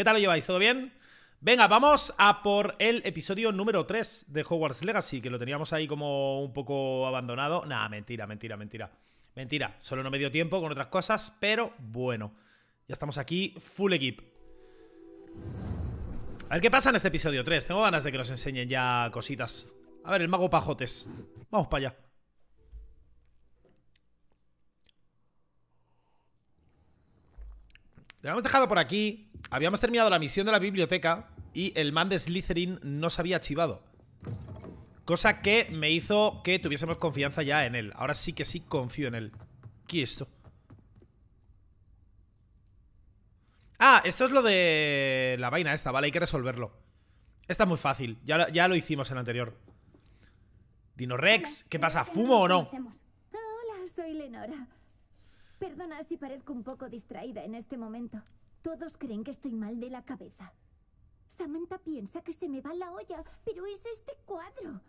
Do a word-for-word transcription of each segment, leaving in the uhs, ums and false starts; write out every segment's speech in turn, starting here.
¿Qué tal lo lleváis? ¿Todo bien? Venga, vamos a por el episodio número tres de Hogwarts Legacy, que lo teníamos ahí como un poco abandonado. Nah, mentira, mentira, mentira. Mentira, solo no me dio tiempo con otras cosas, pero bueno. Ya estamos aquí, full equip. A ver qué pasa en este episodio tres. Tengo ganas de que nos enseñen ya cositas. A ver, el mago Pajotes. Vamos para allá. Lo habíamos dejado por aquí. Habíamos terminado la misión de la biblioteca y el man de Slytherin no se había chivado. Cosa que me hizo que tuviésemos confianza ya en él. Ahora sí que sí confío en él. ¿Qué es esto? Ah, esto es lo de la vaina esta, vale, hay que resolverlo. Esta es muy fácil, ya lo, ya lo hicimos en el anterior. Dino Rex, ¿qué pasa? ¿Fumo o no? Hola, soy Lenora. Perdona si parezco un poco distraída en este momento. Todos creen que estoy mal de la cabeza. Samantha piensa que se me va la olla, pero es este cuadro.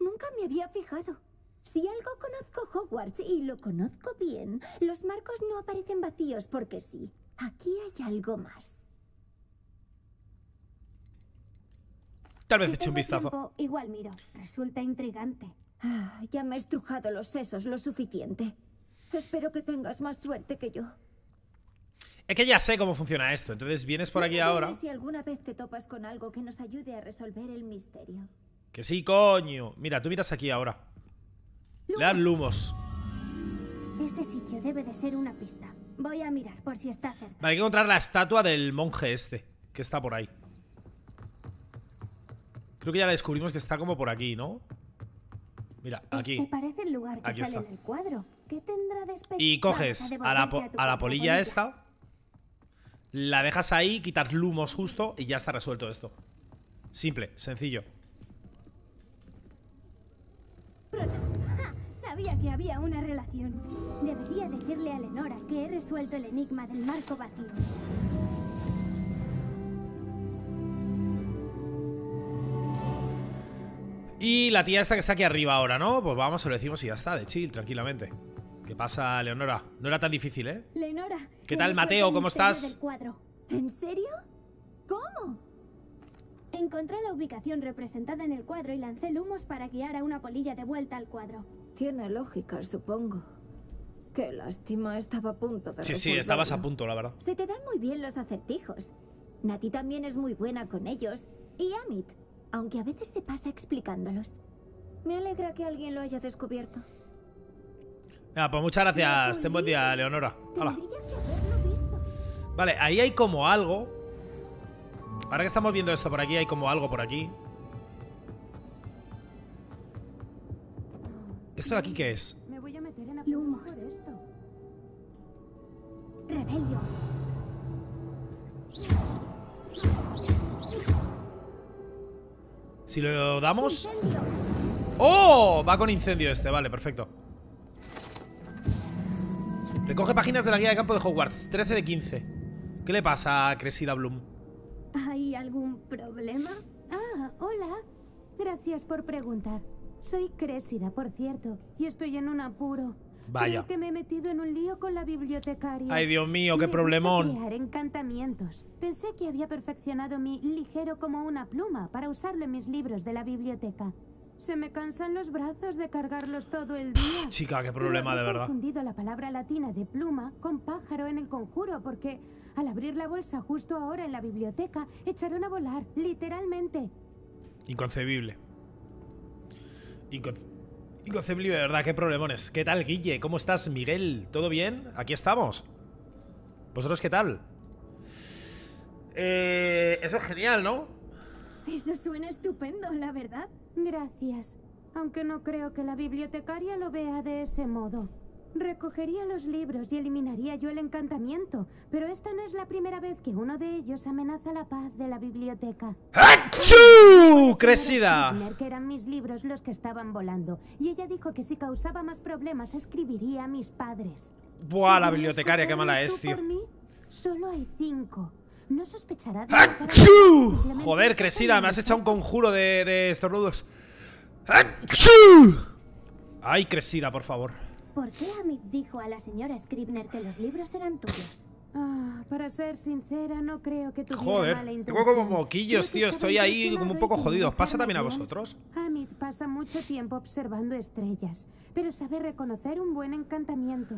Nunca me había fijado. Si algo conozco Hogwarts, y lo conozco bien, los marcos no aparecen vacíos porque sí. Aquí hay algo más. Tal vez si eche un vistazo. Tiempo, igual miro. Resulta intrigante. Ah, ya me he estrujado los sesos lo suficiente. Espero que tengas más suerte que yo. Es que ya sé cómo funciona esto, entonces vienes por aquí ahora. Si alguna vez te topas con algo que nos ayude a resolver el misterio. Que sí, coño. Mira, tú miras aquí ahora. Lumos. Le dan lumos. Este sitio debe de ser una pista. Voy a mirar por si está cerca. Vale, hay que encontrar la estatua del monje este, que está por ahí. Creo que ya la descubrimos que está como por aquí, ¿no? Mira, aquí. Este parece el lugar que aquí sale está. En el cuadro. ¿Qué tendrá de especial? Y coges a la, po a a la polilla esta, la dejas ahí, quitas lumos justo y ya está resuelto esto. Simple, sencillo. Sabía que había una relación. Debería decirle a Lenora que he resuelto el enigma del marco vacío. Y la tía esta que está aquí arriba ahora, ¿no? Pues vamos, se lo decimos y ya está, de chill, tranquilamente. ¿Qué pasa, Lenora? No era tan difícil, ¿eh? Lenora. ¿Qué tal, Mateo? ¿Cómo estás? ¿En serio? ¿Cómo? Encontré la ubicación representada en el cuadro y lancé lumos para guiar a una polilla de vuelta al cuadro. Tiene lógica, supongo. Qué lástima, estaba a punto de resolverlo. Sí, sí, estabas a punto, la verdad. Se te dan muy bien los acertijos. Natty también es muy buena con ellos. Y Amit, aunque a veces se pasa explicándolos. Me alegra que alguien lo haya descubierto. Nada, pues muchas gracias. Ten buen día, Lenora. Hola. Vale, ahí hay como algo. Ahora que estamos viendo esto por aquí, hay como algo por aquí. ¿Esto de aquí qué es? Me voy a meter en lumos. Por esto. Rebelio. Si lo damos. Incendio. ¡Oh! Va con incendio este, vale, perfecto. Recoge páginas de la guía de campo de Hogwarts, trece de quince. ¿Qué le pasa a Cressida Bloom? ¿Hay algún problema? Ah, hola. Gracias por preguntar. Soy Cressida, por cierto, y estoy en un apuro. Vaya. Creo que me he metido en un lío con la bibliotecaria. Ay, Dios mío, qué me problemón. Gusta crear encantamientos. Pensé que había perfeccionado mi ligero como una pluma para usarlo en mis libros de la biblioteca. Se me cansan los brazos de cargarlos todo el día. Chica, qué problema, Pero de verdad. He confundido la palabra latina de pluma con pájaro en el conjuro porque al abrir la bolsa justo ahora en la biblioteca echaron a volar, literalmente. Inconcebible. Inconce Inconcebible, de verdad, qué problemones. ¿Qué tal, Guille? ¿Cómo estás, Miguel? ¿Todo bien? Aquí estamos. ¿Vosotros qué tal? Eh, eso es genial, ¿no? Eso suena estupendo, la verdad. Gracias. Aunque no creo que la bibliotecaria lo vea de ese modo. Recogería los libros y eliminaría yo el encantamiento, pero esta no es la primera vez que uno de ellos amenaza la paz de la biblioteca. ¡Achú! ¡Cressida! Que eran mis libros los que estaban volando, y ella dijo que si causaba más problemas escribiría a mis padres. Buah, la bibliotecaria, qué mala es, tío. Por mí, solo hay cinco. No sospechará de... ¡Achú! Joder, Cressida, me has echado un conjuro de, de estornudos. ¡Achú! Ay, Cressida, por favor. ¿Por qué Amit dijo a la señora Scribner que los libros eran tuyos? Oh, para ser sincera, no creo que tuviera Joder, mala intención. Tengo como moquillos, tío. Estoy ahí como un poco jodido. ¿Pasa también a vosotros? Amit pasa mucho tiempo observando estrellas, pero sabe reconocer un buen encantamiento.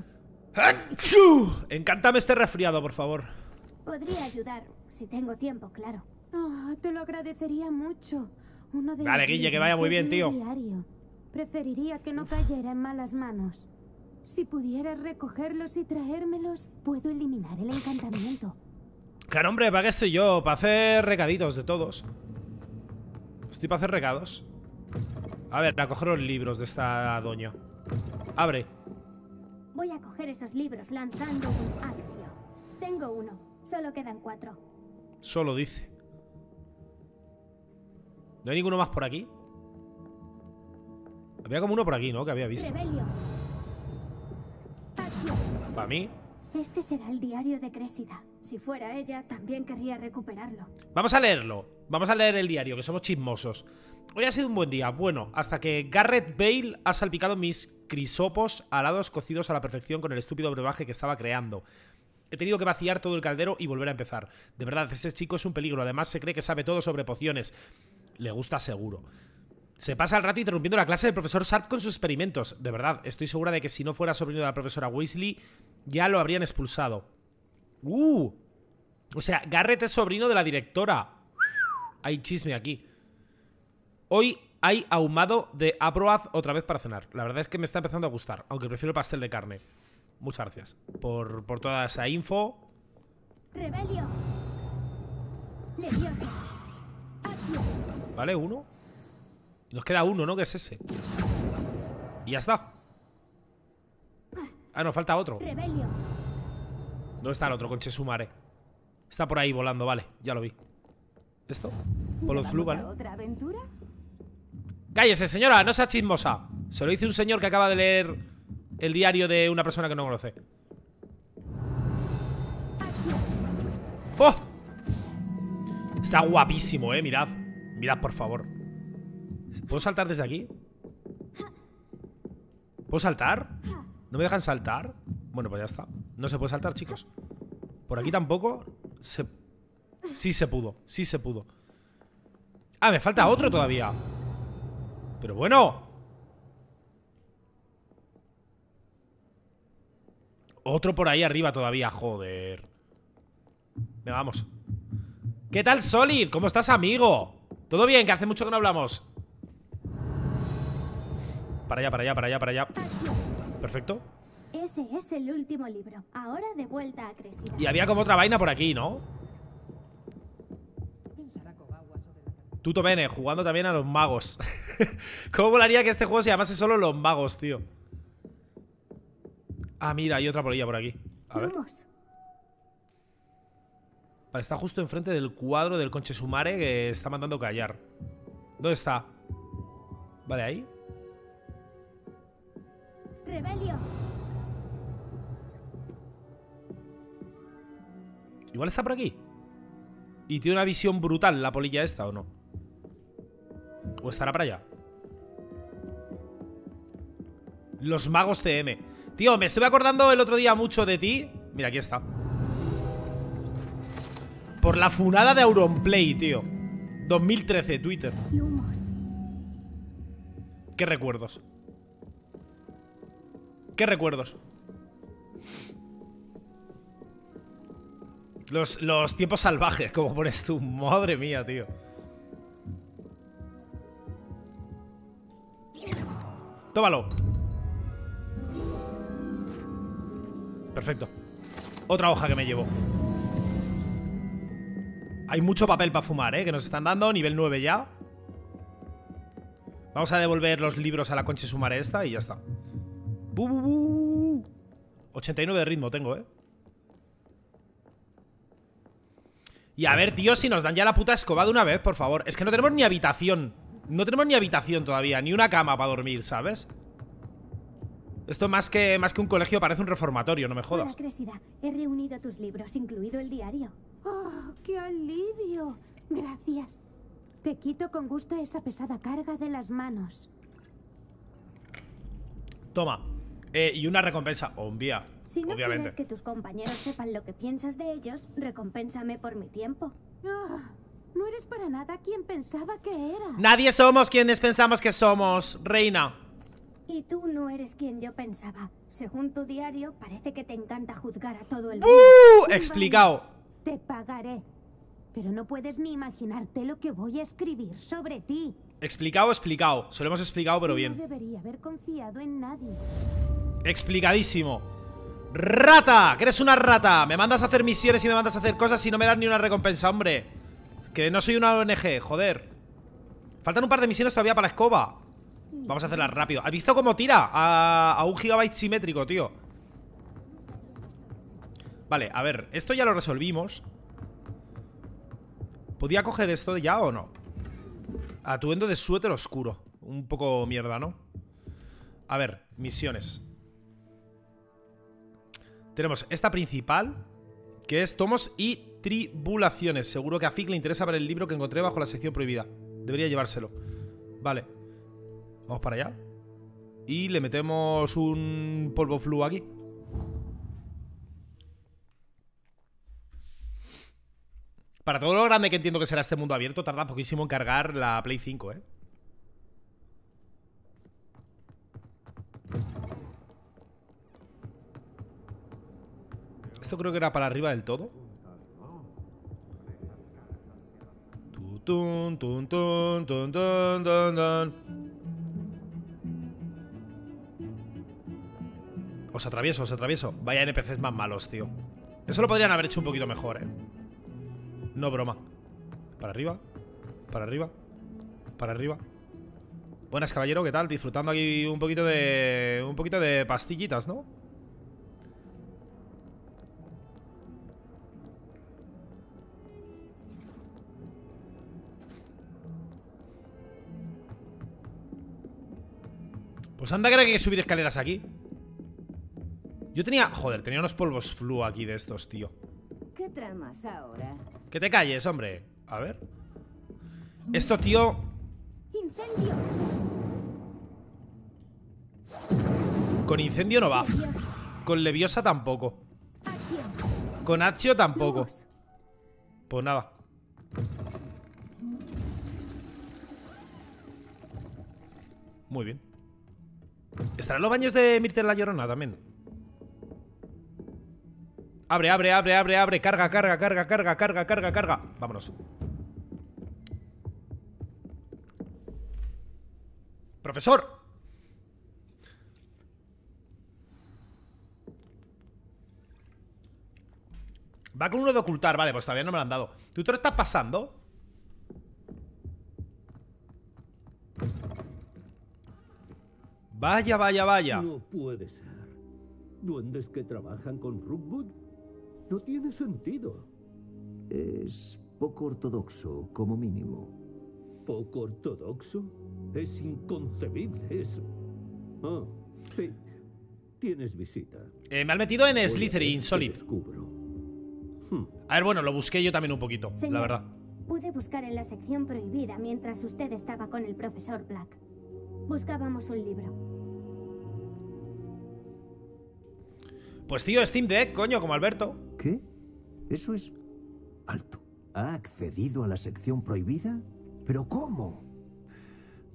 ¡Achú! Encántame este resfriado, por favor. Podría ayudar, si tengo tiempo, claro. Oh, te lo agradecería mucho. Uno de Vale, Guille, que vaya muy bien, tío. Diario. Preferiría que no cayera en malas manos. Si pudieras recogerlos y traérmelos, puedo eliminar el encantamiento. Claro, hombre, ¿para qué estoy yo? Para hacer recaditos de todos. Estoy para hacer recados. A ver, a coger los libros de esta doña. Abre. Voy a coger esos libros lanzando un accio. Tengo uno, solo quedan cuatro. Solo dice. ¿No hay ninguno más por aquí? Había como uno por aquí, ¿no? Que había visto. Rebelio. ¿Para mí? Este será el diario de Cressida. Si fuera ella, también querría recuperarlo. Vamos a leerlo. Vamos a leer el diario, que somos chismosos. Hoy ha sido un buen día. Bueno, hasta que Garreth Bale ha salpicado mis crisopos alados cocidos a la perfección con el estúpido brebaje que estaba creando. He tenido que vaciar todo el caldero y volver a empezar. De verdad, ese chico es un peligro. Además, se cree que sabe todo sobre pociones. Le gusta seguro. Se pasa el rato interrumpiendo la clase del profesor Sharp con sus experimentos. De verdad, estoy segura de que si no fuera sobrino de la profesora Weasley, ya lo habrían expulsado. ¡Uh! O sea, Garreth es sobrino de la directora. Hay chisme aquí. Hoy hay ahumado de Abroaz otra vez para cenar. La verdad es que me está empezando a gustar, aunque prefiero el pastel de carne. Muchas gracias por, por toda esa info. Rebelio. Leviosa. Vale, uno. Nos queda uno, ¿no? Que es ese. Y ya está. Ah, no, falta otro. Rebelio. ¿Dónde está el otro, conche sumare? Está por ahí volando, vale, ya lo vi. ¿Esto? Polo flu, ¿vale? ¿Otra aventura? ¡Cállese, señora! ¡No sea chismosa! Se lo dice un señor que acaba de leer el diario de una persona que no conoce. ¡Oh! Está guapísimo, eh, mirad. Mirad, por favor. ¿Puedo saltar desde aquí? ¿Puedo saltar? ¿No me dejan saltar? Bueno, pues ya está. No se puede saltar, chicos. Por aquí tampoco se... Sí se pudo, sí se pudo. Ah, me falta otro todavía. Pero bueno. Otro por ahí arriba todavía, joder. Venga, vamos. ¿Qué tal, Solid? ¿Cómo estás, amigo? ¿Todo bien? Que hace mucho que no hablamos. Para allá, para allá, para allá, para allá. Perfecto. Ese es el último libro. Ahora de vuelta a Cressida. Y había como otra vaina por aquí, ¿no? Tuto Bene, jugando también a los magos. ¿Cómo volaría que este juego se llamase solo los magos, tío? Ah, mira, hay otra polilla por aquí. A ver. Vale, está justo enfrente del cuadro del conche sumare que está mandando callar. ¿Dónde está? Vale, ahí. Rebelio. Igual está por aquí. Y tiene una visión brutal la polilla esta, ¿o no? ¿O estará para allá? Los magos T M. Tío, me estuve acordando el otro día mucho de ti. Mira, aquí está. Por la funada de Auronplay, tío. dos mil trece, Twitter. Qué recuerdos. ¿Qué recuerdos? Los, los tiempos salvajes, como pones tú. Madre mía, tío. Tómalo. Perfecto. Otra hoja que me llevo. Hay mucho papel para fumar, ¿eh? Que nos están dando. Nivel nueve ya. Vamos a devolver los libros a la concha y sumar esta y ya está. Bu, bu, bu. ochenta y nueve de ritmo tengo, eh. Y a ver, tío, si nos dan ya la puta escoba de una vez, por favor. Es que no tenemos ni habitación. No tenemos ni habitación todavía, ni una cama para dormir, ¿sabes? Esto más que, más que un colegio parece un reformatorio, no me jodas. Hola, Cressida. He reunido tus libros, incluido el diario. ¡Oh, qué alivio! Gracias. Te quito con gusto esa pesada carga de las manos. Toma. Eh, y una recompensa. Obvia. Si no Obviamente. quieres que tus compañeros sepan lo que piensas de ellos, recompénsame por mi tiempo. Oh, no eres para nada quien pensaba que era. Nadie somos quienes pensamos que somos, reina. Y tú no eres quien yo pensaba. Según tu diario, parece que te encanta juzgar a todo el mundo. ¡Uh! Explicado. Te pagaré. Pero no puedes ni imaginarte lo que voy a escribir sobre ti. Explicado, explicado. Se lo hemos explicado, pero bien. No debería haber confiado en nadie. Explicadísimo. ¡Rata! ¡Que eres una rata! Me mandas a hacer misiones y me mandas a hacer cosas y no me das ni una recompensa, hombre. Que no soy una O N G, joder. Faltan un par de misiones todavía para la escoba. Vamos a hacerlas rápido. ¿Has visto cómo tira? A, a un gigabyte simétrico, tío. Vale, a ver. Esto ya lo resolvimos. ¿Podía coger esto de ya o no? Atuendo de suéter oscuro. Un poco mierda, ¿no? A ver, misiones. Tenemos esta principal, que es tomos y tribulaciones. Seguro que a Fick le interesa ver el libro que encontré bajo la sección prohibida. Debería llevárselo. Vale. Vamos para allá. Y le metemos un polvo flu aquí. Para todo lo grande que entiendo que será este mundo abierto, tarda poquísimo en cargar la Play cinco, ¿eh? Esto creo que era para arriba del todo. Tun, tun, tun, tun, tun, tun, tun. Os atravieso, os atravieso. Vaya N P Cs más malos, tío. Eso lo podrían haber hecho un poquito mejor, eh. No broma. Para arriba, para arriba, para arriba. Buenas, caballero, ¿qué tal? Disfrutando aquí un poquito de... Un poquito de pastillitas, ¿no? Pues anda que hay que subir escaleras aquí. Yo tenía... Joder, tenía unos polvos flu aquí de estos, tío. ¿Qué tramas ahora? Que te calles, hombre. A ver. Esto, tío... Incendio. Con incendio no va. Con leviosa tampoco. Con accio tampoco. Pues nada. Muy bien. ¿Estarán los baños de Mirta la Llorona también? Abre, abre, abre, abre, abre. Carga, carga, carga, carga, carga, carga, carga. Vámonos. ¡Profesor! Va con uno de ocultar. Vale, pues todavía no me lo han dado. ¿Tú te lo estás pasando? Vaya, vaya, vaya. No puede ser. ¿Duendes que trabajan con Rookwood? No tiene sentido. Es poco ortodoxo, como mínimo. ¿Poco ortodoxo? Es inconcebible eso. Ah, sí. Tienes visita. Eh, me han metido en Slytherin, Solid. Hmm. A ver, bueno, lo busqué yo también un poquito, señor, la verdad. Pude buscar en la sección prohibida mientras usted estaba con el profesor Black. Buscábamos un libro. Pues tío, Steam Deck, coño, como Alberto. ¿Qué? ¿Eso es? Alto. ¿Ha accedido a la sección prohibida? ¿Pero cómo?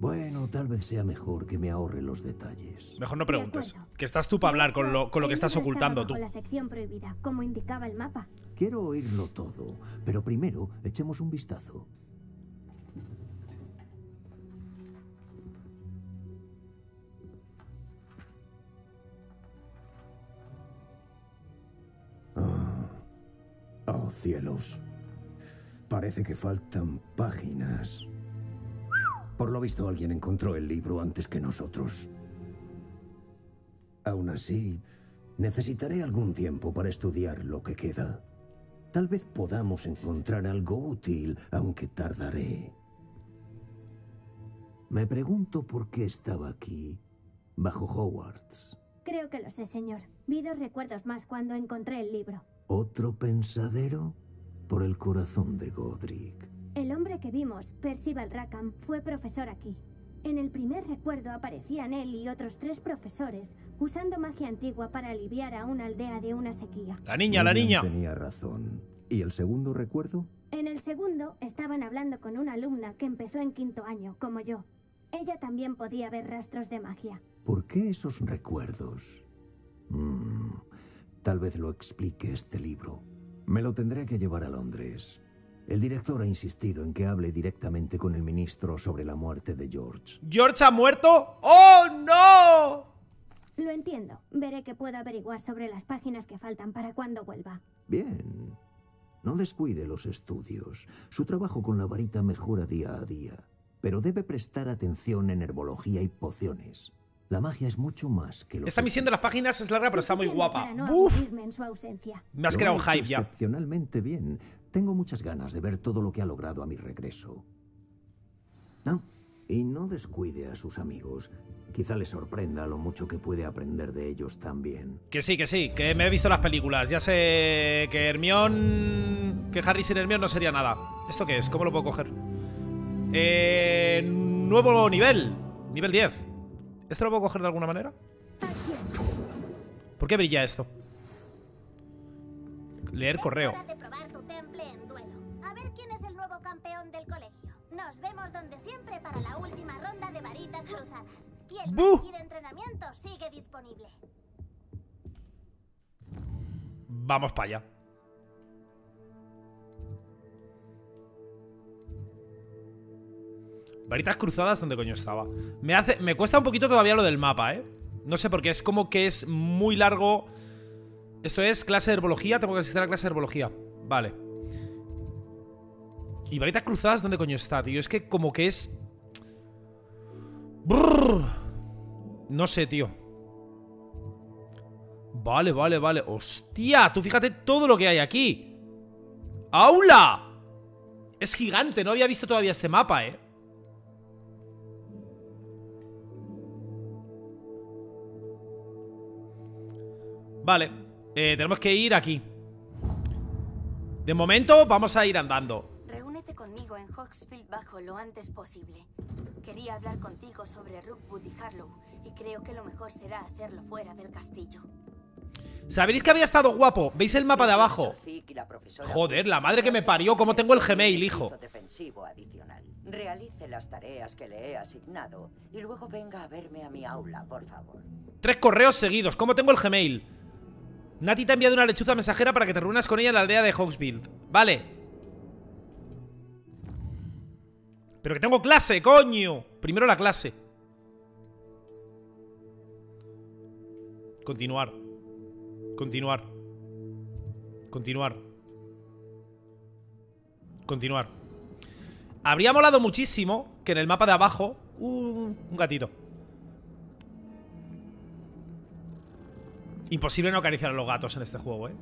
Bueno, tal vez sea mejor que me ahorre los detalles. Mejor no preguntes. Que estás tú para hablar con lo, con lo que estás ocultando tú. La sección prohibida, como indicaba el mapa. Quiero oírlo todo, pero primero echemos un vistazo. Oh, cielos. Parece que faltan páginas. Por lo visto, alguien encontró el libro antes que nosotros. Aún así, necesitaré algún tiempo para estudiar lo que queda. Tal vez podamos encontrar algo útil, aunque tardaré. Me pregunto por qué estaba aquí, bajo Hogwarts. Creo que lo sé, señor. Vi dos recuerdos más cuando encontré el libro. Otro pensadero por el corazón de Godric. El hombre que vimos, Percival Rackham, fue profesor aquí. En el primer recuerdo aparecían él y otros tres profesores usando magia antigua para aliviar a una aldea de una sequía. La niña, la niña. Tenía razón. ¿Y el segundo recuerdo? En el segundo estaban hablando con una alumna que empezó en quinto año, como yo. Ella también podía ver rastros de magia. ¿Por qué esos recuerdos? Mm, tal vez lo explique este libro. Me lo tendré que llevar a Londres. El director ha insistido en que hable directamente con el ministro sobre la muerte de George. ¿George ha muerto? ¡Oh, no! Lo entiendo. Veré que puedo averiguar sobre las páginas que faltan para cuando vuelva. Bien. No descuide los estudios. Su trabajo con la varita mejora día a día. Pero debe prestar atención en herbología y pociones. La magia es mucho más que lo Esta que misión de las páginas es larga, pero está muy guapa. No ¡Uf! En su ausencia. Me has lo creado un hype ya. Excepcionalmente bien. Tengo muchas ganas de ver todo lo que ha logrado a mi regreso. No, y no descuide a sus amigos. Quizá les sorprenda lo mucho que puede aprender de ellos también. Que sí, que sí, que me he visto las películas. Ya sé que Hermión... Que Harry sin Hermión no sería nada. ¿Esto qué es? ¿Cómo lo puedo coger? Eh... Nuevo nivel. Nivel diez. ¿Esto lo puedo coger de alguna manera? ¿Por qué brilla esto? Leer correo. Es hora de probar tu temple en duelo. A ver quién es el nuevo campeón del colegio. Nos vemos donde siempre para la última ronda de varitas cruzadas. Y el banquillo de entrenamiento sigue disponible. Vamos para allá. Varitas cruzadas, ¿dónde coño estaba? Me hace, me cuesta un poquito todavía lo del mapa, ¿eh? No sé, porque es como que es muy largo. Esto es clase de herbología. Tengo que asistir a la clase de herbología. Vale. ¿Y varitas cruzadas dónde coño está, tío? Es que como que es... Brrr. No sé, tío. Vale, vale, vale. ¡Hostia! Tú fíjate todo lo que hay aquí. ¡Aula! Es gigante. No había visto todavía este mapa, eh. Vale, eh, tenemos que ir aquí. De momento vamos a ir andando. Reúnete conmigo en Hogsfield Bajo lo antes posible. Quería hablar contigo sobre Rookwood y Harlow, y creo que lo mejor será hacerlo fuera del castillo. ¿Sabéis que había estado guapo? ¿Veis el mapa de abajo? Joder, la madre que me parió. ¿Cómo tengo el Gmail, hijo? Realice las tareas que le he asignado y luego venga a verme a mi aula, por favor. Tres correos seguidos. ¿Cómo tengo el Gmail? Natty te ha enviado una lechuza mensajera para que te reúnas con ella en la aldea de Hogsmeade. Vale. Pero que tengo clase, coño. Primero la clase. Continuar. Continuar. Continuar. Continuar. Habría molado muchísimo que en el mapa de abajo... Uh, un gatito. Imposible no acariciar a los gatos en este juego, ¿eh?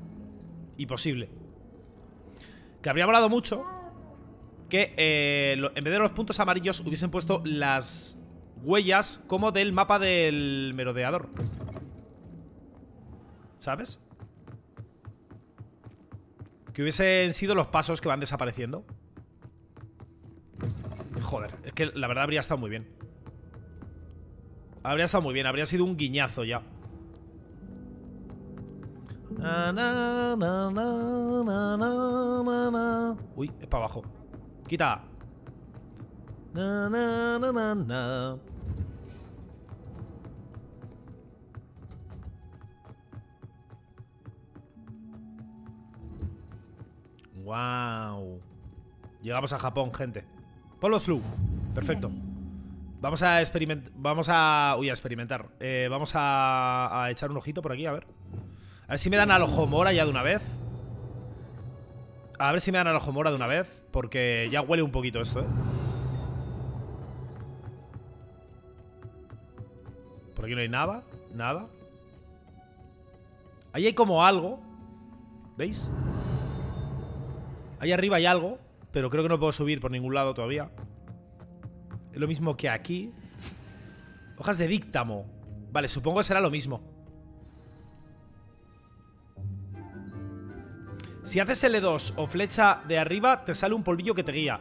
Imposible. Que habría molado mucho que eh, lo, en vez de los puntos amarillos hubiesen puesto las huellas como del mapa del merodeador. ¿Sabes? Que hubiesen sido los pasos que van desapareciendo. Joder, es que la verdad habría estado muy bien. Habría estado muy bien, habría sido un guiñazo ya. Na, na, na, na, na, na. Uy, es para abajo. Quita. Na, na, na, na, na. Wow. Llegamos a Japón, gente. Polo Flu. Perfecto. Vamos a experimentar. Vamos a. Uy, a experimentar. Eh, vamos a, a echar un ojito por aquí, a ver. A ver si me dan al ojo mora ya de una vez. A ver si me dan al ojo mora de una vez. Porque ya huele un poquito esto, ¿eh? Por aquí no hay nada. Nada. Ahí hay como algo. ¿Veis? Ahí arriba hay algo. Pero creo que no puedo subir por ningún lado todavía. Es lo mismo que aquí. Hojas de díctamo. Vale, supongo que será lo mismo. Si haces L dos o flecha de arriba, te sale un polvillo que te guía.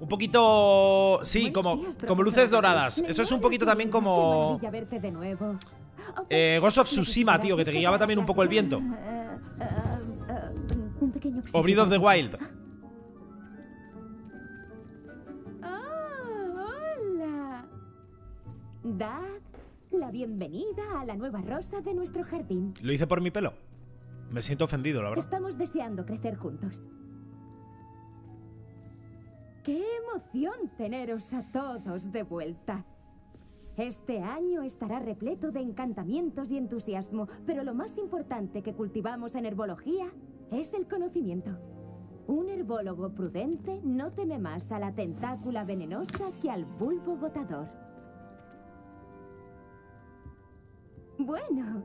Un poquito... Sí, como, como luces doradas. Eso es un poquito también como... Eh, Ghost of Tsushima, tío, que te guiaba también un poco el viento. O Breath of the Wild. Dad la bienvenida a la nueva rosa de nuestro jardín. Lo hice por mi pelo. Me siento ofendido, la verdad. Estamos deseando crecer juntos. ¡Qué emoción teneros a todos de vuelta! Este año estará repleto de encantamientos y entusiasmo, pero lo más importante que cultivamos en herbología es el conocimiento. Un herbólogo prudente no teme más a la tentácula venenosa que al bulbo botador. Bueno,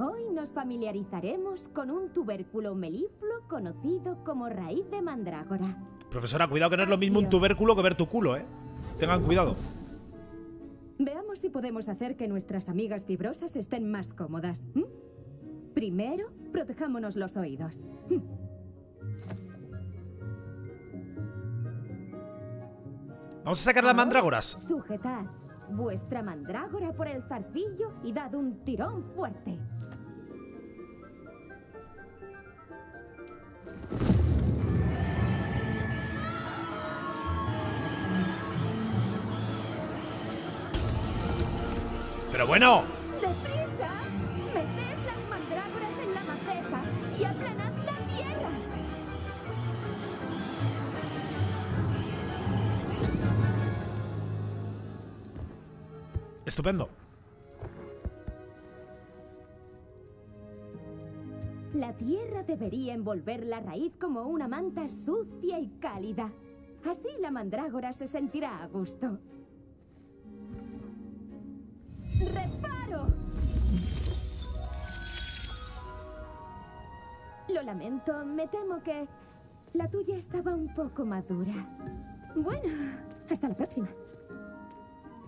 hoy nos familiarizaremos con un tubérculo melifluo conocido como raíz de mandrágora. Profesora, cuidado que no es lo mismo un tubérculo que ver tu culo, ¿eh? Tengan cuidado. Veamos si podemos hacer que nuestras amigas fibrosas estén más cómodas. ¿Mm? Primero, protejámonos los oídos. Vamos a sacar las mandrágoras. Sujetad vuestra mandrágora por el zarcillo y dad un tirón fuerte. Pero bueno. ¡Deprisa! Meted las mandrágoras en la maceta y aplanad la tierra. Estupendo. La tierra debería envolver la raíz como una manta sucia y cálida. Así la mandrágora se sentirá a gusto. ¡Reparo! Lo lamento, me temo que la tuya estaba un poco madura. Bueno, hasta la próxima.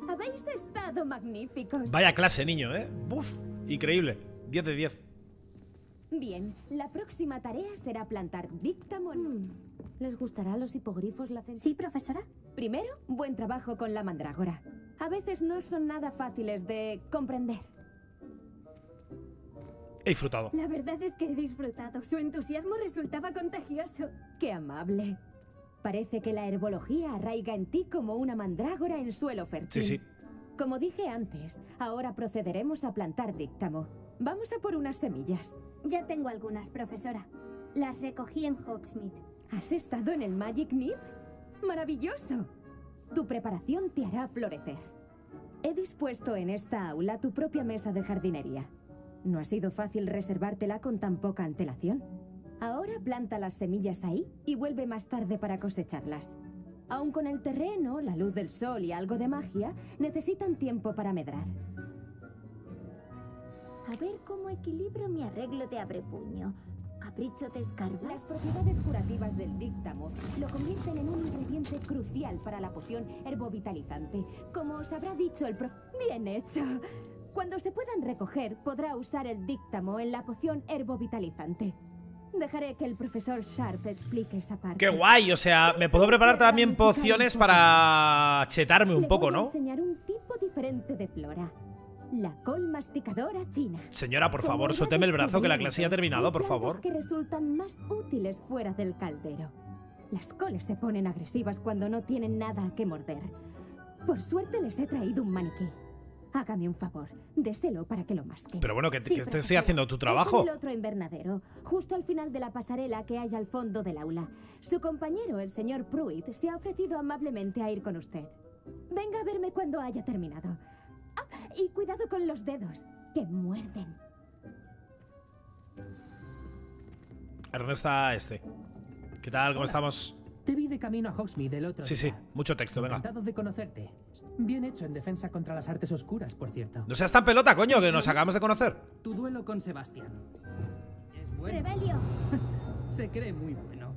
Habéis estado magníficos. Vaya clase, niño, ¿eh? ¡Buf! Increíble. diez de diez. Bien, la próxima tarea será plantar dictamón. ¿Les gustará a los hipogrifos la cena? Sí, profesora. Primero, buen trabajo con la mandrágora. A veces no son nada fáciles de comprender. He disfrutado. La verdad es que he disfrutado. Su entusiasmo resultaba contagioso. ¡Qué amable! Parece que la herbología arraiga en ti como una mandrágora en suelo fértil. Sí, sí. Como dije antes, ahora procederemos a plantar díctamo. Vamos a por unas semillas. Ya tengo algunas, profesora. Las recogí en Hogsmeade. ¿Has estado en el Magic Nip? ¡Maravilloso! Tu preparación te hará florecer. He dispuesto en esta aula tu propia mesa de jardinería. No ha sido fácil reservártela con tan poca antelación. Ahora planta las semillas ahí y vuelve más tarde para cosecharlas. Aun con el terreno, la luz del sol y algo de magia, necesitan tiempo para medrar. A ver cómo equilibro mi arreglo de abrepuño. Capricho de escarba. Las propiedades curativas del díctamo lo convierten en un ingrediente crucial para la poción herbovitalizante. Como os habrá dicho el prof... ¡Bien hecho! Cuando se puedan recoger, podrá usar el díctamo en la poción herbovitalizante. Dejaré que el profesor Sharp explique esa parte. ¡Qué guay! O sea, me puedo preparar también pociones para chetarme un poco, ¿no? Le voy a enseñar un tipo diferente de flora. La col masticadora china. Señora, por favor, suélteme el brazo que la clase ya ha terminado, por favor. Que resultan más útiles fuera del caldero. Las coles se ponen agresivas cuando no tienen nada que morder. Por suerte les he traído un maniquí. Hágame un favor, déselo para que lo masque. Pero bueno, que, sí, que te estoy haciendo tu trabajo. Es el otro invernadero, justo al final de la pasarela que hay al fondo del aula. Su compañero, el señor Pruitt, se ha ofrecido amablemente a ir con usted. Venga a verme cuando haya terminado. Ah, y cuidado con los dedos, que muerden. Ernesta, este. ¿Qué tal? ¿Cómo Hola. estamos? Te vi de camino a Hogsmeade el otro Sí, día. sí, mucho texto, venga. Encantado de conocerte. Bien hecho en defensa contra las artes oscuras, por cierto. No seas tan pelota, coño, que nos acabamos de conocer. Tu duelo con Sebastian. Es bueno. Rebelio. Se cree muy bueno,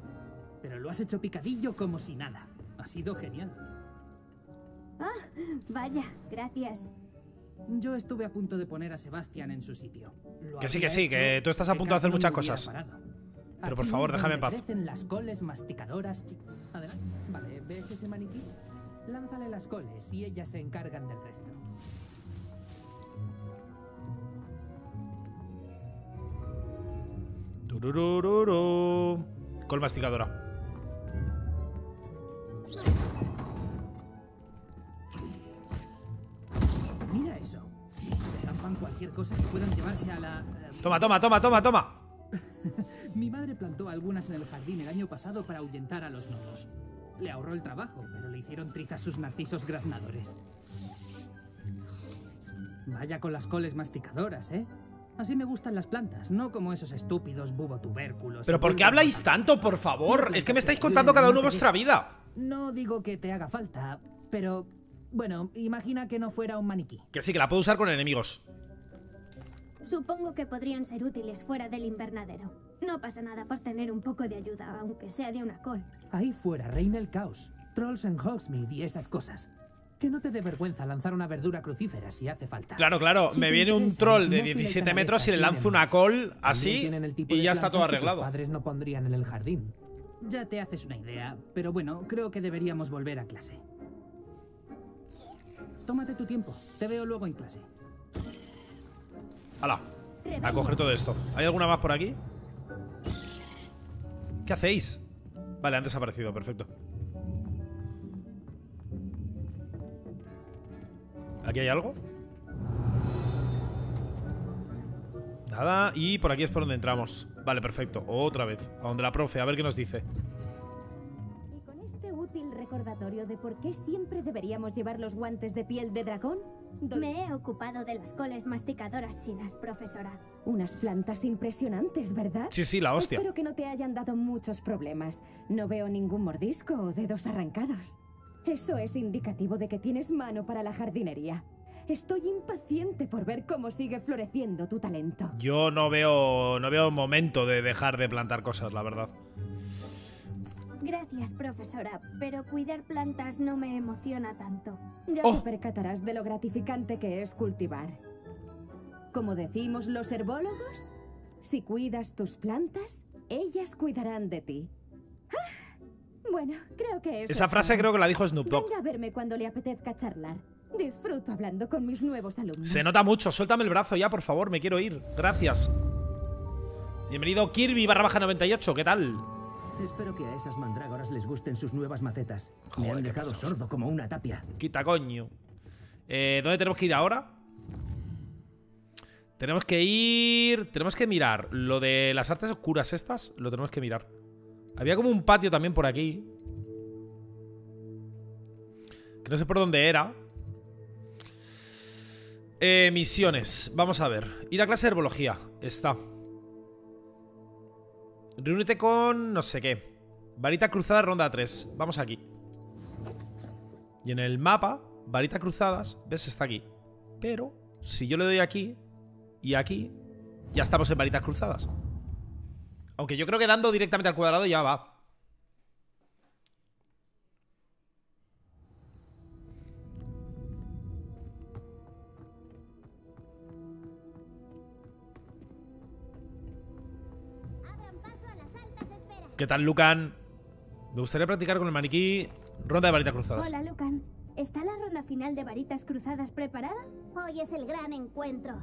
pero lo has hecho picadillo como si nada. Ha sido genial. Ah, vaya, gracias. Yo estuve a punto de poner a Sebastian en su sitio. Lo que sí, que sí, que tú estás a punto de hacer muchas cosas. Parado. Pero por favor, déjame en paz. Las coles masticadoras. Adelante. Vale, ¿ves ese maniquí? Lánzale las coles y ellas se encargan del resto. Tururururu. Col masticadora. Mira eso. Se campan cualquier cosa que puedan llevarse a la... Uh, toma, toma, toma, toma, toma. Mi madre plantó algunas en el jardín el año pasado para ahuyentar a los gnomos. Le ahorró el trabajo, pero le hicieron trizas sus narcisos graznadores. Vaya con las coles masticadoras, ¿eh? Así me gustan las plantas, no como esos estúpidos bubotubérculos. ¿Pero por qué habláis tanto, por favor? Es que me estáis contando cada uno vuestra vida. No digo que te haga falta, pero... Bueno, imagina que no fuera un maniquí. Que sí, que la puedo usar con enemigos. Supongo que podrían ser útiles fuera del invernadero. No pasa nada por tener un poco de ayuda, aunque sea de una col. Ahí fuera reina el caos, trolls en Hogsmeade y esas cosas. Que no te dé vergüenza lanzar una verdura crucífera si hace falta. Claro, claro, si me viene interesa, un troll de diecisiete metros y le lanzo una col así y ya está todo arreglado. Los padres no pondrían en el jardín. Ya te haces una idea, pero bueno, creo que deberíamos volver a clase. Tómate tu tiempo, te veo luego en clase. ¡Hala! A coger todo esto. ¿Hay alguna más por aquí? ¿Qué hacéis? Vale, han desaparecido, perfecto. ¿Aquí hay algo? Nada, y por aquí es por donde entramos. Vale, perfecto, otra vez. A donde la profe, a ver qué nos dice. Y con este útil recordatorio de por qué siempre deberíamos llevar los guantes de piel de dragón, me he ocupado de las coles masticadoras chinas, profesora. Unas plantas impresionantes, ¿verdad? Sí, sí, la hostia. Espero que no te hayan dado muchos problemas. No veo ningún mordisco o dedos arrancados. Eso es indicativo de que tienes mano para la jardinería. Estoy impaciente por ver cómo sigue floreciendo tu talento. Yo no veo, no veo momento de dejar de plantar cosas, la verdad. Gracias, profesora, pero cuidar plantas no me emociona tanto. Ya oh. te percatarás de lo gratificante que es cultivar. Como decimos los herbólogos, si cuidas tus plantas, ellas cuidarán de ti. ¡Ah! Bueno, creo que eso... Esa frase creo que la dijo Snoop Dogg. Venga a verme cuando le apetezca charlar. Disfruto hablando con mis nuevos alumnos. Se nota mucho. Suéltame el brazo ya, por favor, me quiero ir. Gracias. Bienvenido Kirby barra baja noventa y ocho, ¿qué tal? Espero que a esas mandrágoras les gusten sus nuevas macetas. Joder, me han dejado sordo como una tapia. Quita coño. Eh, ¿Dónde tenemos que ir ahora? Tenemos que ir... Tenemos que mirar. Lo de las artes oscuras estas, lo tenemos que mirar. Había como un patio también por aquí, que no sé por dónde era. Eh, misiones. Vamos a ver. Ir a clase de herbología. Está. Reúnete con no sé qué. Varita cruzada ronda tres. Vamos aquí. Y en el mapa, varita cruzadas, ves, está aquí. Pero si yo le doy aquí y aquí, ya estamos en varitas cruzadas. Aunque yo creo que dando directamente al cuadrado ya va. ¿Qué tal, Lucan? Me gustaría practicar con el maniquí. Ronda de varitas cruzadas. Hola, Lucan. ¿Está la ronda final de varitas cruzadas preparada? Hoy es el gran encuentro.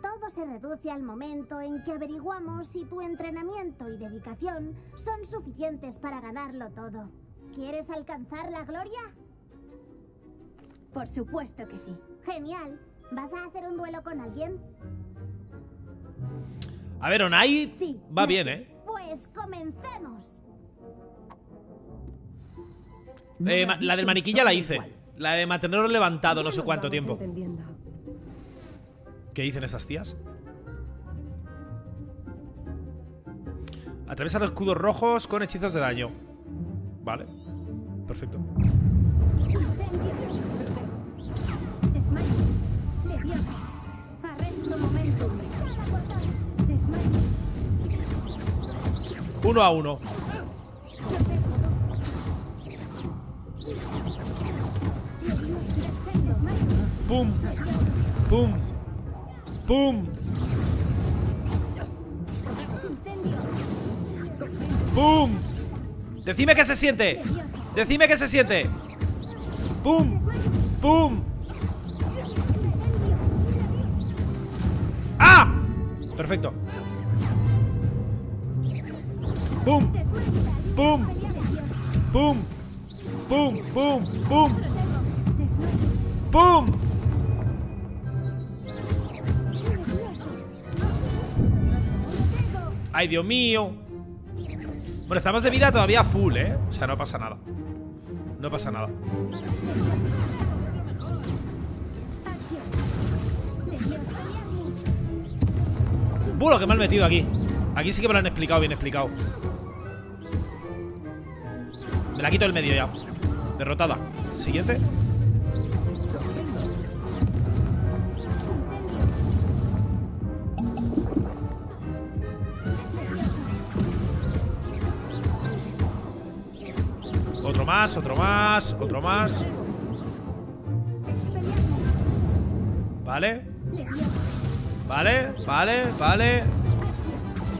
Todo se reduce al momento en que averiguamos si tu entrenamiento y dedicación son suficientes para ganarlo todo. ¿Quieres alcanzar la gloria? Por supuesto que sí. Genial. ¿Vas a hacer un duelo con alguien? A ver, Onai sí, va bien, ¿eh? Pues comencemos. Eh, no la del maniquí ya la hice. Igual. La de mantenerlo levantado no sé cuánto tiempo. Entendiendo. ¿Qué dicen esas tías? Atravesa los escudos rojos con hechizos de daño. Vale. Perfecto. Uno a uno. Pum. Pum. Pum. ¡Pum! Decime que se siente. Decime que se siente. ¡Pum! ¡Pum! ¡Ah! Perfecto. ¡Pum! ¡Pum! ¡Pum! ¡Pum! ¡Pum! ¡Pum! ¡Pum! ¡Ay, Dios mío! Bueno, estamos de vida todavía full, ¿eh? O sea, no pasa nada. No pasa nada. ¡Buah, lo que me han metido aquí! Aquí sí que me lo han explicado, bien explicado. Me la quito del medio ya. Derrotada. Siguiente. Otro más, otro más, otro más. Vale. Vale, vale, vale.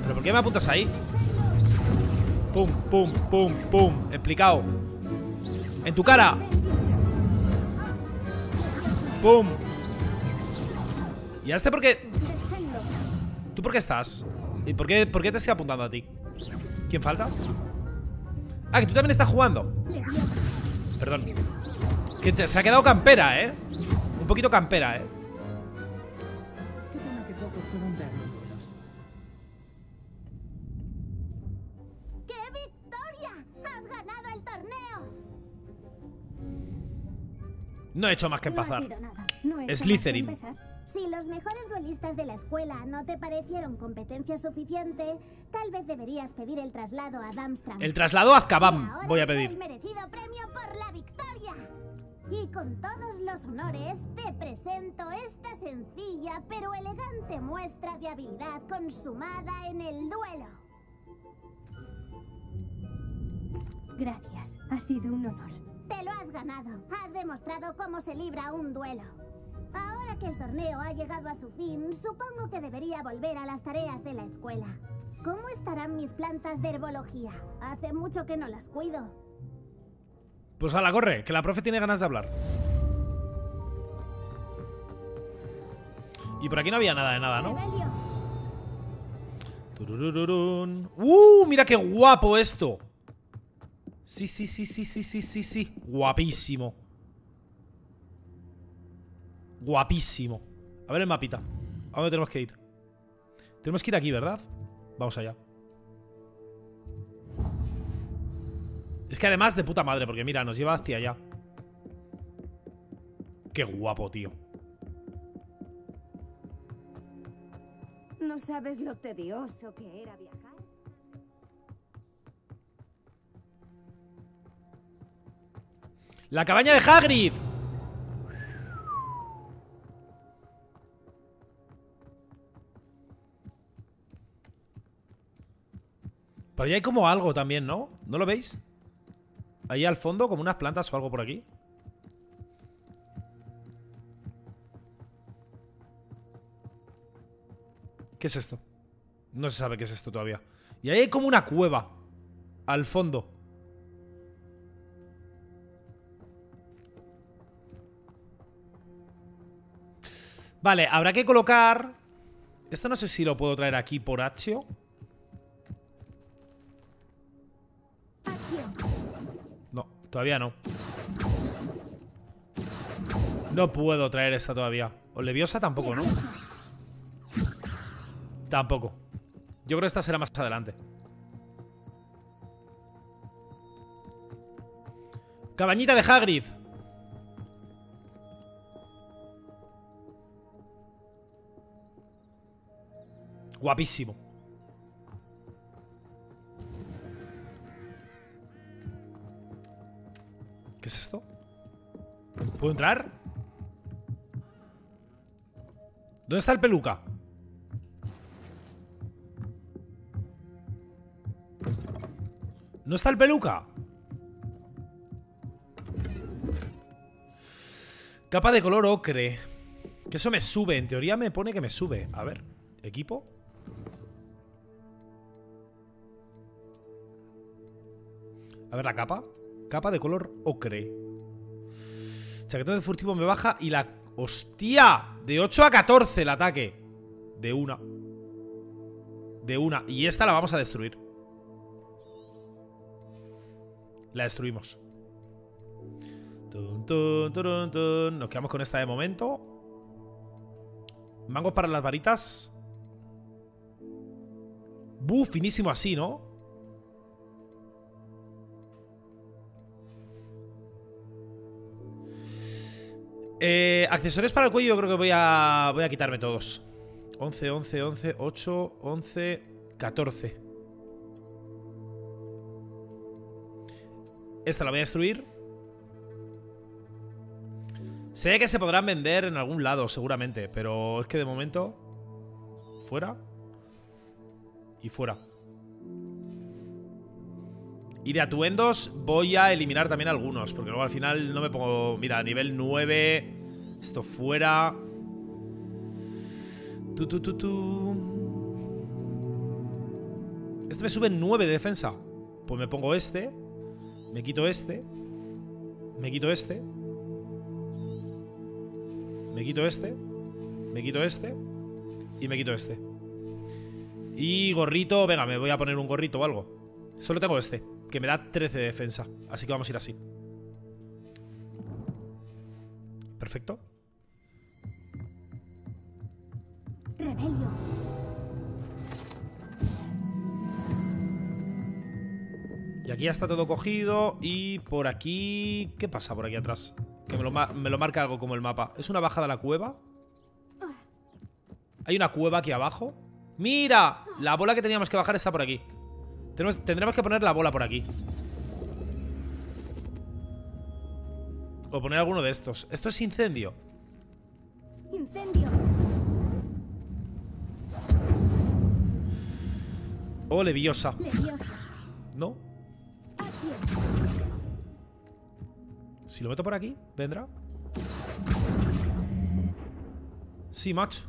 ¿Pero por qué me apuntas ahí? Pum, pum, pum, pum. Explicado. En tu cara. Pum. ¿Y a este por qué? ¿Tú por qué estás? ¿Y por qué, por qué te estoy apuntando a ti? ¿Quién falta? Ah, que tú también estás jugando. Perdón. Que te, se ha quedado campera, ¿eh? Un poquito campera, ¿eh? No he hecho más que empezar. No no Slytherin. Empezar. Si los mejores duelistas de la escuela no te parecieron competencia suficiente, tal vez deberías pedir el traslado a Darmstadt. El traslado a Azkaban voy a pedir. El merecido premio por la victoria. Y con todos los honores te presento esta sencilla pero elegante muestra de habilidad consumada en el duelo. Gracias, ha sido un honor. Te lo has ganado. Has demostrado cómo se libra un duelo. Ahora que el torneo ha llegado a su fin, supongo que debería volver a las tareas de la escuela. ¿Cómo estarán mis plantas de herbología? Hace mucho que no las cuido. Pues ala, corre, que la profe tiene ganas de hablar. Y por aquí no había nada de nada, ¿no? Tururururun. ¡Uh! ¡Mira qué guapo esto! Sí, sí, sí, sí, sí, sí, sí, sí. Guapísimo. Guapísimo. A ver el mapita. ¿A dónde tenemos que ir? Tenemos que ir aquí, ¿verdad? Vamos allá. Es que además de puta madre, porque mira, nos lleva hacia allá. Qué guapo, tío. No sabes lo tedioso que era viajar. ¡La cabaña de Hagrid! Pero ahí hay como algo también, ¿no? ¿No lo veis? Ahí al fondo, como unas plantas o algo por aquí. ¿Qué es esto? No se sabe qué es esto todavía. Y ahí hay como una cueva al fondo. Vale, habrá que colocar... Esto no sé si lo puedo traer aquí por acción. No, todavía no. No puedo traer esta todavía. O leviosa tampoco, ¿no? Tampoco. Yo creo que esta será más adelante. Cabañita de Hagrid. Guapísimo. ¿Qué es esto? ¿Puedo entrar? ¿Dónde está el peluca? ¿No está el peluca? Capa de color ocre. Que eso me sube. En teoría me pone que me sube. A ver, equipo. A ver la capa. Capa de color ocre. Chaquetón de furtivo me baja y la... ¡Hostia! De ocho a catorce el ataque. De una. De una. Y esta la vamos a destruir. La destruimos. Tun, tun, tun, tun. Nos quedamos con esta de momento. Mangos para las varitas. Buh, finísimo así, ¿no? Eh, accesorios para el cuello. Yo creo que voy a, voy a quitarme todos. Once, once, once, ocho, once, catorce. Esta la voy a destruir. Sé que se podrán vender en algún lado, seguramente, pero es que de momento... Fuera. Y fuera. Y de atuendos voy a eliminar también algunos, porque luego al final no me pongo... Mira, nivel nueve. Esto fuera. Tu, tu, tu, tu. Este me sube nueve de defensa. Pues me pongo este. Me quito este. Me quito este. Me quito este. Me quito este. Y me quito este. Y gorrito. Venga, me voy a poner un gorrito o algo. Solo tengo este, que me da trece de defensa. Así que vamos a ir así. Perfecto. Rebelio. Y aquí ya está todo cogido. Y por aquí... ¿Qué pasa por aquí atrás? Que me lo, me lo marca algo como el mapa. ¿Es una bajada a la cueva? Hay una cueva aquí abajo. ¡Mira! La bola que teníamos que bajar está por aquí. Tenemos, tendremos que poner la bola por aquí. O poner alguno de estos. Esto es incendio. Incendio. O leviosa. Leviosa. ¿No? Si lo meto por aquí, ¿vendrá? Sí, macho.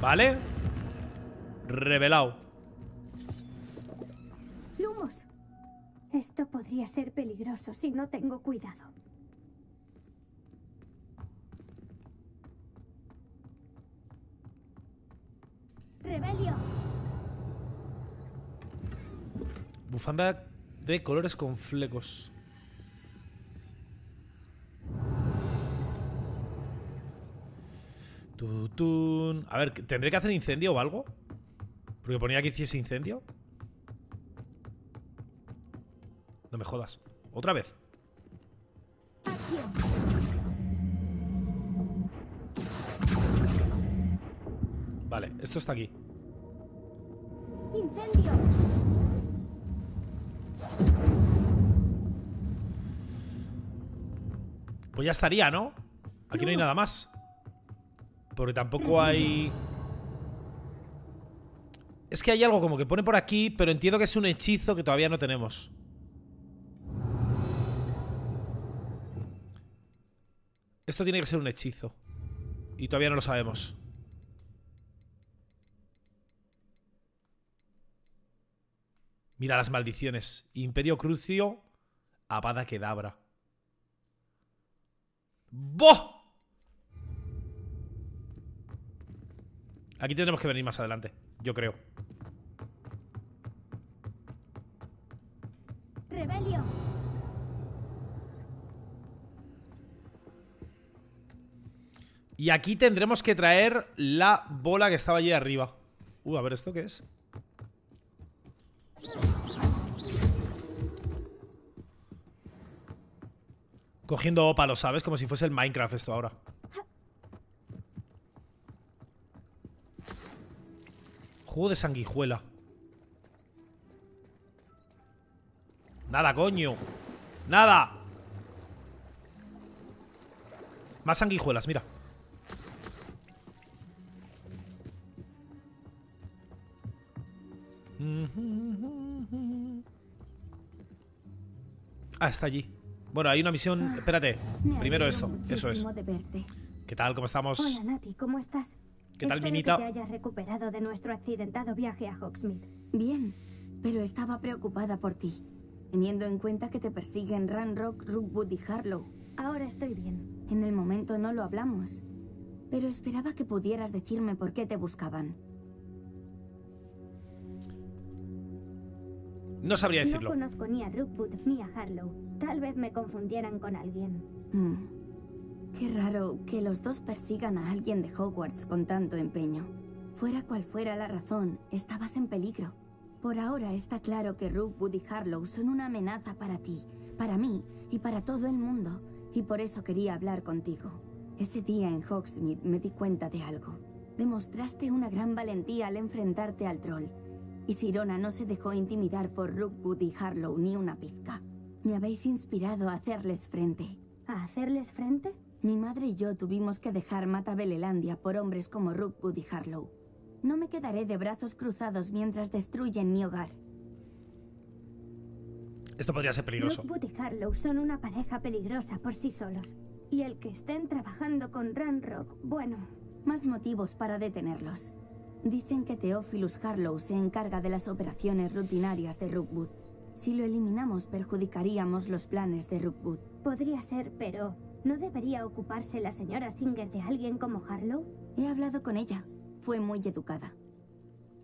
Vale. Revelado. Lumos. Esto podría ser peligroso si no tengo cuidado. Rebelio. Bufanda de colores con flecos. Tutun. A ver, ¿tendré que hacer incendio o algo? Porque ponía que hiciese incendio. No me jodas. Otra vez. Vale, esto está aquí. Incendio. Pues ya estaría, ¿no? Aquí no hay nada más. Porque tampoco hay... Es que hay algo como que pone por aquí, pero entiendo que es un hechizo que todavía no tenemos. Esto tiene que ser un hechizo. Y todavía no lo sabemos. Mira las maldiciones. Imperio Crucio, Avada Kedavra. ¡Boh! Aquí tendremos que venir más adelante, yo creo. Rebelio. Y aquí tendremos que traer la bola que estaba allí arriba. Uh, a ver, ¿esto qué es? Cogiendo ópalo, ¿sabes? Como si fuese el Minecraft esto ahora. Juego de sanguijuela. Nada, coño. Nada. Más sanguijuelas, mira. Ah, está allí. Bueno, hay una misión... Espérate. Primero esto. Eso es. ¿Qué tal? ¿Cómo estamos? Hola, Natty. ¿Cómo estás? ¿Qué tal, Minita? Espero que te hayas recuperado de nuestro accidentado viaje a Hogsmeade. Bien, pero estaba preocupada por ti, teniendo en cuenta que te persiguen Ranrok, Rookwood y Harlow. Ahora estoy bien. En el momento no lo hablamos, pero esperaba que pudieras decirme por qué te buscaban. No sabría decirlo. No conozco ni a Rookwood ni a Harlow. Tal vez me confundieran con alguien. Mm. Qué raro que los dos persigan a alguien de Hogwarts con tanto empeño. Fuera cual fuera la razón, estabas en peligro. Por ahora está claro que Rookwood y Harlow son una amenaza para ti, para mí y para todo el mundo. Y por eso quería hablar contigo. Ese día en Hogsmeade me di cuenta de algo. Demostraste una gran valentía al enfrentarte al troll. Y Sirona no se dejó intimidar por Rookwood y Harlow ni una pizca. Me habéis inspirado a hacerles frente. ¿A hacerles frente? Mi madre y yo tuvimos que dejar Matabelelandia por hombres como Rookwood y Harlow. No me quedaré de brazos cruzados mientras destruyen mi hogar. Esto podría ser peligroso. Rookwood y Harlow son una pareja peligrosa por sí solos. Y el que estén trabajando con Ranrok, bueno... Más motivos para detenerlos. Dicen que Theophilus Harlow se encarga de las operaciones rutinarias de Rookwood. Si lo eliminamos, perjudicaríamos los planes de Rookwood. Podría ser, pero ¿no debería ocuparse la señora Singer de alguien como Harlow? He hablado con ella. Fue muy educada.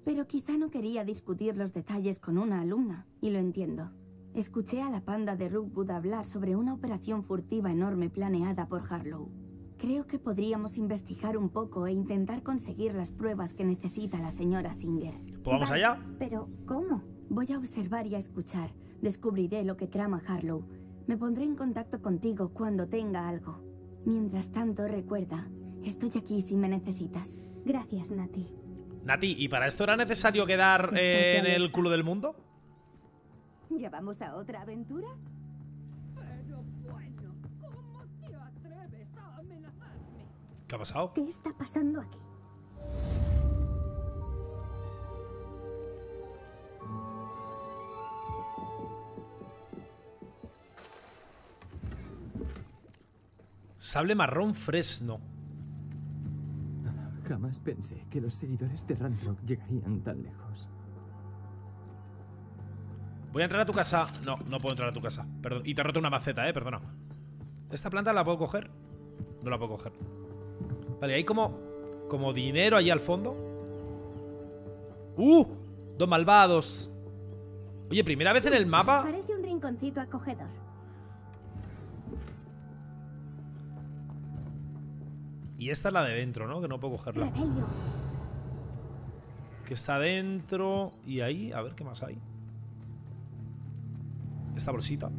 Pero quizá no quería discutir los detalles con una alumna, y lo entiendo. Escuché a la panda de Rookwood hablar sobre una operación furtiva enorme planeada por Harlow. Creo que podríamos investigar un poco e intentar conseguir las pruebas que necesita la señora Singer. Pues vamos vale, allá. Pero, ¿cómo? Voy a observar y a escuchar. Descubriré lo que trama Harlow. Me pondré en contacto contigo cuando tenga algo. Mientras tanto, recuerda, estoy aquí si me necesitas. Gracias, Natty. Natty, ¿y para esto era necesario quedar eh, en el culo del mundo? ¿Ya vamos a otra aventura? ¿Qué ha pasado? ¿Qué está pasando aquí? Sable marrón fresno. Jamás pensé que los seguidores de Ranrok llegarían tan lejos. Voy a entrar a tu casa. No, no puedo entrar a tu casa. Perdón. Y te he roto una maceta, eh, perdona. ¿Esta planta la puedo coger? No la puedo coger. Vale, hay como, como dinero allí al fondo. ¡Uh! Dos malvados. Oye, primera vez en el mapa. Parece un rinconcito acogedor. Y esta es la de dentro, ¿no? Que no puedo cogerla. Rebelio. Que está dentro. Y ahí, a ver qué más hay. Esta bolsita.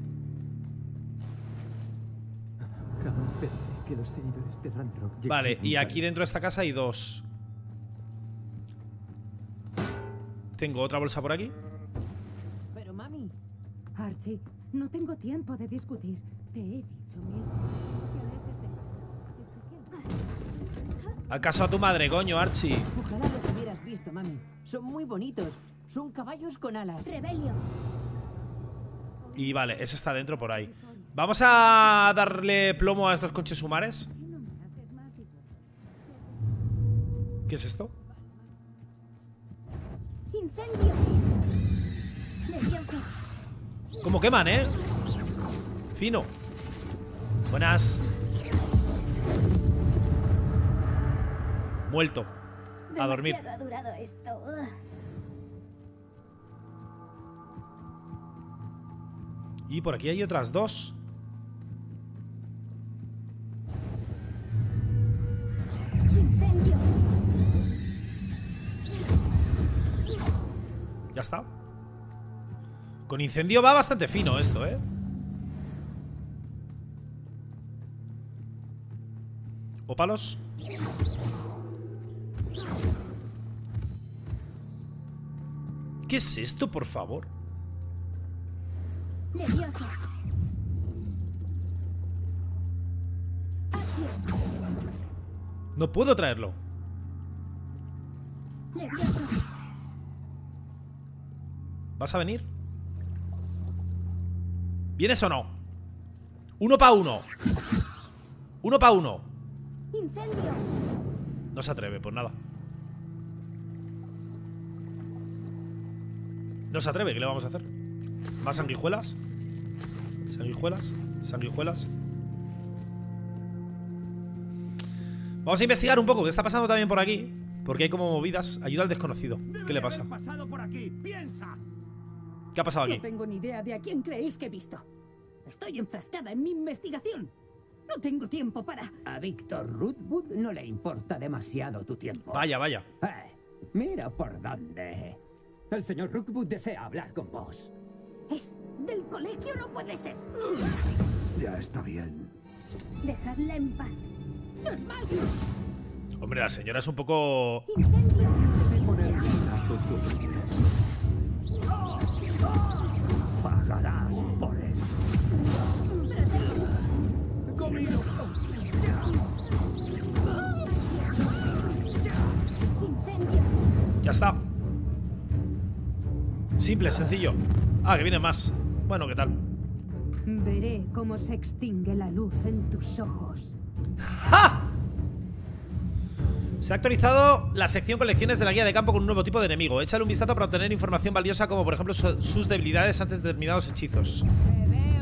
Jamás pensé que los seguidores de Ranrok. Vale, y aquí dentro de esta casa hay dos. Tengo otra bolsa por aquí. Pero mami, Archie, no tengo tiempo de discutir. Te he dicho mil. ¿Acaso a tu madre, coño, Archie? Ojalá los hubieras visto, mami. Son muy bonitos. Son caballos con alas. Rebelio. Y vale, ese está dentro por ahí. Vamos a darle plomo a estos coches sumares. ¿Qué es esto? Incendio. ¿Cómo queman, eh? Fino. Buenas. Muerto. A dormir. Demasiado ha durado esto. Y por aquí hay otras dos. Ya está. Con incendio va bastante fino esto, ¿eh? O palos. ¿Qué es esto, por favor? Leviosa. No puedo traerlo. Leviosa. ¿Vas a venir? ¿Vienes o no? Uno pa' uno. Uno pa' uno. Incendio. No se atreve, pues nada. No se atreve, ¿qué le vamos a hacer? ¿Más sanguijuelas? ¿Sanguijuelas? ¿Sanguijuelas? Vamos a investigar un poco qué está pasando también por aquí, porque hay como movidas. Ayuda al desconocido. ¿Qué le pasa? ¿Qué ha pasado aquí? No tengo ni idea de a quién creéis que he visto. Estoy enfrascada en mi investigación. No tengo tiempo para... A Victor Rookwood no le importa demasiado tu tiempo. Vaya, vaya. Eh, mira por dónde. El señor Rookwood desea hablar con vos. Es del colegio, no puede ser. Ya está bien. Dejadla en paz. ¡Nos vayos! Hombre, la señora es un poco... Incendio. Pagarás por eso. Comido. Ya está. Simple, sencillo. Ah, que viene más. Bueno, ¿qué tal? Veré cómo se extingue la luz en tus ojos. ¡Ja! Se ha actualizado la sección colecciones de la guía de campo con un nuevo tipo de enemigo. Échale un vistazo para obtener información valiosa, como por ejemplo su, sus debilidades ante determinados hechizos. Te veo.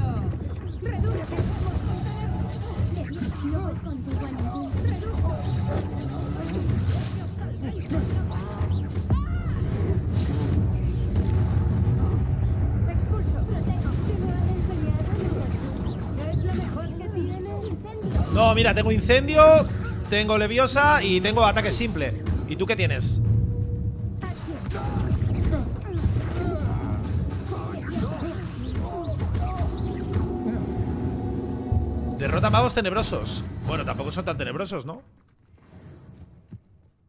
No, mira, tengo incendio, tengo leviosa y tengo ataque simple. ¿Y tú qué tienes? Derrota magos tenebrosos. Bueno, tampoco son tan tenebrosos, ¿no?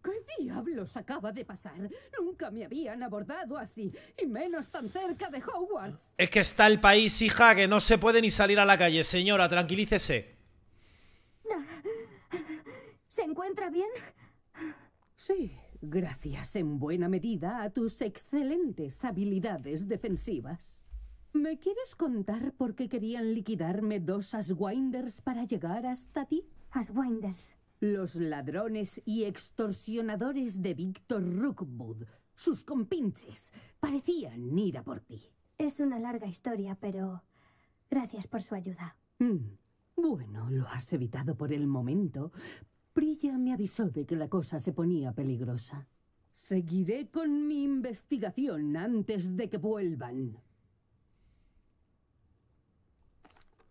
¿Qué diablos acaba de pasar? Nunca me habían abordado así, y menos tan cerca de Hogwarts. Es que está el país, hija, que no se puede ni salir a la calle. Señora, tranquilícese. ¿Se encuentra bien? Sí, gracias en buena medida a tus excelentes habilidades defensivas. ¿Me quieres contar por qué querían liquidarme dos Ashwinders para llegar hasta ti? Ashwinders. Los ladrones y extorsionadores de Victor Rookwood, sus compinches, parecían ir a por ti. Es una larga historia, pero gracias por su ayuda. Mm. Bueno, lo has evitado por el momento. Prilla me avisó de que la cosa se ponía peligrosa. Seguiré con mi investigación antes de que vuelvan.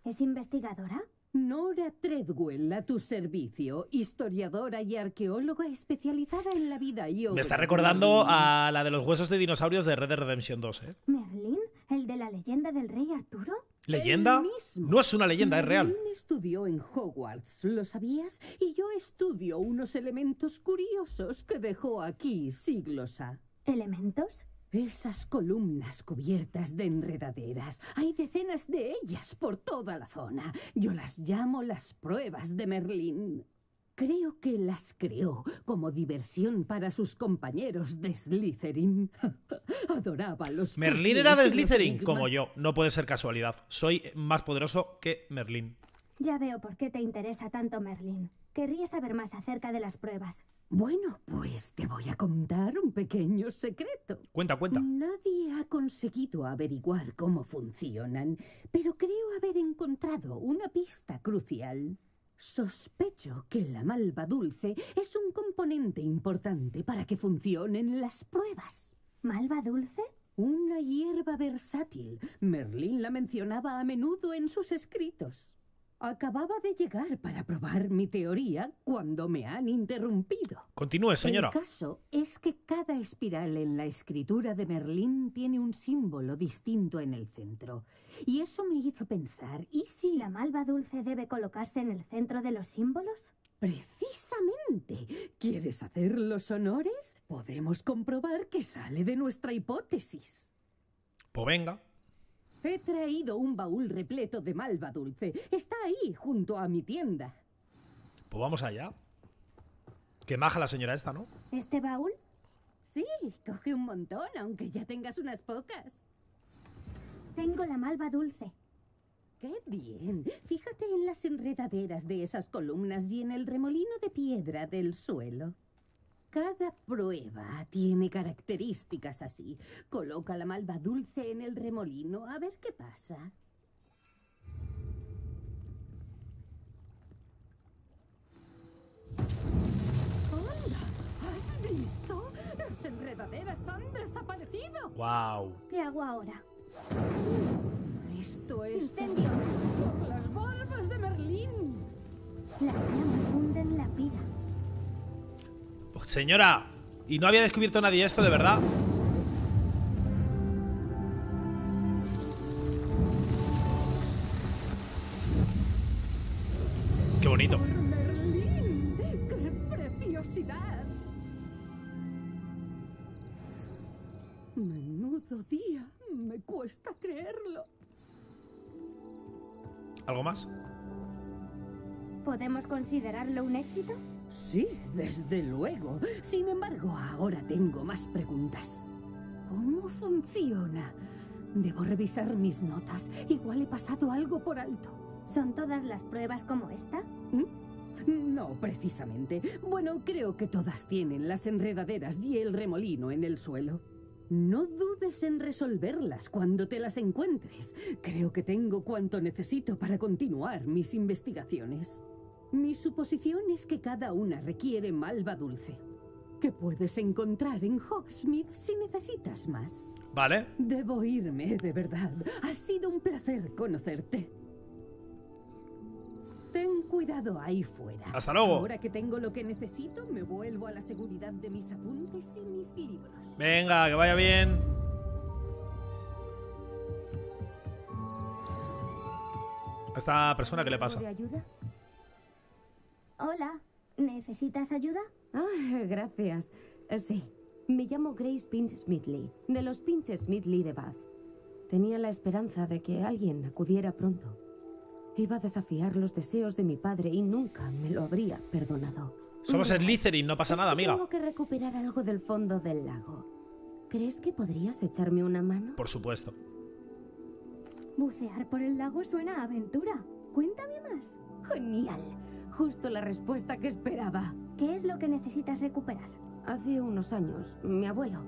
¿Es investigadora? Nora Treadwell, a tu servicio, historiadora y arqueóloga especializada en la vida y obra. Me está recordando a la de los huesos de dinosaurios de Red Dead Redemption dos, ¿eh? ¿Merlín? ¿El de la leyenda del rey Arturo? ¿Leyenda? No es una leyenda, es real. Merlín estudió en Hogwarts, ¿lo sabías? Y yo estudio unos elementos curiosos que dejó aquí Siglosa. ¿Elementos? Esas columnas cubiertas de enredaderas. Hay decenas de ellas por toda la zona. Yo las llamo las pruebas de Merlín. Creo que las creó como diversión para sus compañeros de Slytherin. Adoraba los... Merlín era de Slytherin, como yo. No puede ser casualidad. Soy más poderoso que Merlín. Ya veo por qué te interesa tanto Merlín. Querría saber más acerca de las pruebas. Bueno, pues te voy a contar un pequeño secreto. Cuenta, cuenta. Nadie ha conseguido averiguar cómo funcionan, pero creo haber encontrado una pista crucial. Sospecho que la malva dulce es un componente importante para que funcionen las pruebas. ¿Malva dulce? Una hierba versátil. Merlín la mencionaba a menudo en sus escritos. Acababa de llegar para probar mi teoría cuando me han interrumpido. Continúe, señora. El caso es que cada espiral en la escritura de Merlín tiene un símbolo distinto en el centro. Y eso me hizo pensar, ¿y si la malva dulce debe colocarse en el centro de los símbolos? Precisamente. ¿Quieres hacer los honores? Podemos comprobar que sale de nuestra hipótesis. Pues venga. He traído un baúl repleto de malva dulce. Está ahí, junto a mi tienda. Pues vamos allá. Qué maja la señora esta, ¿no? ¿Este baúl? Sí, coge un montón, aunque ya tengas unas pocas. Tengo la malva dulce. ¡Qué bien! Fíjate en las enredaderas de esas columnas y en el remolino de piedra del suelo. Cada prueba tiene características así. Coloca la malva dulce en el remolino, a ver qué pasa. ¡Hola! ¿Has visto? ¡Las enredaderas han desaparecido! ¡Wow! ¿Qué hago ahora? Esto es... ¡Incendio! ¡Por las barbas de Merlín! Las llamas hunden la pira. Señora, y no había descubierto nadie esto, de verdad. Qué bonito. Merlín, qué preciosidad. Menudo día, me cuesta creerlo. ¿Algo más? ¿Podemos considerarlo un éxito? Sí, desde luego. Sin embargo, ahora tengo más preguntas. ¿Cómo funciona? Debo revisar mis notas. Igual he pasado algo por alto. ¿Son todas las pruebas como esta? ¿Mm? No, precisamente. Bueno, creo que todas tienen las enredaderas y el remolino en el suelo. No dudes en resolverlas cuando te las encuentres. Creo que tengo cuanto necesito para continuar mis investigaciones. Mi suposición es que cada una requiere malva dulce, que puedes encontrar en Hogsmeade si necesitas más. Vale. Debo irme, de verdad. Ha sido un placer conocerte. Ten cuidado ahí fuera. Hasta luego. Ahora que tengo lo que necesito, me vuelvo a la seguridad de mis apuntes y mis libros. Venga, que vaya bien. ¿A esta persona qué le pasa? ¿De ayuda? Hola, ¿necesitas ayuda? Ah, gracias. Sí, me llamo Grace Pinch-Smedley, de los Pinch-Smedley de Bath. Tenía la esperanza de que alguien acudiera pronto. Iba a desafiar los deseos de mi padre y nunca me lo habría perdonado. Somos Slytherin, no pasa nada, amiga. Tengo que recuperar algo del fondo del lago. ¿Crees que podrías echarme una mano? Por supuesto. Bucear por el lago suena a aventura. Cuéntame más. Genial. Justo la respuesta que esperaba. ¿Qué es lo que necesitas recuperar? Hace unos años, mi abuelo,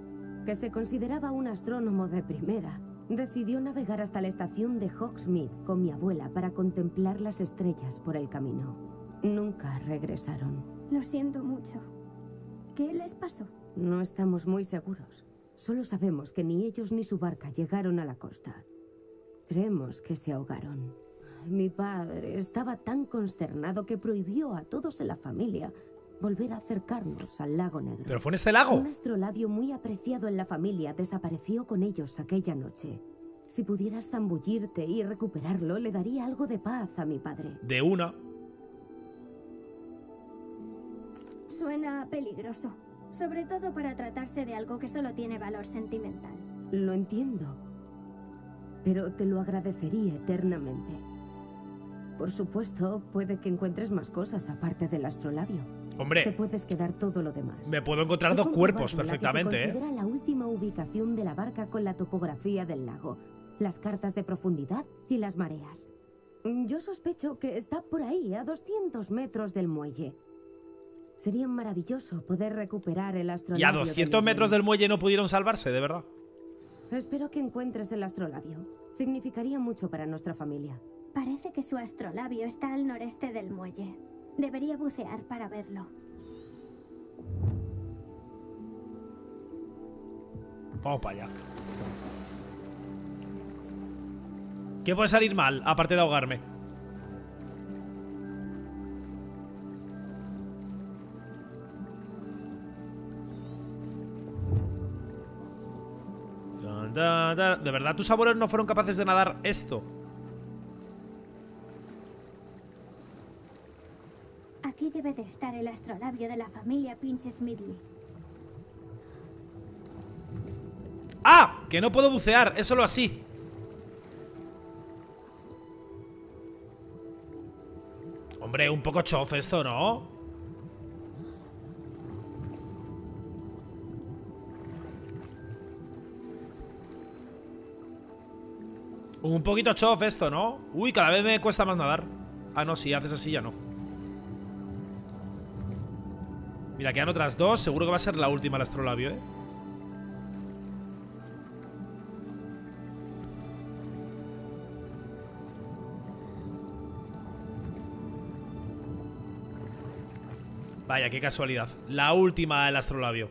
que se consideraba un astrónomo de primera, decidió navegar hasta la estación de Hogsmeade con mi abuela para contemplar las estrellas por el camino. Nunca regresaron. Lo siento mucho. ¿Qué les pasó? No estamos muy seguros. Solo sabemos que ni ellos ni su barca llegaron a la costa. Creemos que se ahogaron. Mi padre estaba tan consternado que prohibió a todos en la familia volver a acercarnos al lago negro. ¿Pero fue en este lago? Un astrolabio muy apreciado en la familia desapareció con ellos aquella noche. Si pudieras zambullirte y recuperarlo, le daría algo de paz a mi padre. De una. Suena peligroso, sobre todo para tratarse de algo que solo tiene valor sentimental. Lo entiendo, pero te lo agradecería eternamente. Por supuesto, puede que encuentres más cosas aparte del astrolabio. Hombre, te puedes quedar todo lo demás. Me puedo encontrar dos cuerpos perfectamente, ¿eh? Considera la última ubicación de la barca con la topografía del lago, las cartas de profundidad y las mareas. Yo sospecho que está por ahí, a doscientos metros del muelle. Sería maravilloso poder recuperar el astrolabio. Y a doscientos metros del muelle no pudieron salvarse, de verdad. Espero que encuentres el astrolabio. Significaría mucho para nuestra familia. Parece que su astrolabio está al noreste del muelle. Debería bucear para verlo. Vamos para allá. ¿Qué puede salir mal, aparte de ahogarme? ¿De verdad tus abuelos no fueron capaces de nadar esto? Aquí debe de estar el astrolabio de la familia Pinch-Smedley. ¡Ah! Que no puedo bucear, es solo así. Hombre, un poco chof esto, ¿no? Un poquito chof esto, ¿no? Uy, cada vez me cuesta más nadar. Ah, no, si haces así ya no. Mira, quedan otras dos. Seguro que va a ser la última el astrolabio, ¿eh? Vaya, qué casualidad. La última el astrolabio.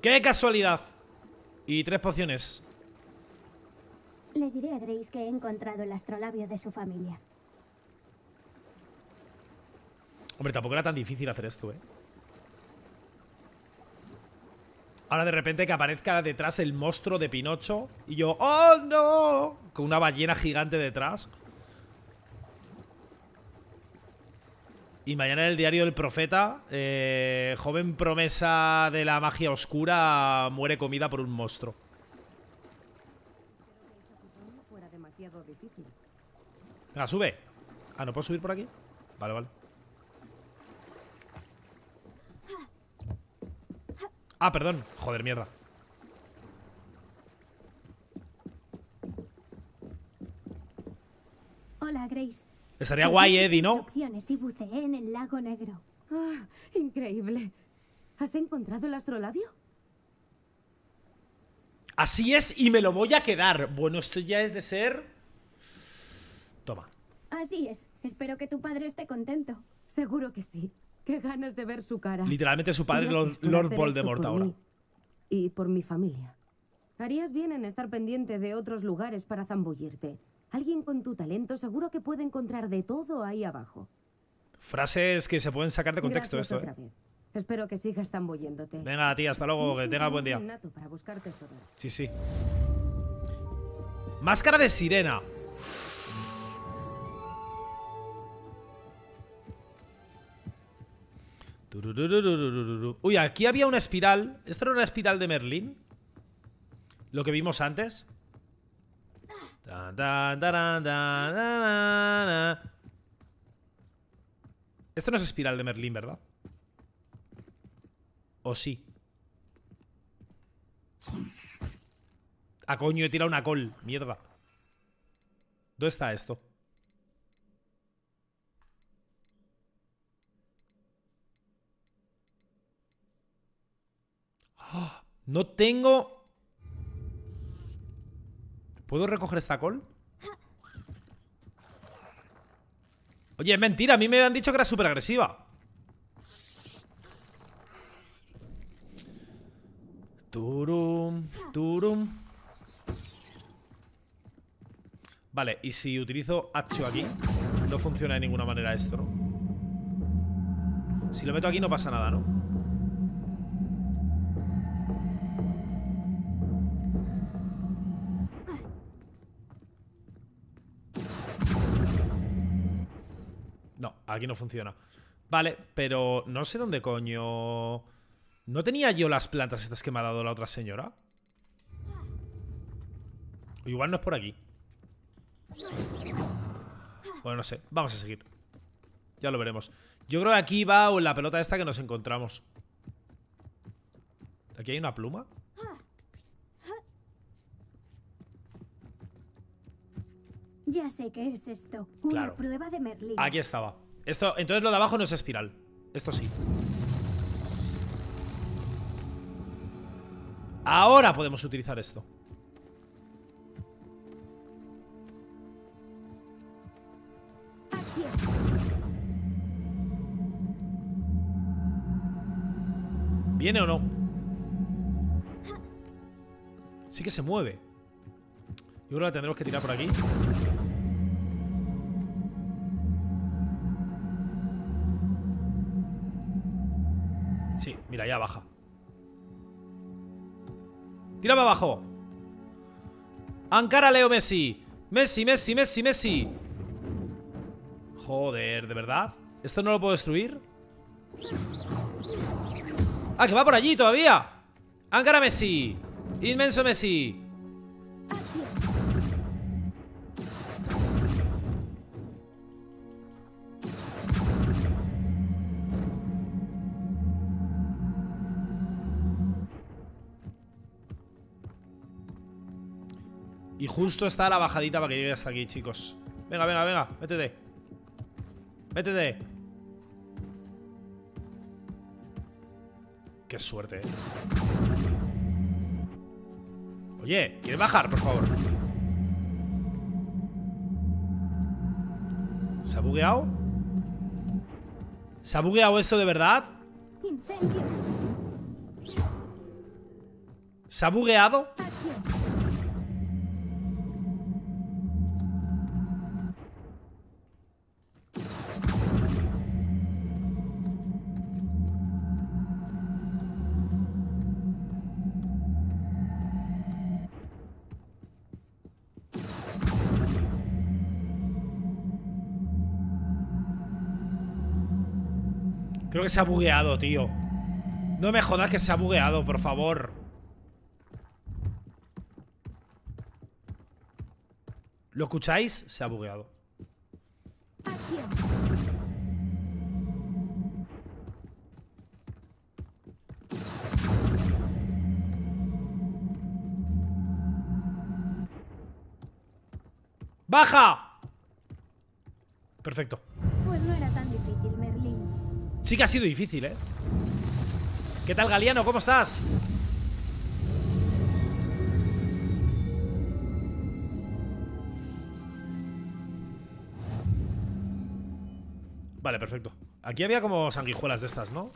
¡Qué casualidad! Y tres pociones. Le diré a Grace que he encontrado el astrolabio de su familia. Hombre, tampoco era tan difícil hacer esto, ¿eh? Ahora de repente que aparezca detrás el monstruo de Pinocho y yo... ¡Oh, no! Con una ballena gigante detrás. Y mañana en el diario del profeta, eh, joven promesa de la magia oscura muere comida por un monstruo. Venga, sube. Ah, ¿no puedo subir por aquí? Vale, vale. Ah, perdón. Joder, mierda. Hola, Grace. Estaría guay, Eddie, ¿no? Y buceé en el lago negro. Ah, increíble. ¿Has encontrado el astrolabio? Así es, y me lo voy a quedar. Bueno, esto ya es de ser... Toma. Así es. Espero que tu padre esté contento. Seguro que sí. Qué ganas de ver su cara. Literalmente su padre, Lord, Lord Voldemort ahora. Y por mi familia. Harías bien en estar pendiente de otros lugares para zambullirte. Alguien con tu talento seguro que puede encontrar de todo ahí abajo. Frases que se pueden sacar de contexto. Gracias esto, ¿eh? Espero que sigas tambuyéndote. Venga, tía, hasta luego, que tengas buen día. Para buscar tesoros. Sí, sí. Máscara de sirena. Uy, aquí había una espiral. ¿Esto era una espiral de Merlín? Lo que vimos antes. Esto no es espiral de Merlín, ¿verdad? ¿O sí? Ah, coño, he tirado una col. Mierda. ¿Dónde está esto? ¡Oh! No tengo... ¿Puedo recoger esta col? Oye, es mentira. A mí me han dicho que era súper agresiva. Turum, turum. Vale, y si utilizo Accio aquí, no funciona de ninguna manera esto, ¿no? Si lo meto aquí no pasa nada, ¿no? No, aquí no funciona. Vale, pero no sé dónde coño... ¿No tenía yo las plantas estas que me ha dado la otra señora? O igual no es por aquí. Bueno, no sé. Vamos a seguir. Ya lo veremos. Yo creo que aquí va o en la pelota esta que nos encontramos. ¿Aquí hay una pluma? Ya sé qué es esto. Una claro. prueba de Merlín. Aquí estaba. Esto, entonces lo de abajo no es espiral. Esto sí. Ahora podemos utilizar esto. ¿Viene o no? Sí que se mueve. Yo creo que la tendremos que tirar por aquí. Sí, mira, ya baja. ¡Tira para abajo! ¡Ankara Leo Messi! ¡Messi, Messi, Messi, Messi! Joder, ¿de verdad? ¿Esto no lo puedo destruir? ¡Ah, que va por allí todavía! ¡Ankara Messi! ¡Inmenso Messi! Y justo está la bajadita para que llegue hasta aquí, chicos. Venga, venga, venga, métete. Métete. Qué suerte, eh. Oye, ¿quieres bajar, por favor? ¿Se ha bugueado? ¿Se ha bugueado esto de verdad? ¿Se ha bugueado? Creo que se ha bugueado, tío. No me jodas que se ha bugueado, por favor. ¿Lo escucháis? Se ha bugueado. ¡Baja! Perfecto. Pues no era tan difícil, Merlín. Sí que ha sido difícil, ¿eh? ¿Qué tal, Galiano? ¿Cómo estás? Vale, perfecto. Aquí había como sanguijuelas de estas, ¿no?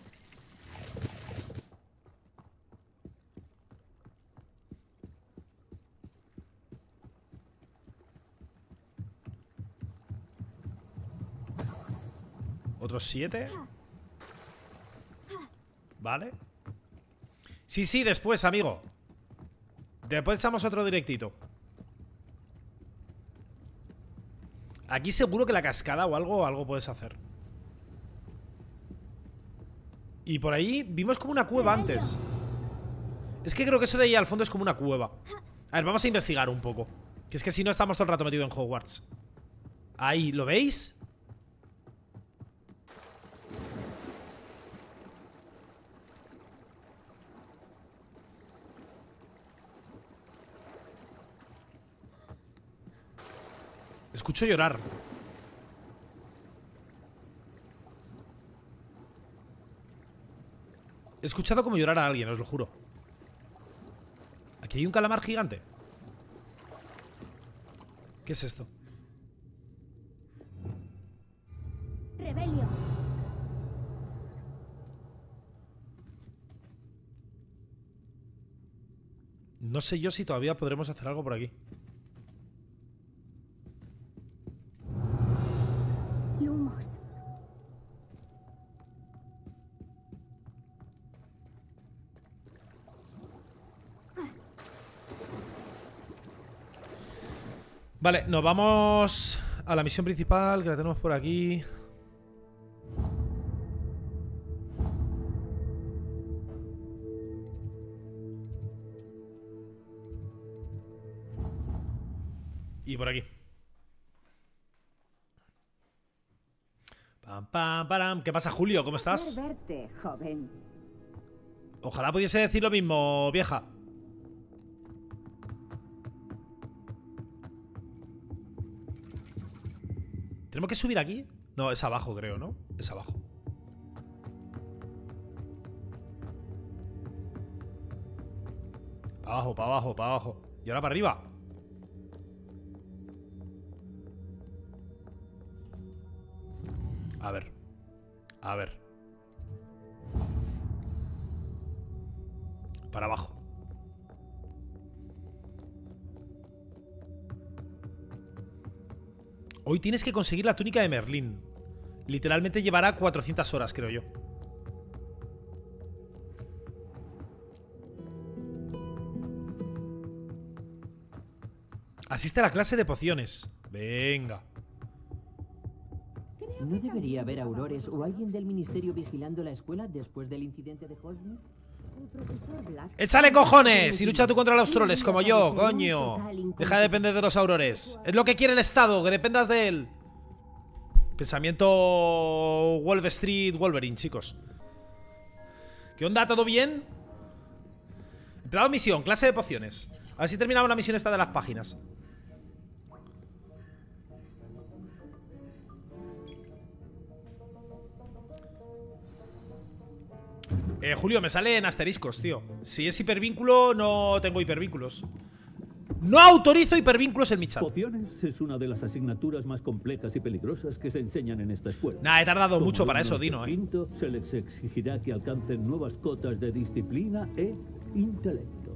Otros siete. Vale. Sí, sí, después, amigo. Después echamos otro directito. Aquí seguro que la cascada o algo, algo puedes hacer. Y por ahí vimos como una cueva antes. Es que creo que eso de ahí al fondo es como una cueva. A ver, vamos a investigar un poco. Que es que si no estamos todo el rato metidos en Hogwarts. Ahí, ¿lo veis? Escucho llorar. He escuchado como llorar a alguien, os lo juro. Aquí hay un calamar gigante. ¿Qué es esto? Rebelio. No sé yo si todavía podremos hacer algo por aquí. Lumos. Vale, nos vamos a la misión principal, que la tenemos por aquí. Y por aquí. Pam, pam, pam. ¿Qué pasa, Julio? ¿Cómo estás? Verte, joven. Ojalá pudiese decir lo mismo, vieja. ¿Tenemos que subir aquí? No, es abajo, creo, ¿no? Es abajo. Para abajo, para abajo, para abajo. Y ahora para arriba. A ver. A ver. Para abajo. Hoy tienes que conseguir la túnica de Merlín. Literalmente llevará cuatrocientas horas, creo yo. Asiste a la clase de pociones. Venga. ¿No debería haber aurores o alguien del ministerio vigilando la escuela después del incidente de Hogsmeade? ¡Échale cojones! Y lucha tú contra los troles como yo, coño. Deja de depender de los aurores. Es lo que quiere el Estado, que dependas de él. Pensamiento Wolf Street Wolverine, chicos. ¿Qué onda? ¿Todo bien? Empezado misión, clase de pociones. Así terminamos la misión esta de las páginas. Eh, Julio, me sale en asteriscos, tío. Si es hipervínculo, no tengo hipervínculos. No autorizo hipervínculos en mi chat. Pociones es una de las asignaturas más complejas y peligrosas que se enseñan en esta escuela. Nah, he tardado Como mucho para eso, Dino, eh. Quinto, se les exigirá que alcancen nuevas cotas de disciplina e intelecto.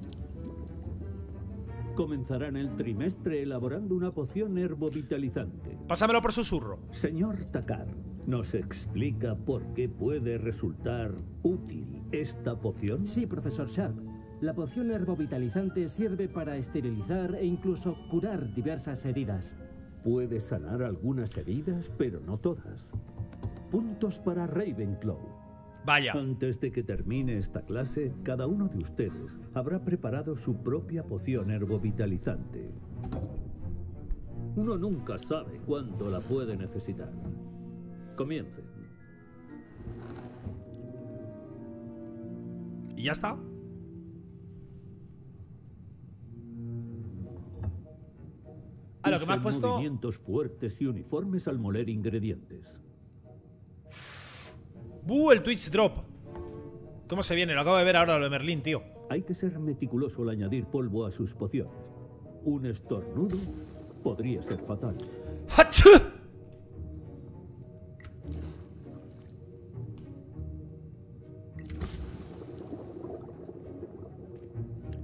Comenzarán el trimestre elaborando una poción herbovitalizante. Pásamelo por susurro. Señor Takar, ¿nos explica por qué puede resultar útil esta poción? Sí, profesor Sharp. La poción herbovitalizante sirve para esterilizar e incluso curar diversas heridas. Puede sanar algunas heridas, pero no todas. Puntos para Ravenclaw. Vaya. Antes de que termine esta clase, cada uno de ustedes habrá preparado su propia poción herbovitalizante. Uno nunca sabe cuándo la puede necesitar. Comiencen. Y ya está. Ah, lo que me has puesto. Movimientos fuertes y uniformes al moler ingredientes. ¡Uh, el Twitch Drop! ¿Cómo se viene? Lo acabo de ver ahora lo de Merlín, tío. Hay que ser meticuloso al añadir polvo a sus pociones. Un estornudo podría ser fatal. ¡Hachú!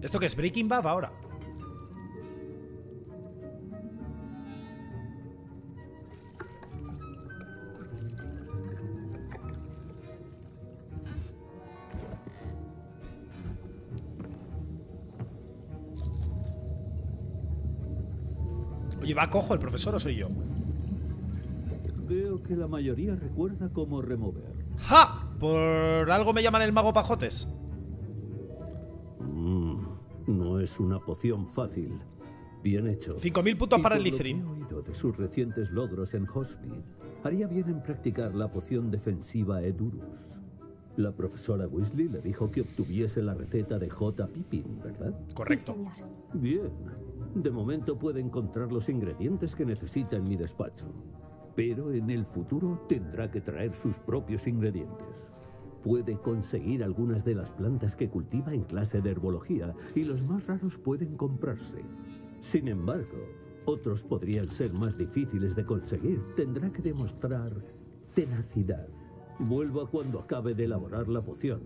¿Esto qué es? ¿Breaking Bad ahora? ¿Va cojo el profesor o soy yo? Creo que la mayoría recuerda cómo remover. ¡Ja! Por algo me llaman el mago Pajotes. Mm, no es una poción fácil. Bien hecho. cinco mil puntos para el Slytherin. He oído de sus recientes logros en Hogsmeade. Haría bien en practicar la poción defensiva Edurus. La profesora Weasley le dijo que obtuviese la receta de J. Pippin, ¿verdad? Correcto. Sí, señor. Bien. De momento puede encontrar los ingredientes que necesita en mi despacho, pero en el futuro tendrá que traer sus propios ingredientes. Puede conseguir algunas de las plantas que cultiva en clase de herbología y los más raros pueden comprarse. Sin embargo, otros podrían ser más difíciles de conseguir. Tendrá que demostrar tenacidad. Vuelva cuando acabe de elaborar la poción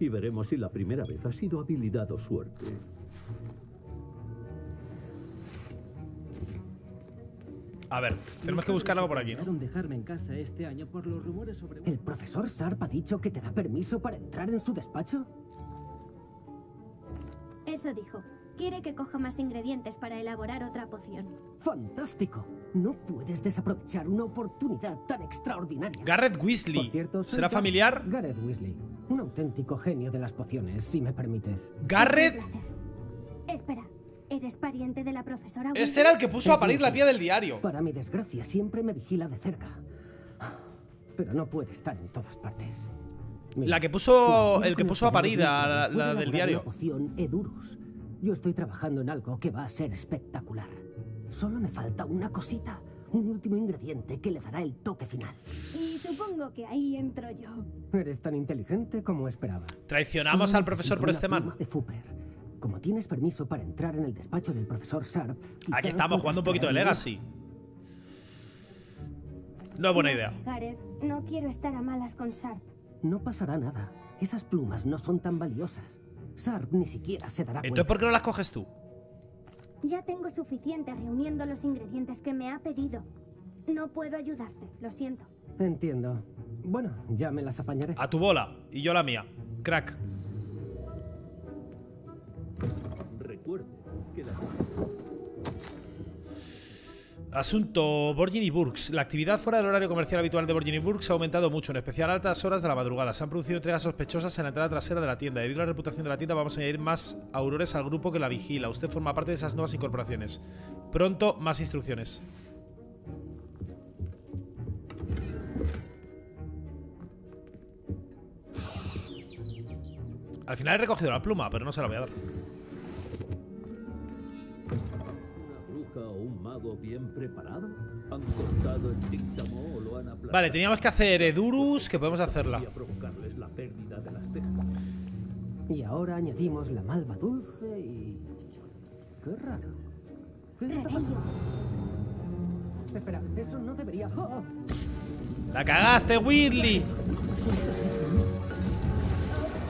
y veremos si la primera vez ha sido habilidad o suerte. A ver, tenemos que buscar algo por aquí, ¿no? Dejarme en casa este año por los rumores sobre... ¿El profesor Sharp ha dicho que te da permiso para entrar en su despacho? Eso dijo. Quiere que coja más ingredientes para elaborar otra poción. ¡Fantástico! No puedes desaprovechar una oportunidad tan extraordinaria. Garreth Weasley. Cierto, ¿será Garrett, familiar? Garreth Weasley. Un auténtico genio de las pociones, si me permites. Garrett... Espera. ¿Eres pariente de la profesora Weasley? Este era el que puso a parir la tía del diario. Para mi desgracia, siempre me vigila de cerca. Pero no puede estar en todas partes. Mira, la que puso... El que puso a parir a la, la del diario. Poción Edurus. Yo estoy trabajando en algo que va a ser espectacular. Solo me falta una cosita. Un último ingrediente que le dará el toque final. Y supongo que ahí entro yo. Eres tan inteligente como esperaba. Traicionamos Solo al profesor por este man. De Fuper. Como tienes permiso para entrar en el despacho del profesor Sharp... Aquí estamos jugando un poquito de Legacy. No es buena idea. Gareth, no quiero estar a malas con Sharp. No pasará nada. Esas plumas no son tan valiosas. Sharp ni siquiera se dará cuenta. Entonces, ¿por qué no las coges tú? Ya tengo suficiente reuniendo los ingredientes que me ha pedido. No puedo ayudarte, lo siento. Entiendo. Bueno, ya me las apañaré. A tu bola. Y yo la mía. Crack. Asunto Borgin y Burks. La actividad fuera del horario comercial habitual de Borgin y Burks ha aumentado mucho, en especial a altas horas de la madrugada. Se han producido entregas sospechosas en la entrada trasera de la tienda. Debido a la reputación de la tienda, vamos a añadir más aurores al grupo que la vigila. Usted forma parte de esas nuevas incorporaciones. Pronto, más instrucciones. Al final he recogido la pluma, pero no se la voy a dar. estado bien preparado? ¿Han cortado el tíntamo o lo han aplastado? Vale, teníamos que hacer Edurus, que podemos hacerla. Provocarles la pérdida de las tejas. Y ahora añadimos la malva dulce y... Qué raro. ¿Qué está pasando? Espera, eso no debería... ¡Oh! ¡La cagaste, Weasley!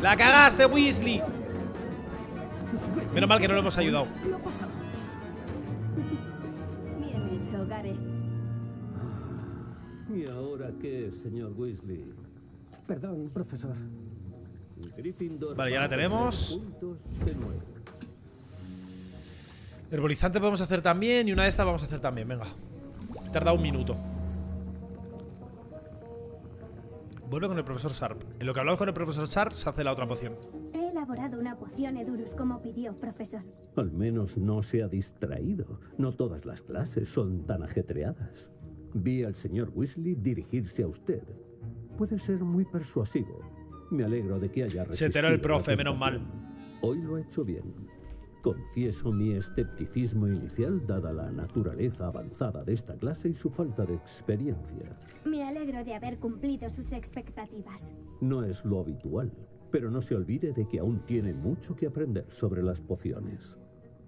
¡La cagaste, Weasley! Menos mal que no lo hemos ayudado. Bien hecho, Gareth. ¿Y ahora qué, señor Weasley? Perdón, profesor. Vale, ya la tenemos. Herbolizante podemos hacer también. Y una de estas vamos a hacer también, venga. Tarda un minuto. Vuelve con el profesor Sharp. En lo que hablamos con el profesor Sharp se hace la otra poción. He elaborado una poción Edurus como pidió, profesor. Al menos no se ha distraído. No todas las clases son tan ajetreadas. Vi al señor Weasley dirigirse a usted. Puede ser muy persuasivo. Me alegro de que haya resistido. Se enteró el profe, menos mal. Hoy lo he hecho bien. Confieso mi escepticismo inicial dada la naturaleza avanzada de esta clase y su falta de experiencia. Me alegro de haber cumplido sus expectativas. No es lo habitual, pero no se olvide de que aún tiene mucho que aprender sobre las pociones.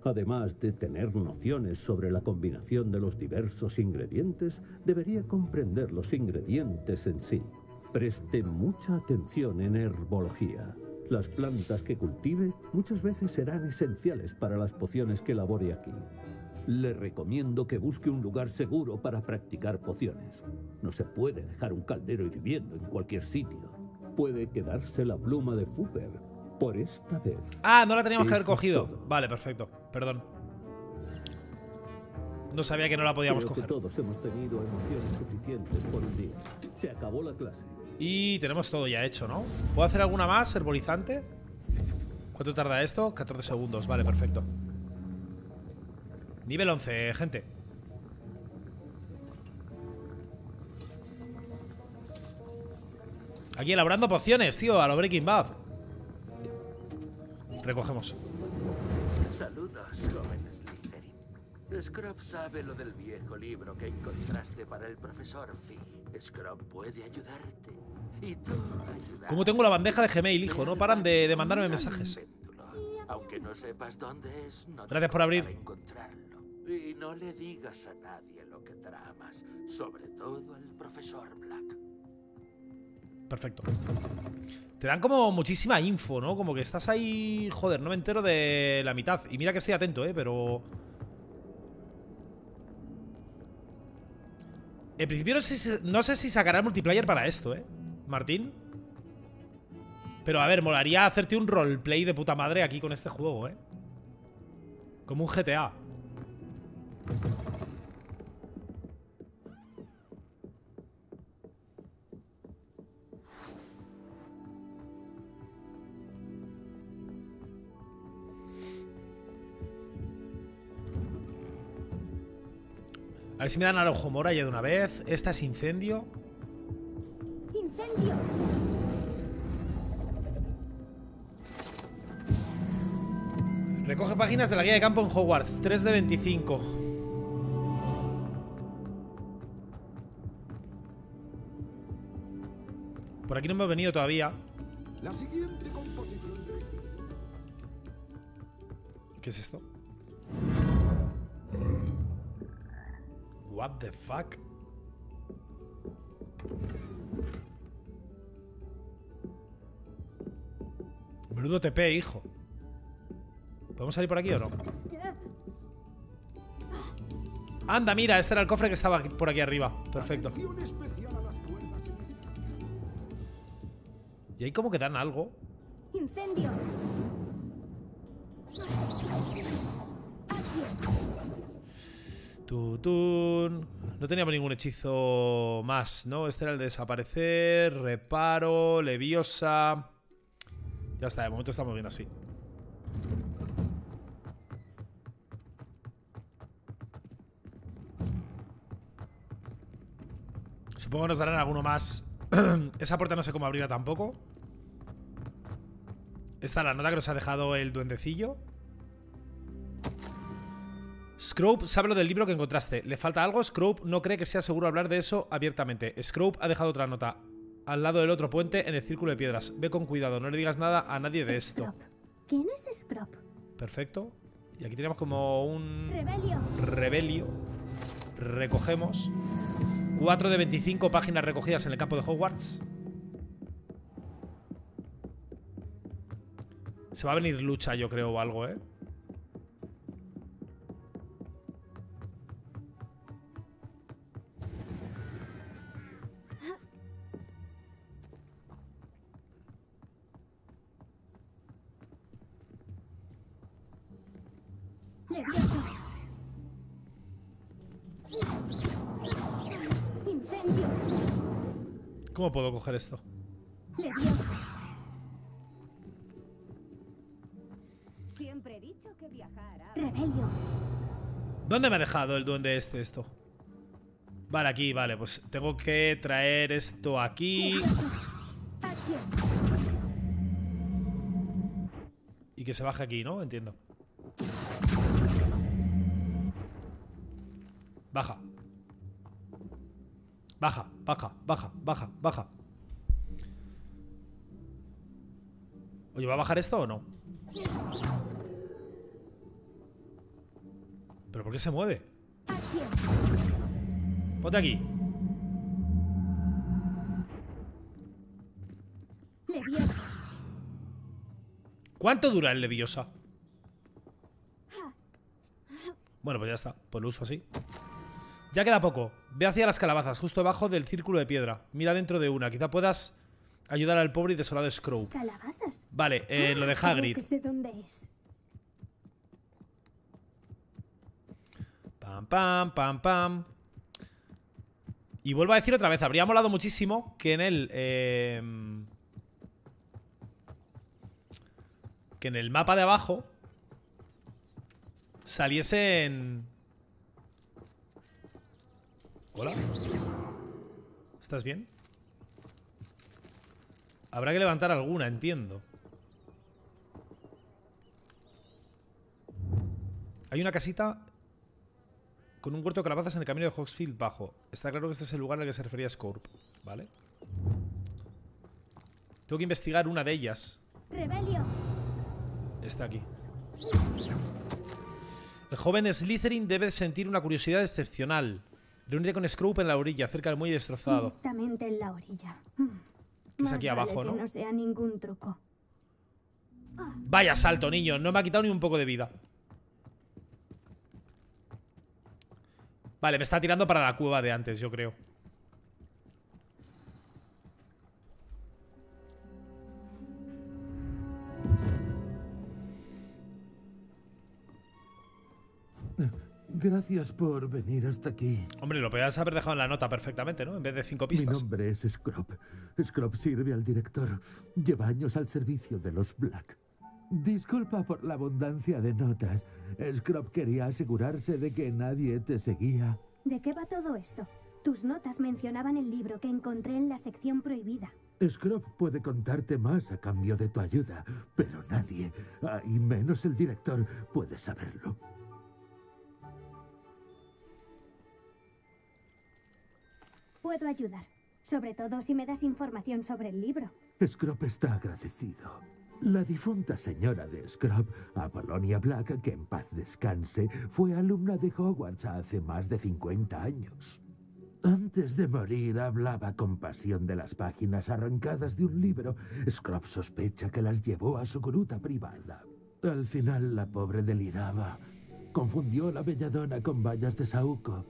Además de tener nociones sobre la combinación de los diversos ingredientes, debería comprender los ingredientes en sí. Preste mucha atención en herbología. Las plantas que cultive muchas veces serán esenciales para las pociones que elabore aquí. Le recomiendo que busque un lugar seguro para practicar pociones. No se puede dejar un caldero hirviendo en cualquier sitio. Puede quedarse la pluma de Fooper por esta vez. Ah, no la teníamos que haber cogido. Todo. Vale, perfecto. Perdón. No sabía que no la podíamos Creo coger. Que todos hemos tenido emociones suficientes por un día. Se acabó la clase. Y tenemos todo ya hecho, ¿no? ¿Puedo hacer alguna más? ¿Herbolizante? ¿Cuánto tarda esto? catorce segundos. Vale, perfecto. Nivel once, gente. Aquí elaborando pociones, tío, a lo Breaking Bad. Recogemos. Saludos, joven Slytherin. Scrope sabe lo del viejo libro que encontraste para el profesor Fee. Scrope puede ayudarte y tú ayudas. Como tengo la bandeja de Gmail, hijo, no paran de, de mandarme mensajes. Aunque no sepas dónde es, no Gracias por abrir. Encontrarlo. Y no le digas a nadie lo que tramas, sobre todo al profesor Black. Perfecto. Te dan como muchísima info, ¿no? Como que estás ahí, joder, no me entero de la mitad. Y mira que estoy atento, eh, pero en principio no sé, no sé si sacará el multiplayer para esto, ¿eh, Martín? Pero a ver, molaría hacerte un roleplay de puta madre aquí con este juego, ¿eh? Como un G T A. A ver si me dan a la ojo mora ya de una vez. Esta es incendio. ¡Incendio! Recoge páginas de la guía de campo en Hogwarts. tres de veinticinco. Por aquí no hemos venido todavía. La siguiente composición de... ¿Qué es esto? What the fuck? Menudo T P, hijo. ¿Podemos salir por aquí o no? Anda, mira, este era el cofre que estaba por aquí arriba. Perfecto. Y ahí como que dan algo. Incendio. Tutun. No teníamos ningún hechizo más, ¿no? Este era el de desaparecer, reparo, leviosa. Ya está, de momento estamos bien así. Supongo que nos darán alguno más. Esa puerta no sé cómo abrirla tampoco. Esta es la nota que nos ha dejado el duendecillo. Scrope sabe lo del libro que encontraste. ¿Le falta algo? Scrope no cree que sea seguro hablar de eso abiertamente. Scrope ha dejado otra nota al lado del otro puente en el círculo de piedras. Ve con cuidado, no le digas nada a nadie de esto. Scrope. ¿Quién es Scrope? Perfecto. Y aquí tenemos como un... Rebelio. Rebelio. Recogemos. cuatro de veinticinco páginas recogidas en el campo de Hogwarts. Se va a venir lucha, yo creo, o algo, ¿eh? ¿Cómo puedo coger esto? Siempre he dicho que viajará. Rebelio. ¿Dónde me ha dejado el duende este esto? Vale, aquí, vale, pues tengo que traer esto aquí. Y que se baje aquí, ¿no? Entiendo. Baja. Baja, baja, baja, baja, baja. Oye, ¿va a bajar esto o no? ¿Pero por qué se mueve? Ponte aquí. ¿Cuánto dura el Leviosa? Bueno, pues ya está. Pues lo uso así. Ya queda poco. Ve hacia las calabazas, justo debajo del círculo de piedra. Mira dentro de una. Quizá puedas ayudar al pobre y desolado Scrope. ¿Calabazas? Vale, eh, lo de Hagrid. Creo que sé dónde es. Pam, pam, pam, pam. Y vuelvo a decir otra vez, habría molado muchísimo que en el... Eh, que en el mapa de abajo saliesen... Hola. ¿Estás bien? Habrá que levantar alguna, entiendo. Hay una casita con un huerto de calabazas en el camino de Hogsfield bajo. Está claro que este es el lugar al que se refería Scorp, ¿vale? Tengo que investigar una de ellas. Rebelio. Está aquí. El joven Slytherin debe sentir una curiosidad excepcional. Reúnete con Scrope en la orilla, cerca del muelle destrozado. Exactamente en la orilla. Es aquí abajo, ¿no? No sea ningún truco. Vaya salto, niño. No me ha quitado ni un poco de vida. Vale, me está tirando para la cueva de antes, yo creo. Gracias por venir hasta aquí. Hombre, lo podías haber dejado en la nota perfectamente, ¿no? En vez de cinco pistas. Mi nombre es Scrope. Scrope sirve al director. Lleva años al servicio de los Black. Disculpa por la abundancia de notas. Scrope quería asegurarse de que nadie te seguía. ¿De qué va todo esto? Tus notas mencionaban el libro que encontré en la sección prohibida. Scrope puede contarte más a cambio de tu ayuda, pero nadie, y menos el director, puede saberlo. Puedo ayudar, sobre todo si me das información sobre el libro. Scrope está agradecido. La difunta señora de Scrope, Apollonia Black, que en paz descanse, fue alumna de Hogwarts hace más de cincuenta años. Antes de morir, hablaba con pasión de las páginas arrancadas de un libro. Scrope sospecha que las llevó a su gruta privada. Al final, la pobre deliraba. Confundió la belladona con vallas de saúco.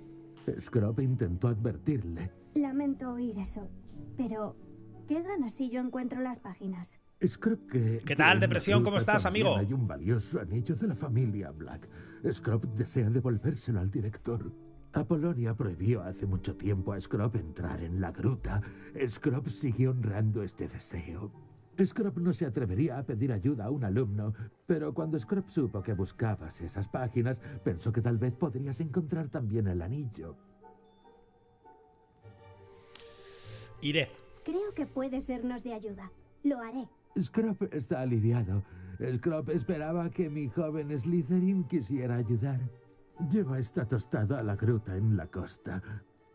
Scrope intentó advertirle. Lamento oír eso, pero ¿qué ganas si yo encuentro las páginas? Scrope que... ¿Qué tal, Depresión? ¿Cómo estás, amigo? Hay un valioso anillo de la familia Black. Scrope desea devolvérselo al director. Apollonia prohibió hace mucho tiempo a Scrope entrar en la gruta. Scrope siguió honrando este deseo. Scrope no se atrevería a pedir ayuda a un alumno, pero cuando Scrope supo que buscabas esas páginas, pensó que tal vez podrías encontrar también el anillo. Iré. Creo que puede sernos de ayuda. Lo haré. Scrope está aliviado. Scrope esperaba que mi joven Slytherin quisiera ayudar. Lleva esta tostada a la gruta en la costa.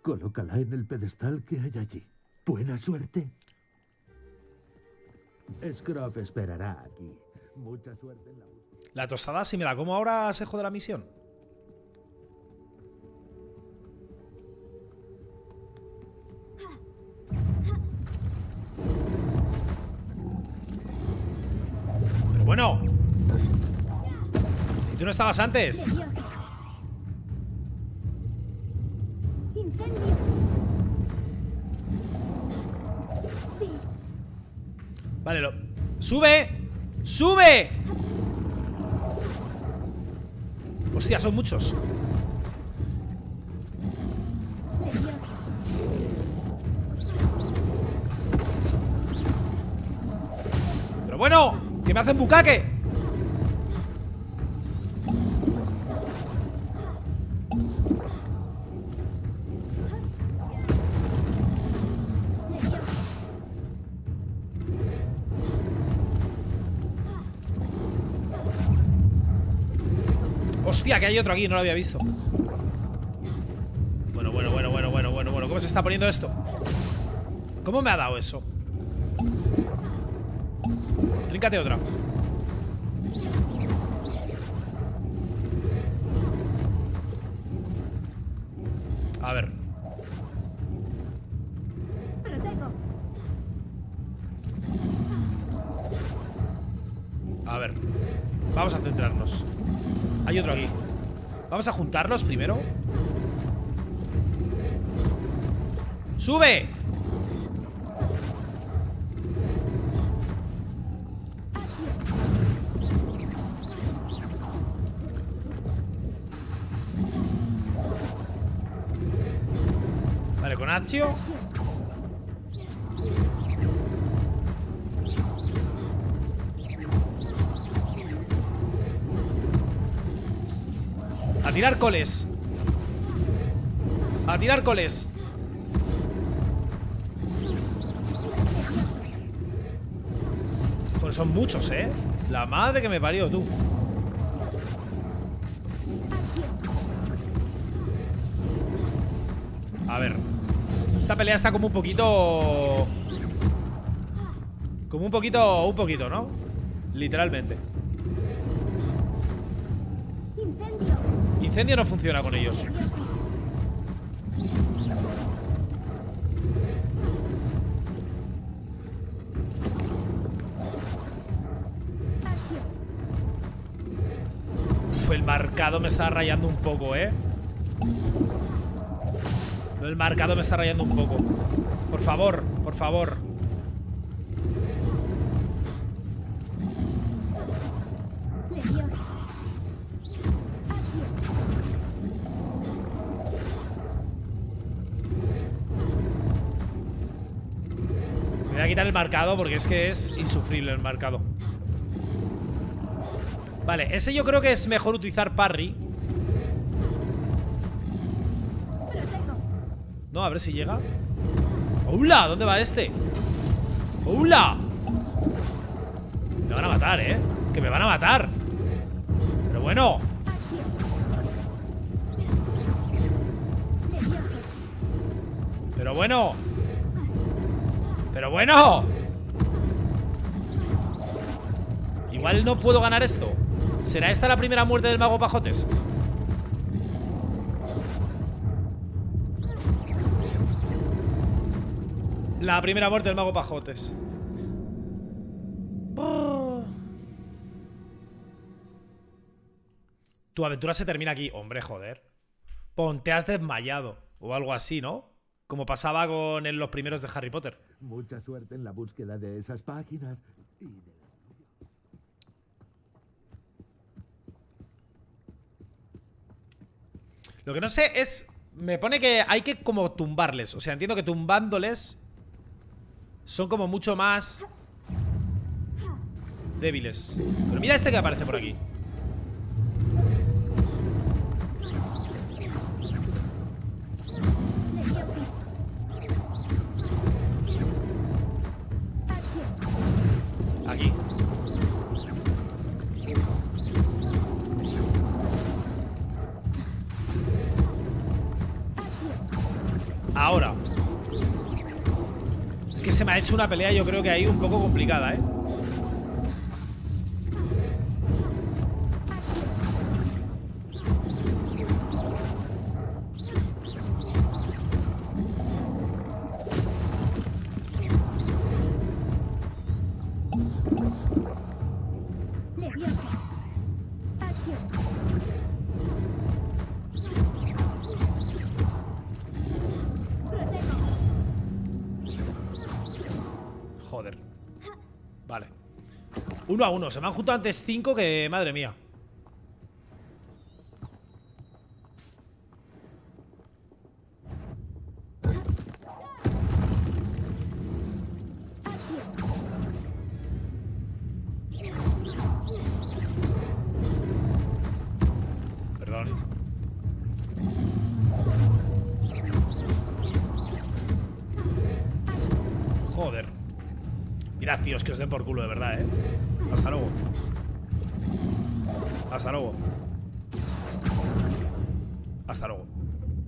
Colócala en el pedestal que hay allí. Buena suerte. Scrope esperará aquí. Mucha suerte en la... La tostada, si me la como ahora, se jode la misión. Pero bueno. Si tú no estabas antes. Vale, lo... ¡Sube! ¡Sube! Hostia, son muchos. Pero bueno, que me hacen bucaque. Hostia, que hay otro aquí, no lo había visto. Bueno, bueno, bueno, bueno, bueno, bueno, bueno. ¿Cómo se está poniendo esto? ¿Cómo me ha dado eso? Tríncate otra. A ver. A ver. Vamos a centrarnos. Hay otro aquí. Vamos a juntarlos primero. ¡Sube! Vale, con Accio. A tirar coles. A tirar coles. Pues son muchos, ¿eh? La madre que me parió, tú. A ver. Esta pelea está como un poquito... Como un poquito... Un poquito, ¿no? Literalmente. Incendio no funciona con ellos. Uf, el marcado me está rayando un poco, ¿eh? El marcado me está rayando un poco. Por favor, por favor. Quitar el marcado porque es que es insufrible el marcado. Vale, ese yo creo que es mejor utilizar parry. No, a ver si llega. ¡Hola! ¿Dónde va este? ¡Hola! Me van a matar, ¿eh? Que me van a matar. Pero bueno. Pero bueno. ¡Pero bueno! Igual no puedo ganar esto. ¿Será esta la primera muerte del mago Pajotes? La primera muerte del mago Pajotes. Tu aventura se termina aquí. Hombre, joder. Ponte has desmayado. O algo así, ¿no? Como pasaba con los primeros de Harry Potter. Mucha suerte en la búsqueda de esas páginas. Lo que no sé es... Me pone que hay que como tumbarles. O sea, entiendo que tumbándoles son como mucho más débiles. Pero mira este que aparece por aquí. hecho una pelea, yo creo que ahí un poco complicada, ¿eh? Uno a uno. Se me han juntado antes cinco que... Madre mía. Perdón. Joder. Mirad, tíos, que os den por culo, de verdad, eh. Hasta luego. Hasta luego. Hasta luego.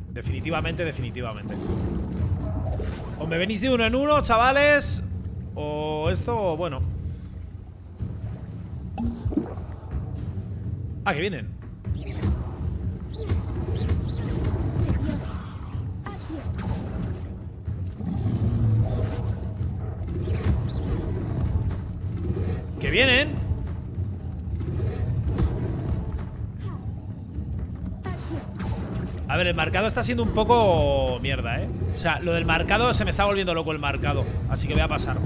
Definitivamente, definitivamente. O me venís de uno en uno, chavales. O esto, bueno. Ah, que vienen. Vienen. A ver, el marcado está siendo un poco mierda, ¿eh? O sea, lo del marcado, se me está volviendo loco el marcado. Así que voy a pasar.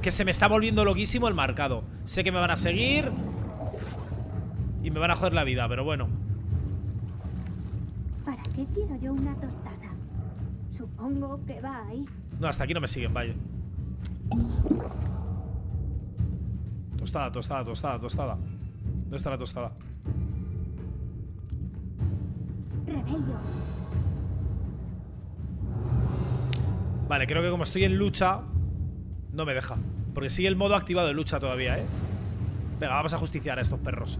Que se me está volviendo loquísimo el marcado. Sé que me van a seguir y me van a joder la vida, pero bueno. ¿Para qué quiero yo una tostada? Supongo que va ahí. No, hasta aquí no me siguen, vaya. Tostada, tostada, tostada, tostada. ¿Dónde está la tostada? Rebelio. Vale, creo que como estoy en lucha, no me deja. Porque sigue el modo activado de lucha todavía, ¿eh? Venga, vamos a justiciar a estos perros.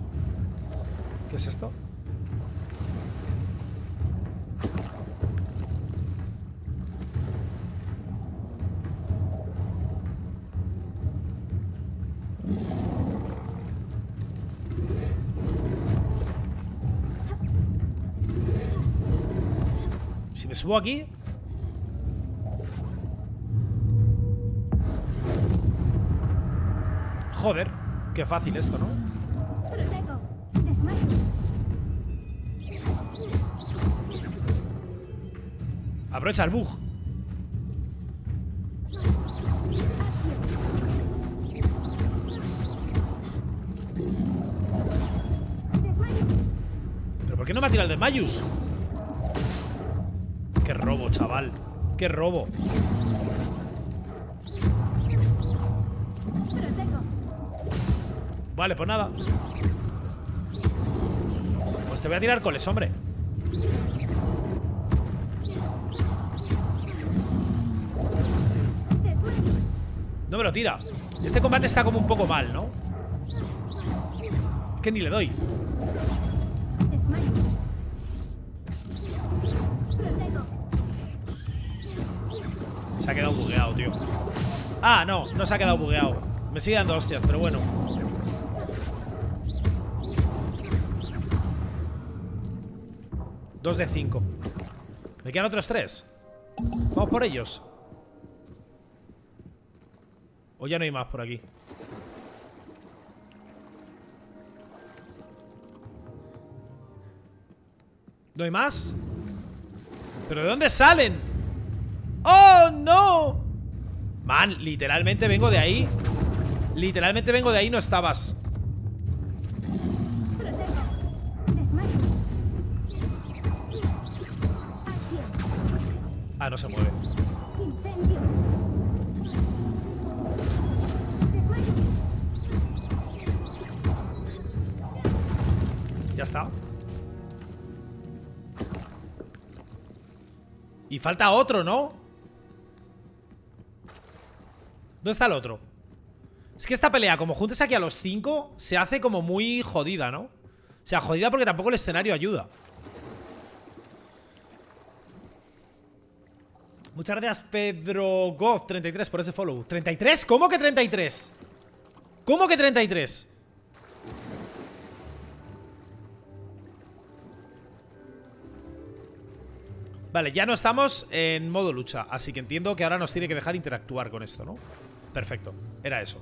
¿Qué es esto? Subo aquí. Joder, qué fácil esto, ¿no? Aprovecha el bug. ¿Pero por qué no me ha tirado el desmayus? ¡Qué robo, chaval! ¡Qué robo! Vale, pues nada. Pues te voy a tirar coles, hombre. No me lo tira. Este combate está como un poco mal, ¿no? Que ni le doy. Se ha quedado bugueado, tío. Ah, no, no se ha quedado bugueado. Me sigue dando hostias, pero bueno. Dos de cinco. Me quedan otros tres. Vamos por ellos. O ya no hay más por aquí. ¿No hay más? ¿Pero de dónde salen? ¡Oh, no! Man, literalmente vengo de ahí. Literalmente vengo de ahí, no estabas. Ah, no se mueve. Ya está. Y falta otro, ¿no? ¿Dónde está el otro? Es que esta pelea, como juntes aquí a los cinco, se hace como muy jodida, ¿no? O sea, jodida porque tampoco el escenario ayuda. Muchas gracias, Pedro Goff treinta y tres por ese follow. ¿treinta y tres? ¿Cómo que treinta y tres? ¿Cómo que treinta y tres? Vale, ya no estamos en modo lucha, así que entiendo que ahora nos tiene que dejar interactuar con esto, ¿no? Perfecto, era eso.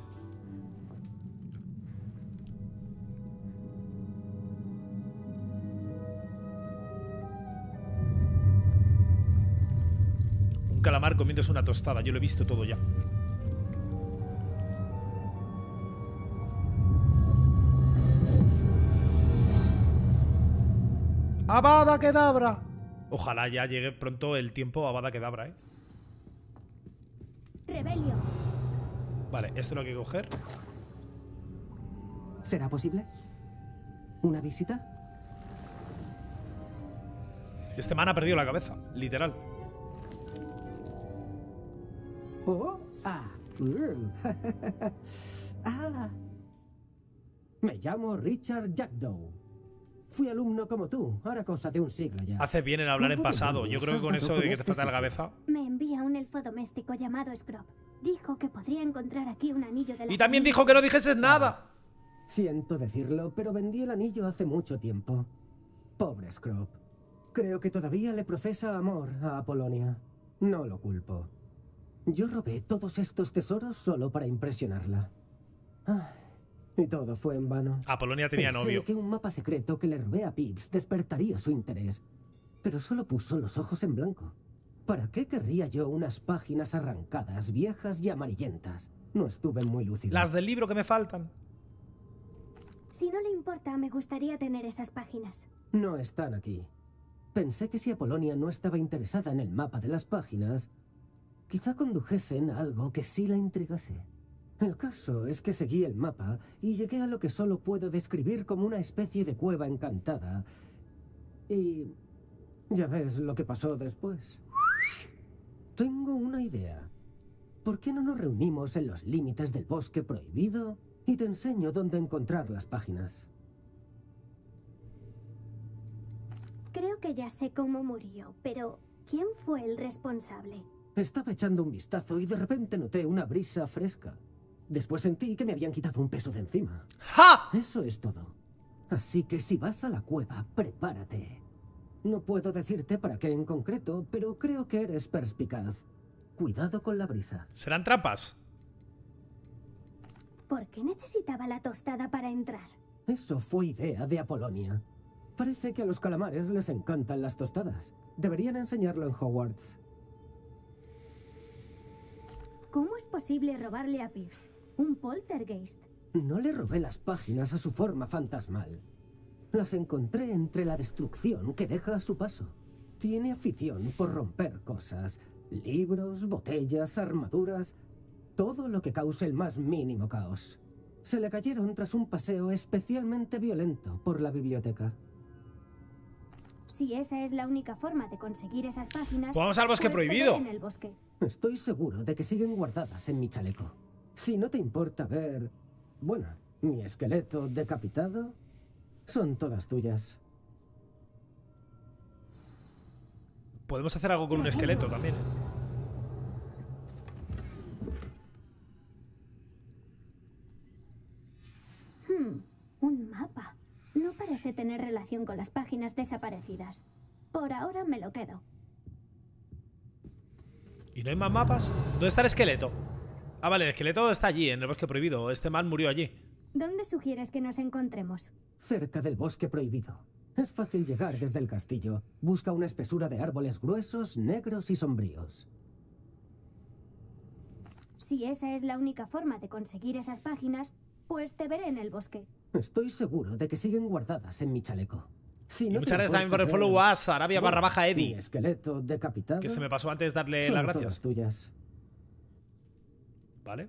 Un calamar comiéndose una tostada, yo lo he visto todo ya. ¡Avada Kedavra! Ojalá ya llegue pronto el tiempo a Avada Kedavra, ¿eh? Rebelio. Vale, esto lo hay que coger. ¿Será posible? ¿Una visita? Este man ha perdido la cabeza, literal. Oh, ah, mm. ah. Me llamo Richard Jackdaw. Fui alumno como tú, ahora cosa de un siglo ya. Hace bien en hablar en pasado, yo creo que con eso de que te falta la cabeza. Me envía un elfo doméstico llamado Scrope. Dijo que podría encontrar aquí un anillo de la... Y también dijo que no dijeses nada. Siento decirlo, pero vendí el anillo hace mucho tiempo. Pobre Scrope. Creo que todavía le profesa amor a Apollonia. No lo culpo. Yo robé todos estos tesoros solo para impresionarla. Ah. Y todo fue en vano. Apollonia tenía Pensé novio. que un mapa secreto que le robé a Peeves despertaría su interés, pero solo puso los ojos en blanco. ¿Para qué querría yo unas páginas arrancadas, viejas y amarillentas? No estuve muy lúcido. Las del libro que me faltan. Si no le importa, me gustaría tener esas páginas. No están aquí. Pensé que si Apollonia no estaba interesada en el mapa de las páginas, quizá condujesen a algo que sí la intrigase. El caso es que seguí el mapa y llegué a lo que solo puedo describir como una especie de cueva encantada. Y... ya ves lo que pasó después. Tengo una idea. ¿Por qué no nos reunimos en los límites del bosque prohibido y te enseño dónde encontrar las páginas? Creo que ya sé cómo murió, pero ¿quién fue el responsable? Estaba echando un vistazo y de repente noté una brisa fresca. Después sentí que me habían quitado un peso de encima. ¡Ja! Eso es todo. Así que si vas a la cueva, prepárate. No puedo decirte para qué en concreto, pero creo que eres perspicaz. Cuidado con la brisa. ¿Serán trampas? ¿Por qué necesitaba la tostada para entrar? Eso fue idea de Apollonia. Parece que a los calamares les encantan las tostadas. Deberían enseñarlo en Hogwarts. ¿Cómo es posible robarle a Peeves? ¿Un poltergeist? No le robé las páginas a su forma fantasmal. Las encontré entre la destrucción que deja a su paso. Tiene afición por romper cosas. Libros, botellas, armaduras... todo lo que cause el más mínimo caos. Se le cayeron tras un paseo especialmente violento por la biblioteca. Si esa es la única forma de conseguir esas páginas... Pues vamos al bosque prohibido. En el bosque. Estoy seguro de que siguen guardadas en mi chaleco. Si no te importa ver... bueno, mi esqueleto decapitado... son todas tuyas. Podemos hacer algo con un esqueleto también. Hmm, un mapa. No parece tener relación con las páginas desaparecidas. Por ahora me lo quedo. ¿Y no hay más mapas? ¿Dónde está el esqueleto? Ah, vale, el esqueleto está allí, en el bosque prohibido. Este man murió allí. ¿Dónde sugieres que nos encontremos? Cerca del bosque prohibido. Es fácil llegar desde el castillo. Busca una espesura de árboles gruesos, negros y sombríos. Si esa es la única forma de conseguir esas páginas, pues te veré en el bosque. Estoy seguro de que siguen guardadas en mi chaleco. Si no muchas gracias también por el follow a Sarabia barra baja Eddie. Esqueleto decapitado. Que se me pasó antes darle las gracias. Tuyas. Vale.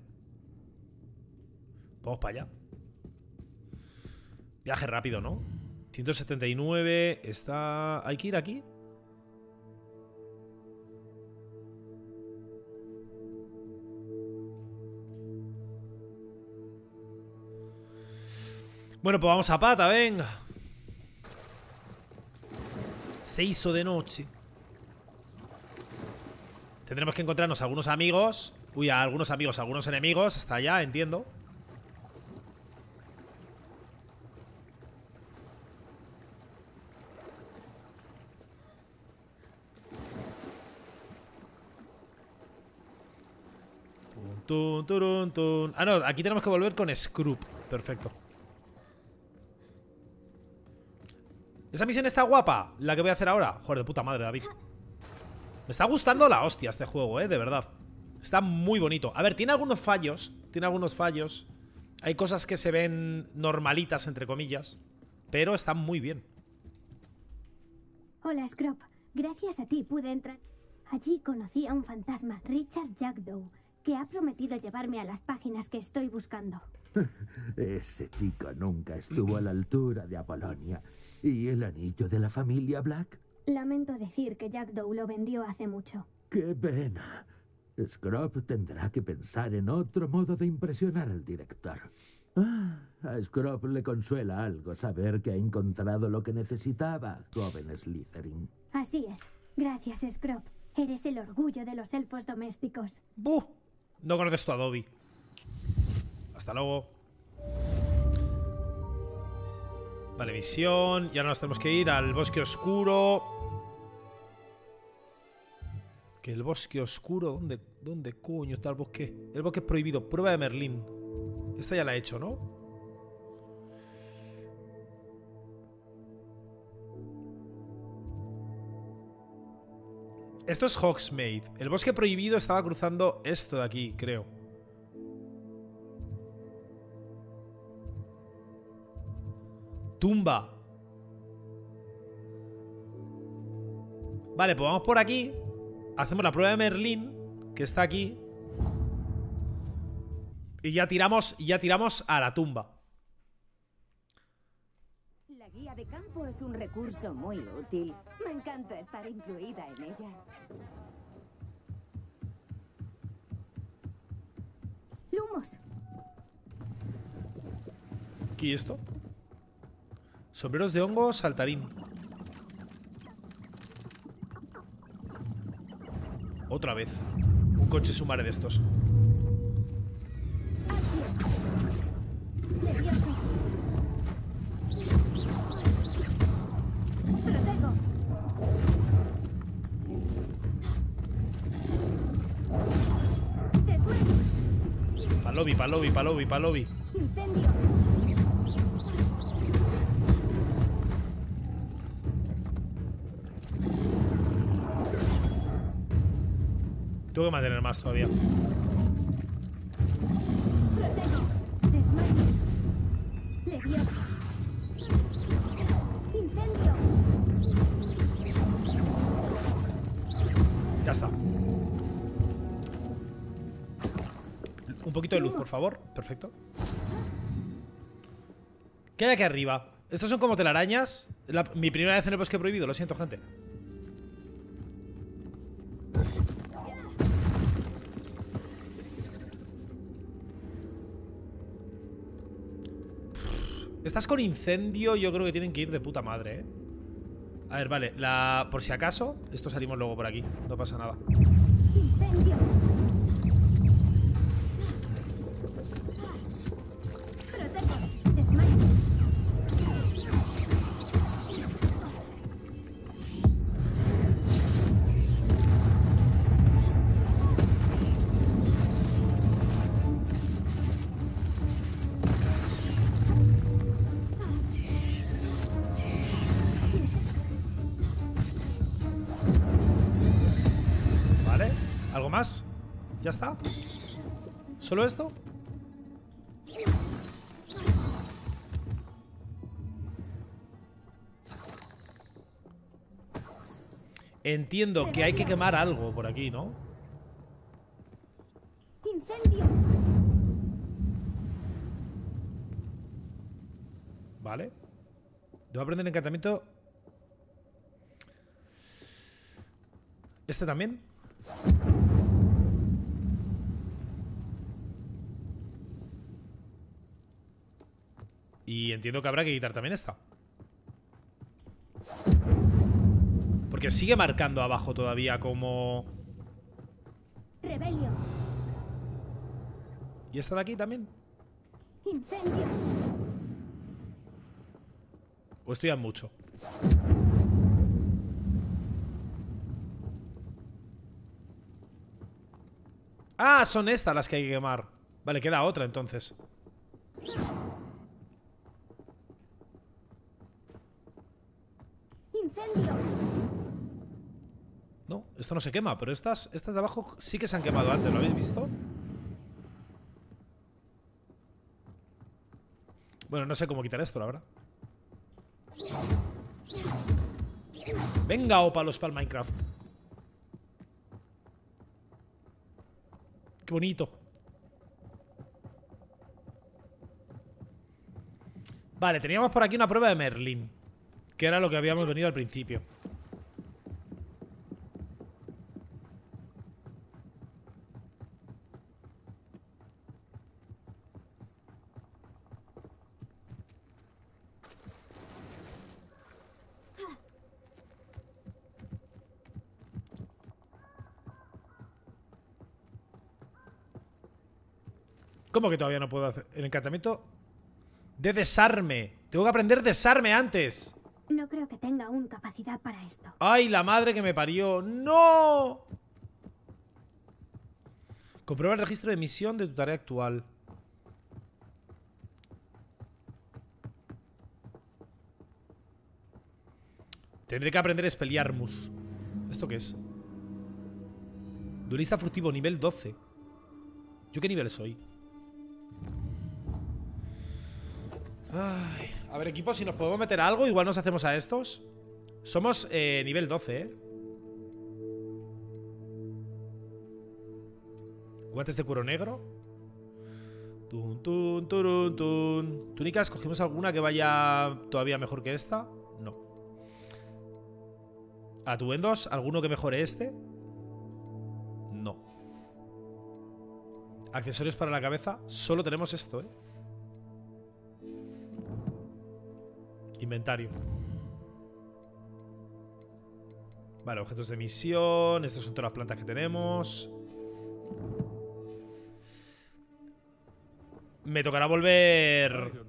Vamos para allá. Viaje rápido, ¿no? ciento setenta y nueve. Está... ¿Hay que ir aquí? Bueno, pues vamos a pata, venga. Se hizo de noche. Tendremos que encontrarnos algunos amigos. Uy, a algunos amigos, a algunos enemigos. Hasta allá, entiendo. Tun, turun, tun. Ah, no, aquí tenemos que volver con Scrope. Perfecto. Esa misión está guapa, la que voy a hacer ahora. Joder, de puta madre, David. Me está gustando la hostia este juego, eh, de verdad. Está muy bonito. A ver, tiene algunos fallos. Tiene algunos fallos. Hay cosas que se ven normalitas, entre comillas. Pero está muy bien. Hola, Scrope. Gracias a ti pude entrar. Allí conocí a un fantasma, Richard Jackdaw, que ha prometido llevarme a las páginas que estoy buscando. Ese chico nunca estuvo a la altura de Apollonia. ¿Y el anillo de la familia Black? Lamento decir que Jackdaw lo vendió hace mucho. ¡Qué pena! Scrope tendrá que pensar en otro modo de impresionar al director. Ah, a Scrope le consuela algo saber que ha encontrado lo que necesitaba, joven Slytherin. Así es. Gracias, Scrope. Eres el orgullo de los elfos domésticos. ¡Buh! No conoces tu Adobe. Hasta luego. Vale, misión. Y ahora nos tenemos que ir al bosque oscuro. Que el bosque oscuro... ¿Dónde, dónde coño está el bosque? El bosque es prohibido. Prueba de Merlín. Esta ya la he hecho, ¿no? Esto es Hogsmeade. El bosque prohibido estaba cruzando esto de aquí, creo. Tumba. Vale, pues vamos por aquí. Hacemos la prueba de Merlín, que está aquí. Y ya tiramos, ya tiramos a la tumba. La guía de campo es un recurso muy útil. Me encanta estar incluida en ella. Lumos. ¿Qué es esto? Sombreros de hongo, saltarín. Otra vez. Un coche sumare de estos. Lobby, pa' lobby, pa' lobby, pa' lobby. Incendio. Tengo que mantener más todavía. Protego. Desmayos. Leviosa. Incendio. Ya está. Un poquito de luz, por favor. Perfecto. ¿Qué hay aquí arriba? Estos son como telarañas. La, mi primera vez en el bosque prohibido. Lo siento, gente. Estas con incendio. Yo creo que tienen que ir de puta madre, ¿eh? A ver, vale. La, por si acaso. Esto salimos luego por aquí. No pasa nada. Incendio. Vale, algo más. Ya está. ¿Solo esto? Entiendo que hay que quemar algo por aquí, ¿no? Incendio. Vale. Debo aprender encantamiento. ¿Este también? Y entiendo que habrá que quitar también esta. Porque sigue marcando abajo todavía como ¿Y esta de aquí también? Incendio. O estudian mucho. Ah, son estas las que hay que quemar. Vale, queda otra entonces. Incendio. No, esto no se quema, pero estas, estas de abajo sí que se han quemado antes, ¿lo habéis visto? Bueno, no sé cómo quitar esto, la verdad. Venga, ópalos para el Minecraft. Qué bonito. Vale, teníamos por aquí una prueba de Merlín, que era lo que habíamos venido al principio. ¿Cómo que todavía no puedo hacer el encantamiento de desarme? Tengo que aprender desarme antes. No creo que tenga aún capacidad para esto. ¡Ay, la madre que me parió! ¡No! Comprueba el registro de misión de tu tarea actual. Tendré que aprender Expelliarmus. ¿Esto qué es? Duelista furtivo, nivel doce. ¿Yo qué nivel soy? Ay, a ver, equipo, si nos podemos meter a algo, igual nos hacemos a estos. Somos eh, nivel doce, ¿eh? Guantes de cuero negro. Tun, tun, turun, tun. Túnicas, ¿cogimos alguna que vaya todavía mejor que esta? No. Atuendos, ¿alguno que mejore este? No. Accesorios para la cabeza, solo tenemos esto, ¿eh? Inventario. Vale, objetos de misión. Estas son todas las plantas que tenemos. Me tocará volver.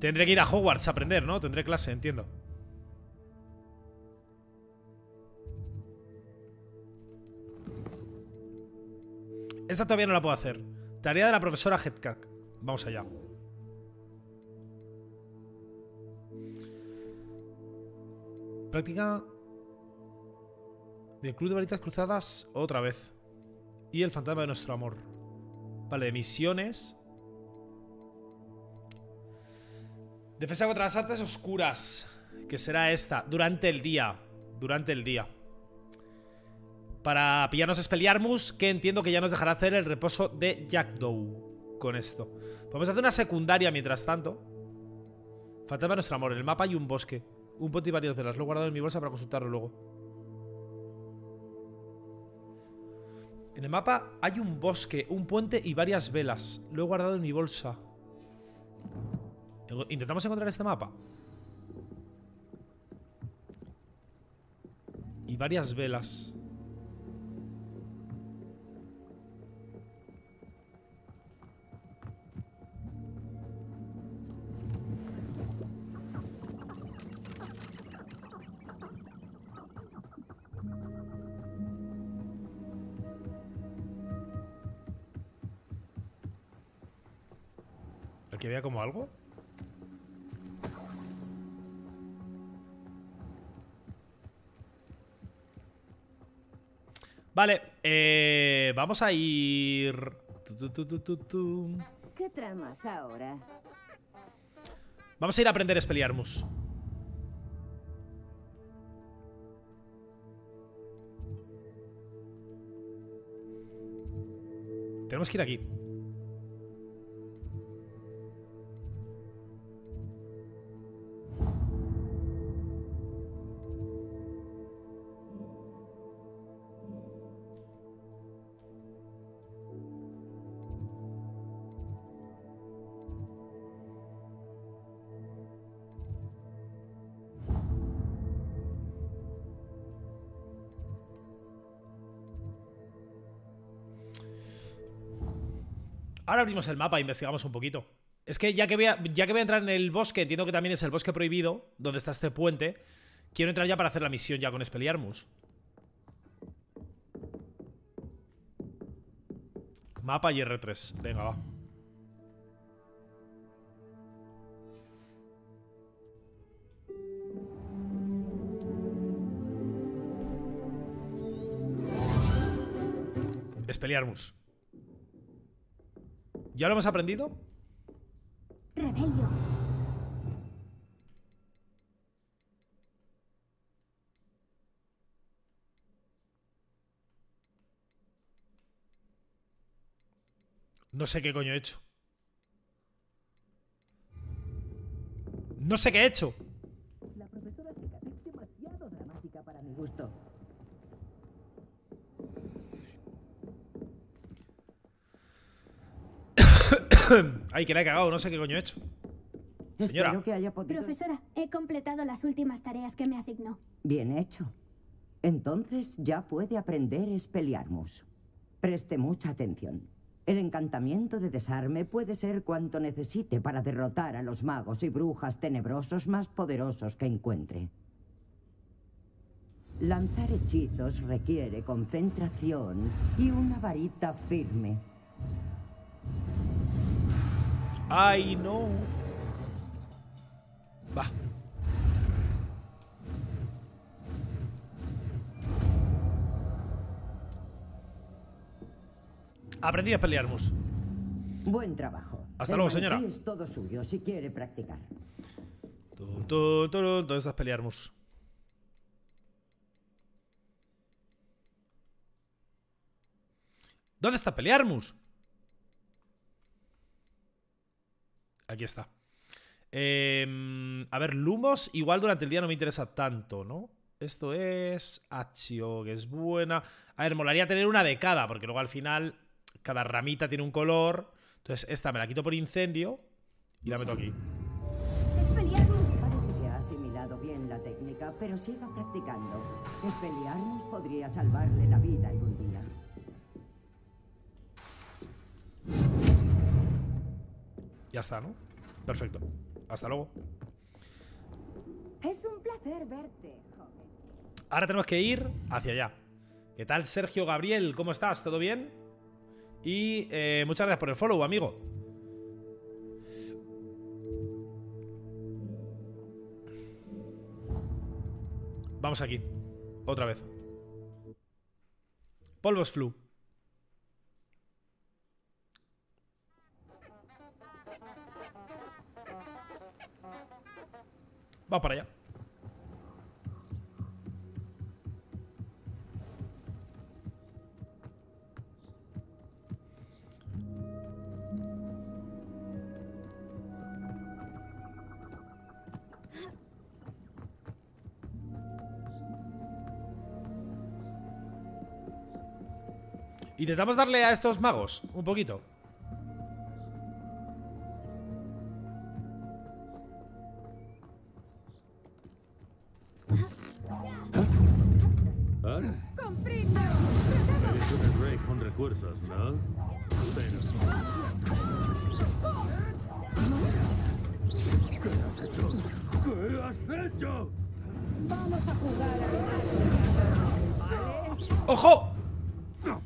Tendré que ir a Hogwarts a aprender, ¿no? Tendré clase, entiendo. Esta todavía no la puedo hacer. Tarea de la profesora Headcack. Vamos allá. Práctica del Club de Varitas Cruzadas otra vez. Y el fantasma de nuestro amor. Vale, de misiones. Defensa contra las artes oscuras, que será esta. Durante el día. Durante el día. Para pillarnos Expelliarmus, que entiendo que ya nos dejará hacer el reposo de Jackdaw. Con esto vamos a hacer una secundaria mientras tanto. Fantasma nuestro amor, el mapa y un bosque. Un pote y varios velas, lo he guardado en mi bolsa para consultarlo luego. En el mapa hay un bosque, un puente y varias velas. Lo he guardado en mi bolsa. Intentamos encontrar este mapa. Y varias velas. Que vea como algo. Vale, eh, vamos a ir. Tu, tu, tu, tu, tu. ¿Qué tramas ahora? Vamos a ir a aprender Expelliarmus. Tenemos que ir aquí. Ahora abrimos el mapa e investigamos un poquito. Es que ya que voy a, ya que voy a entrar en el bosque, entiendo que también es el bosque prohibido, donde está este puente. Quiero entrar ya para hacer la misión ya con Expelliarmus. Mapa y R tres. Venga, va. Expelliarmus. ¿Ya lo hemos aprendido? Rebelio. No sé qué coño he hecho. No sé qué he hecho. La profesora Chica es demasiado dramática para mi gusto. Ay, que la he cagado, no sé qué coño he hecho. Señora. Espero que haya podido... Profesora, he completado las últimas tareas que me asignó. Bien hecho. Entonces ya puede aprender Expelliarmus. Preste mucha atención. El encantamiento de desarme puede ser cuanto necesite para derrotar a los magos y brujas tenebrosos más poderosos que encuentre. Lanzar hechizos requiere concentración y una varita firme. Ay, no. Va. Aprendí a pelearnos. Buen trabajo. Hasta luego, señora. Es todo suyo si quiere practicar. Todo estas pelearnos. ¿Dónde está Expelliarmus? Aquí está. Eh, a ver, Lumos. Igual durante el día no me interesa tanto, ¿no? Esto es... Accio, que es buena. A ver, molaría tener una de cada, porque luego al final cada ramita tiene un color. Entonces esta me la quito por incendio y la meto aquí. Expelliarmus. Parece que ha asimilado bien la técnica, pero siga practicando. Expelliarmus podría salvarle la vida algún día. Ya está, ¿no? Perfecto. Hasta luego. Es un placer verte, joven. Ahora tenemos que ir hacia allá. ¿Qué tal, Sergio Gabriel? ¿Cómo estás? ¿Todo bien? Y eh, muchas gracias por el follow, amigo. Vamos aquí. Otra vez. Polvos flu. Vamos para allá. Intentamos darle a estos magos un poquito.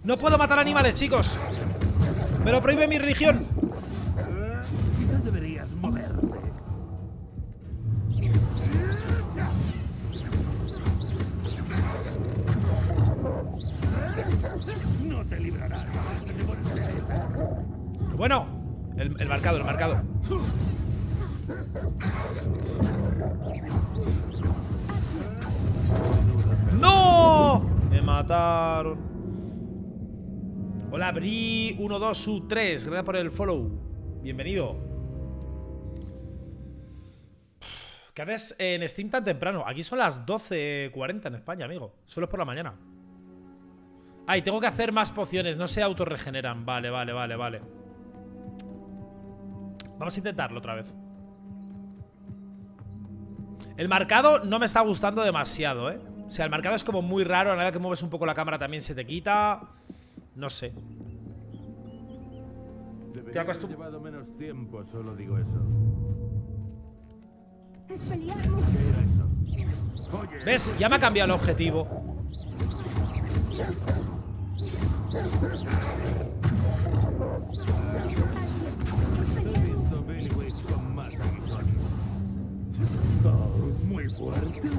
No puedo matar animales, chicos. Me lo prohíbe mi religión. Quizás deberías moverte. No te librarás. Bueno, el, el marcado, el marcado. ¡No! Me mataron. Hola, Bri uno dos u tres, gracias por el follow. Bienvenido. ¿Qué haces en Steam tan temprano? Aquí son las doce cuarenta en España, amigo. Solo es por la mañana. Ay, tengo que hacer más pociones. No se autorregeneran. Vale, vale, vale, vale. Vamos a intentarlo otra vez. El marcado no me está gustando demasiado, ¿eh? O sea, el marcado es como muy raro. A la vez que mueves un poco la cámara también se te quita. No sé. Te acostumbro. Llevado menos tiempo, solo digo eso. Es pelear. ¿Ves? Ya me ha cambiado el objetivo. Muy fuerte.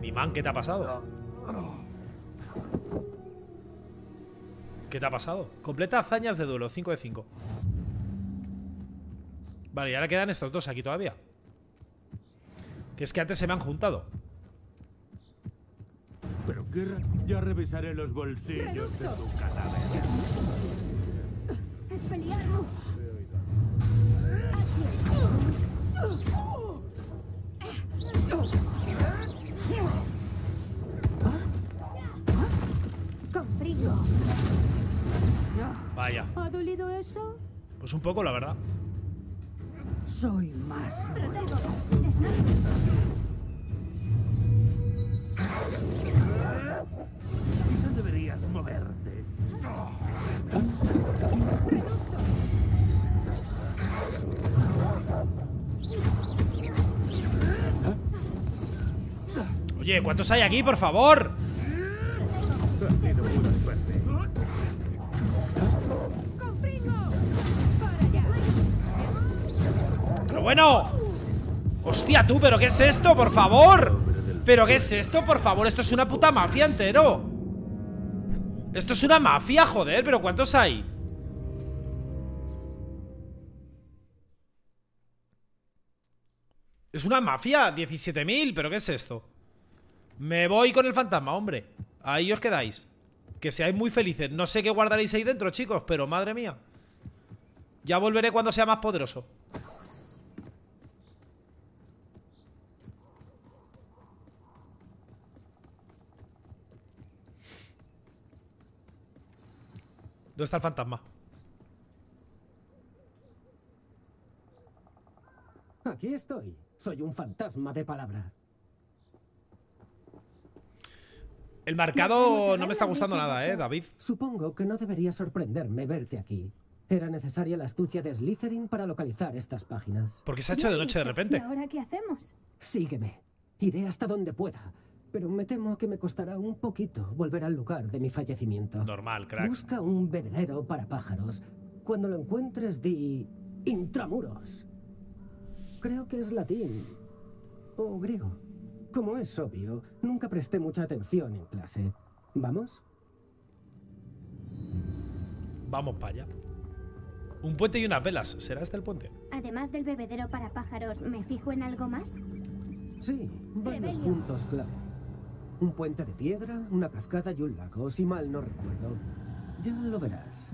Mi man, ¿qué te ha pasado? ¿Qué te ha pasado? Completa hazañas de duelo, cinco de cinco. Vale, y ahora quedan estos dos aquí todavía. Que es que antes se me han juntado. Pero qué ra... Ya revisaré los bolsillos Reducto. de tu cadáver. Es pelearnos. Con frío. Vaya. ¿Ha dolido eso? Pues un poco, la verdad. Soy más. Protego. Quizás deberías moverte. Oye, ¿cuántos hay aquí, por favor? Ha sido buena suerte. Pero bueno. Hostia, tú, ¿pero qué es esto, por favor? ¿Pero qué es esto, por favor? Esto es una puta mafia entero. Esto es una mafia, joder. ¿Pero cuántos hay? Es una mafia, diecisiete mil. ¿Pero qué es esto? Me voy con el fantasma, hombre. Ahí os quedáis. Que seáis muy felices. No sé qué guardaréis ahí dentro, chicos, pero madre mía. Ya volveré cuando sea más poderoso. ¿Dónde está el fantasma? Aquí estoy. Soy un fantasma de palabra. El marcado no me está gustando nada, ¿eh, David? Supongo que no debería sorprenderme verte aquí. Era necesaria la astucia de Slytherin para localizar estas páginas. Porque se ha hecho de noche de repente. ¿Y ahora qué hacemos? Sígueme. Iré hasta donde pueda. Pero me temo que me costará un poquito volver al lugar de mi fallecimiento. Normal, crack. Busca un bebedero para pájaros. Cuando lo encuentres, di... Intramuros. Creo que es latín o griego. Como es obvio, nunca presté mucha atención en clase. ¿Vamos? Vamos para allá. Un puente y unas velas. ¿Será este el puente? Además del bebedero para pájaros, ¿me fijo en algo más? Sí, varios puntos clave. Un puente de piedra, una cascada y un lago, si mal no recuerdo. Ya lo verás.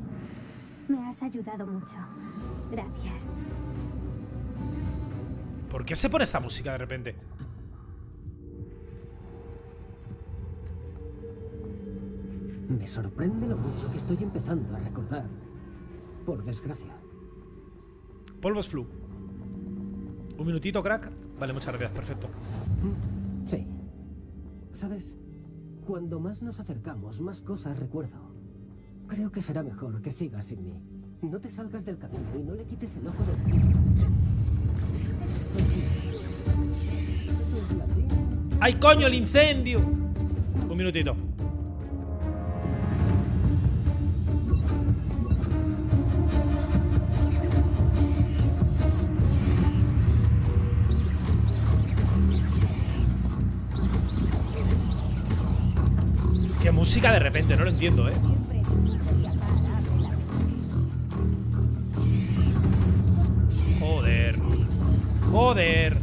Me has ayudado mucho. Gracias. ¿Por qué se pone esta música de repente? Me sorprende lo mucho que estoy empezando a recordar. Por desgracia. Polvos flu. Un minutito, crack. Vale, muchas gracias, perfecto. Sí. ¿Sabes? Cuando más nos acercamos, más cosas recuerdo. Creo que será mejor que sigas sin mí. No te salgas del camino y no le quites el ojo del cielo. ¡Ay, coño, el incendio! Un minutito. Música de repente, no lo entiendo, ¿eh? Joder. Joder.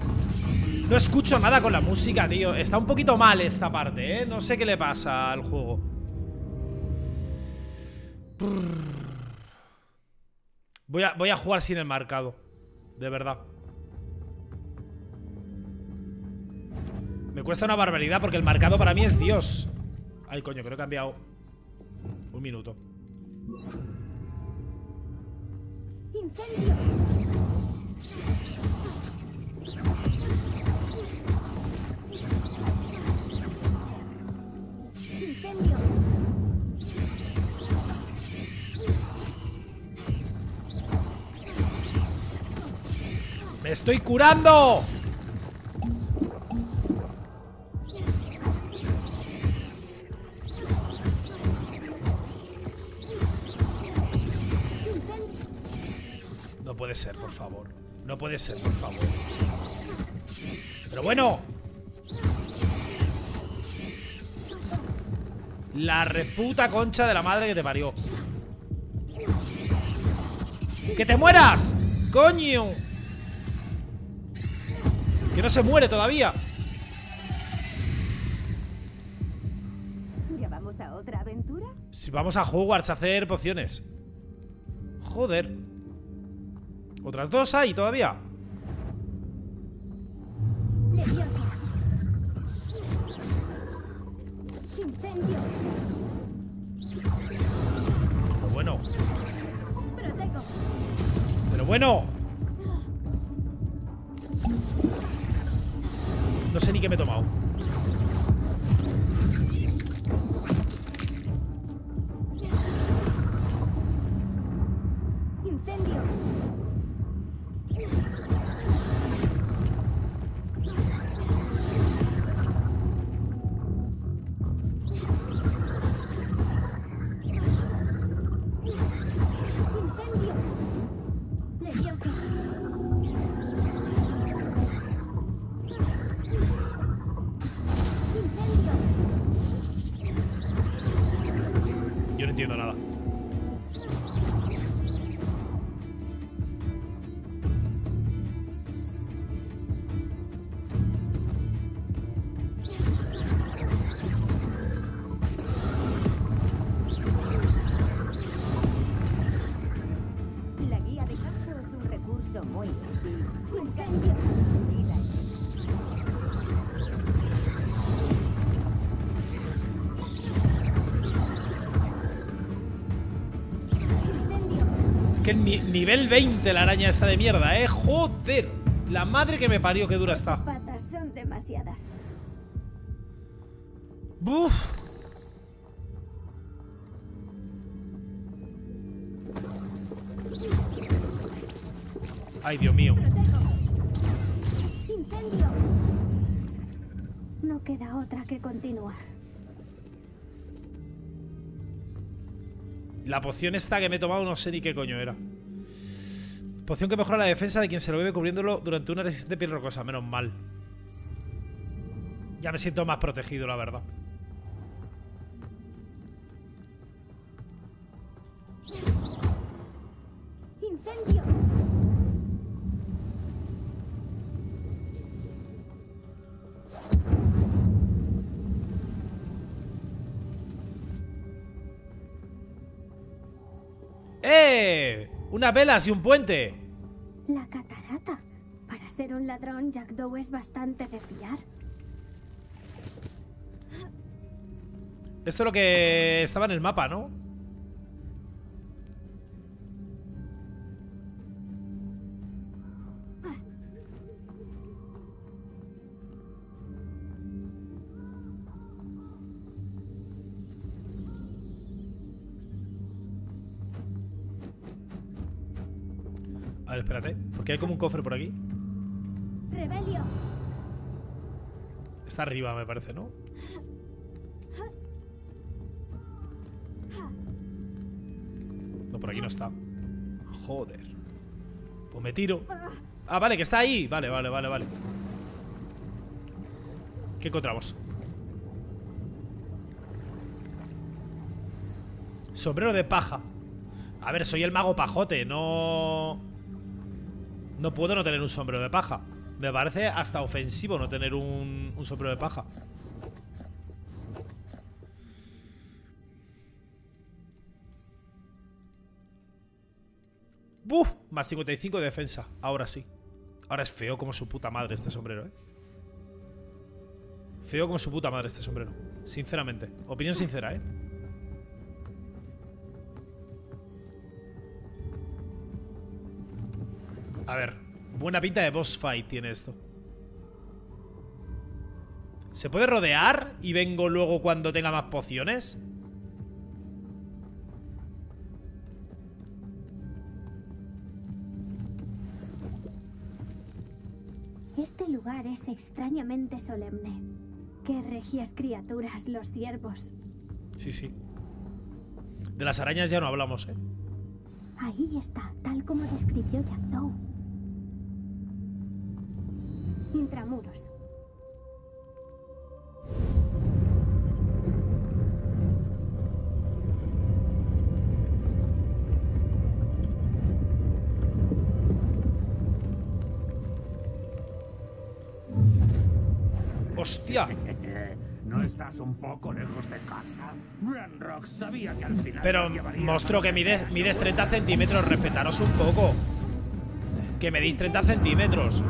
No escucho nada con la música, tío. Está un poquito mal esta parte, ¿eh? No sé qué le pasa al juego. Voy a, voy a jugar sin el marcado. De verdad. Me cuesta una barbaridad porque el marcado para mí es Dios. Ay, coño, que lo he cambiado. Un minuto. Incendio. Incendio. ¡Estoy curando! No puede ser, por favor. No puede ser, por favor. Pero bueno. La reputa concha de la madre que te parió. ¡Que te mueras! ¡Coño! ¡Que no se muere todavía! ¿Ya vamos a otra aventura? Si vamos a Hogwarts a hacer pociones. Joder. Otras dos hay todavía. Leviosa. Incendio. Pero bueno. Proteco. Pero bueno. No sé ni qué me he tomado. Incendio. Nivel veinte la araña esta de mierda, eh. Joder, la madre que me parió, que dura está. Las patas son demasiadas. Buf. Ay, Dios mío. Incendio. No queda otra que continuar. La poción esta que me he tomado no sé ni qué coño era. Poción que mejora la defensa de quien se lo bebe cubriéndolo durante una resistente piel rocosa. Menos mal. Ya me siento más protegido, la verdad. Incendio. ¡Eh! ¡Unas velas y un puente! La catarata. Para ser un ladrón, Jackdaw es bastante de fiar. Esto es lo que estaba en el mapa, ¿no? A ver, espérate, porque hay como un cofre por aquí. Rebelio. Está arriba, me parece, ¿no? No, por aquí no está. Joder. Pues me tiro. Ah, vale, que está ahí. Vale, vale, vale, vale. ¿Qué encontramos? Sombrero de paja. A ver, soy el mago pajote, no... No puedo no tener un sombrero de paja. Me parece hasta ofensivo no tener un, un sombrero de paja. ¡Buf! Más cincuenta y cinco de defensa. Ahora sí. Ahora es feo como su puta madre este sombrero, ¿eh? Feo como su puta madre este sombrero. Sinceramente. Opinión sincera, ¿eh? A ver, buena pinta de boss fight tiene esto. ¿Se puede rodear y vengo luego cuando tenga más pociones? Este lugar es extrañamente solemne. Qué regias criaturas, los ciervos. Sí, sí. De las arañas ya no hablamos, ¿eh? Ahí está, tal como describió Jackdaw. Intramuros. ¡Hostia! ¿No estás un poco lejos de casa? Ranrok sabía que al final... Pero, monstruo, que mides, mides treinta centímetros. Respetaros un poco. Que medís treinta centímetros.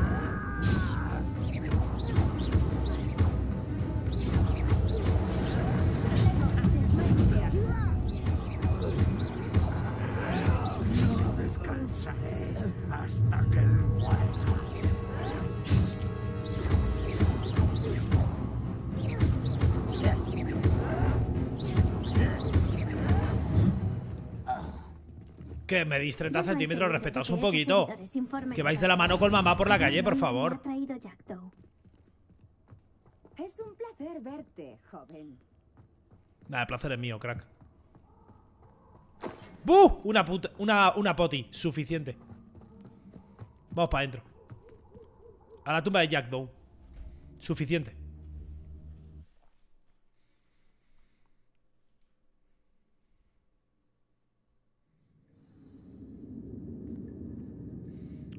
No descansaré hasta que mueras. Que medís treinta centímetros, respetaos un poquito. Que vais de la mano con mamá por la calle, por favor. Es un placer verte, joven. Nada, el placer es mío, crack. ¡Buh! Una puta, una, una poti, suficiente. Vamos para adentro. A la tumba de Jackdaw. Suficiente.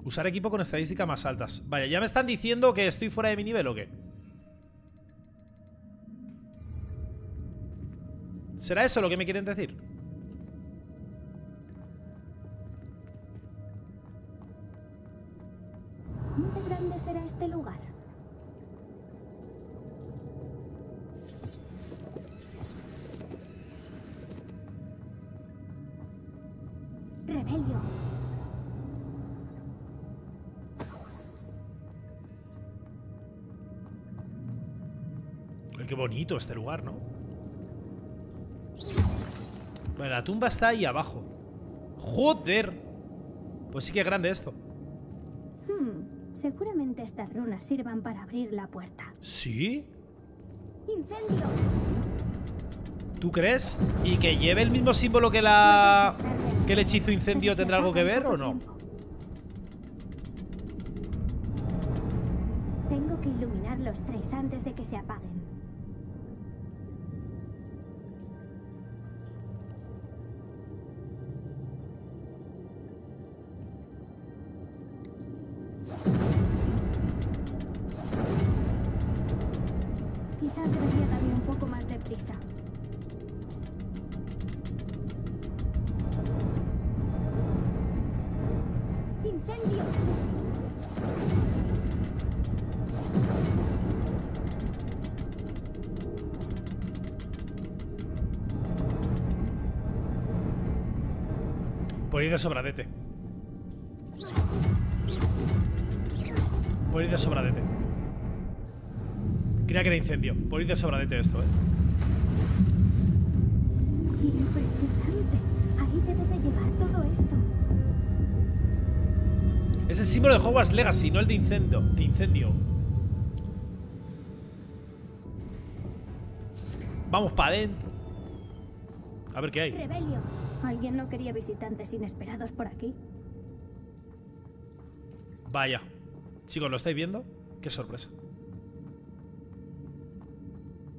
Usar equipo con estadísticas más altas. Vaya, ¿ya me están diciendo que estoy fuera de mi nivel o qué? ¿Será eso lo que me quieren decir? ¿Qué grande será este lugar? Rebelión. Qué bonito este lugar, ¿no? Bueno, la tumba está ahí abajo. ¡Joder! Pues sí que es grande esto. Hmm, seguramente estas runas sirvan para abrir la puerta. ¿Sí? ¡Incendio! ¿Tú crees? ¿Y que lleve el mismo símbolo que la... que el hechizo incendio tendrá algo que ver o no? Tengo que iluminar los tres antes de que se apaguen. Por ir de sobradete. Por ir de sobradete. Creía que era incendio. Por ir de sobradete esto, eh. Impresionante. Ahí debes de llevar todo esto. Es el símbolo de Hogwarts Legacy, no el de incendio. De incendio. Vamos para adentro. A ver qué hay. Rebelio. ¿Alguien no quería visitantes inesperados por aquí? Vaya. Chicos, ¿lo estáis viendo? ¡Qué sorpresa!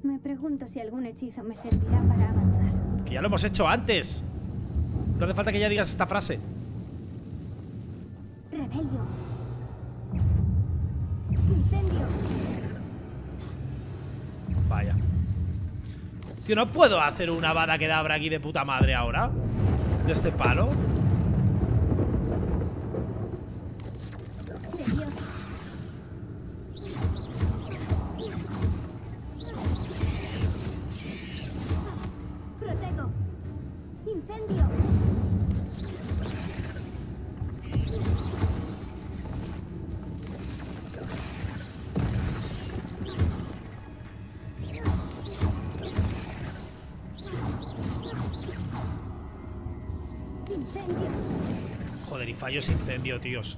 Me pregunto si algún hechizo me servirá para avanzar. ¡Que ya lo hemos hecho antes! No hace falta que ya digas esta frase. Rebelio. Incendio. Vaya. Tío, ¿no puedo hacer una bada que dabra aquí de puta madre ahora? De este palo. Protego. Incendio. Joder, y fallos incendio, tíos.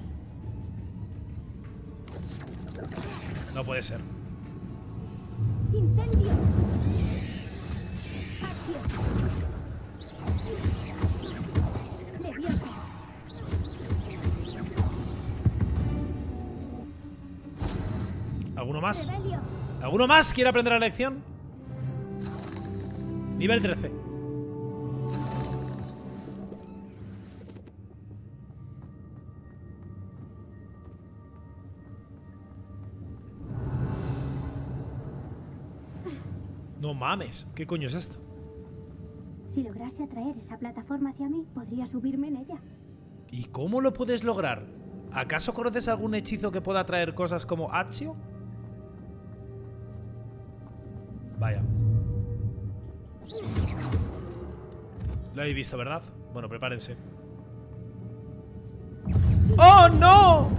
No puede ser. Incendio. ¿Alguno más? ¿Alguno más quiere aprender la lección? Nivel trece. No mames, ¿qué coño es esto? Si lograse atraer esa plataforma hacia mí, podría subirme en ella. ¿Y cómo lo puedes lograr? ¿Acaso conoces algún hechizo que pueda atraer cosas como Accio? Vaya. Lo habéis visto, ¿verdad? Bueno, prepárense. ¡Oh, no!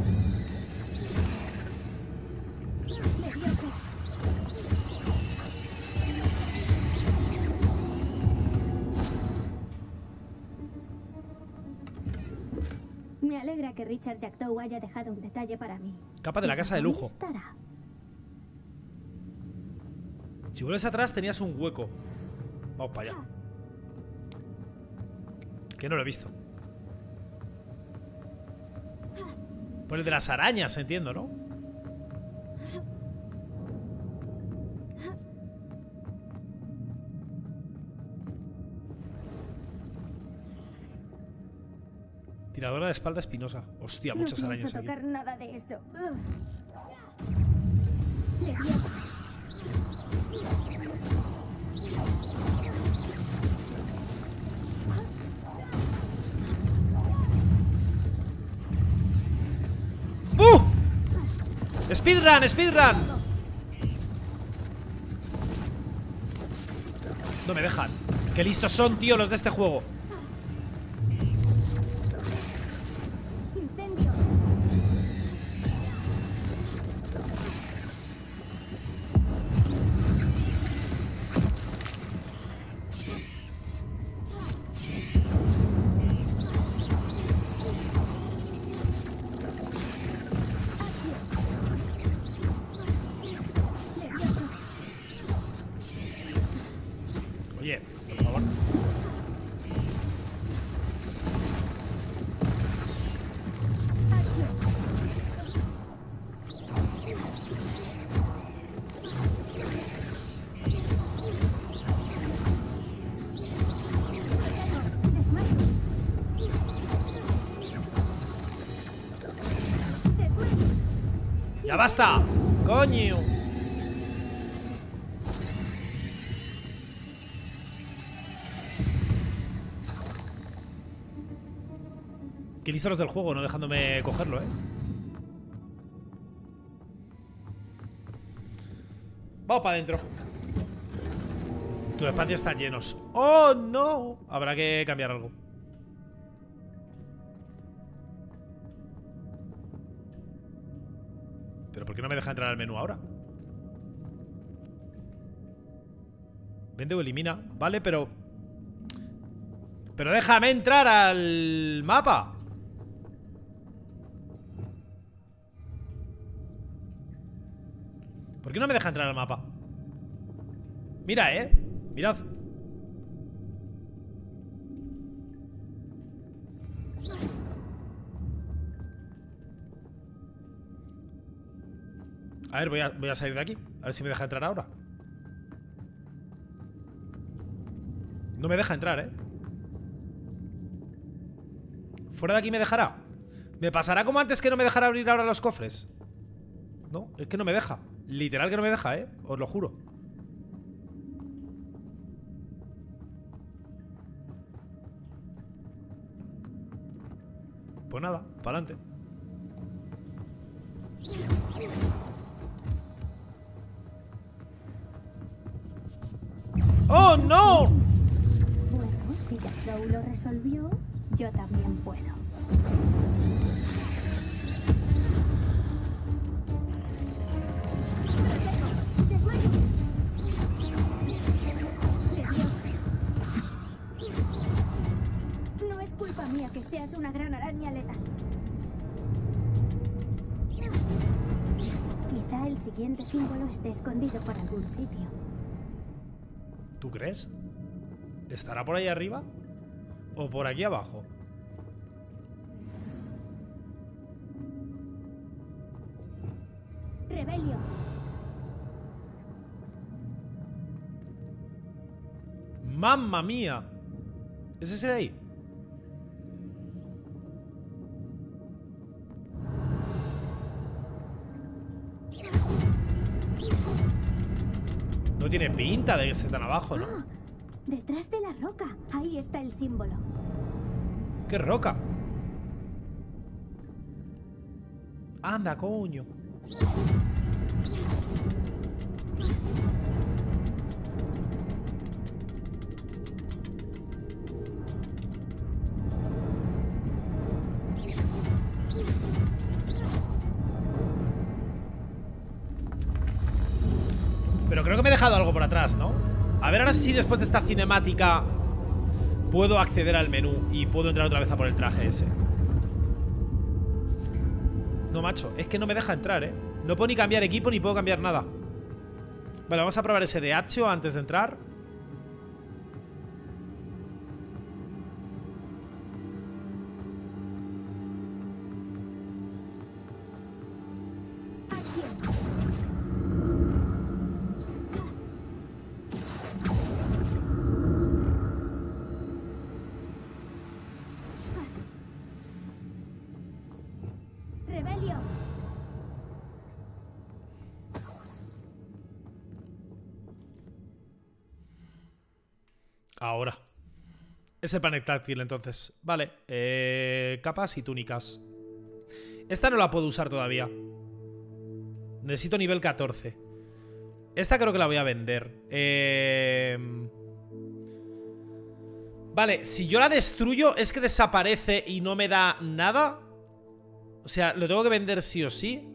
Me alegra que Richard Jackdaw haya dejado un detalle para mí. Capa de la casa de lujo. Si vuelves atrás tenías un hueco. Vamos para allá. Que no lo he visto. Por el de las arañas, entiendo, ¿no? Tiradora de espalda espinosa. Hostia, muchas no arañas. No tocar aquí. Nada de eso. ¡Uh! ¡Speedrun! ¡Speedrun! No me dejan. ¡Qué listos son, tío, los de este juego! ¡Basta! ¡Coño! Qué listos los del juego, no dejándome cogerlo, ¿eh? Vamos para adentro. Tus espacios están llenos. ¡Oh, no! Habrá que cambiar algo. ¿Por qué no me deja entrar al menú ahora? Vende o elimina. Vale, pero... Pero déjame entrar al mapa. ¿Por qué no me deja entrar al mapa? Mira, eh. Mirad. A ver, voy a, voy a salir de aquí. A ver si me deja entrar ahora. No me deja entrar, ¿eh? Fuera de aquí me dejará. Me pasará como antes, que no me dejará abrir ahora los cofres. No, es que no me deja. Literal que no me deja, ¿eh? Os lo juro. Pues nada, para adelante. ¡Oh, no! Bueno, si Jackdaw lo resolvió, yo también puedo. No es culpa mía que seas una gran araña letal. Quizá el el siguiente símbolo esté escondido por algún sitio. ¿Tú crees? ¿Estará por ahí arriba? ¿O por aquí abajo? Rebelio. ¡Mamma mía! ¿Es ese de ahí? No tiene pinta de que esté tan abajo, ¿no? Ah, detrás de la roca. Ahí está el símbolo. ¿Qué roca? Anda, coño. Pero creo que me he dejado algo por atrás, ¿no? A ver ahora si después de esta cinemática puedo acceder al menú y puedo entrar otra vez a por el traje ese. No, macho, es que no me deja entrar, ¿eh? No puedo ni cambiar equipo ni puedo cambiar nada. Vale, vamos a probar ese de Hacho antes de entrar. Ahora. Ese panel táctil, entonces. Vale. Eh, capas y túnicas. Esta no la puedo usar todavía. Necesito nivel catorce. Esta creo que la voy a vender. Eh... Vale, si yo la destruyo, ¿es que desaparece y no me da nada? O sea, ¿lo tengo que vender sí o sí?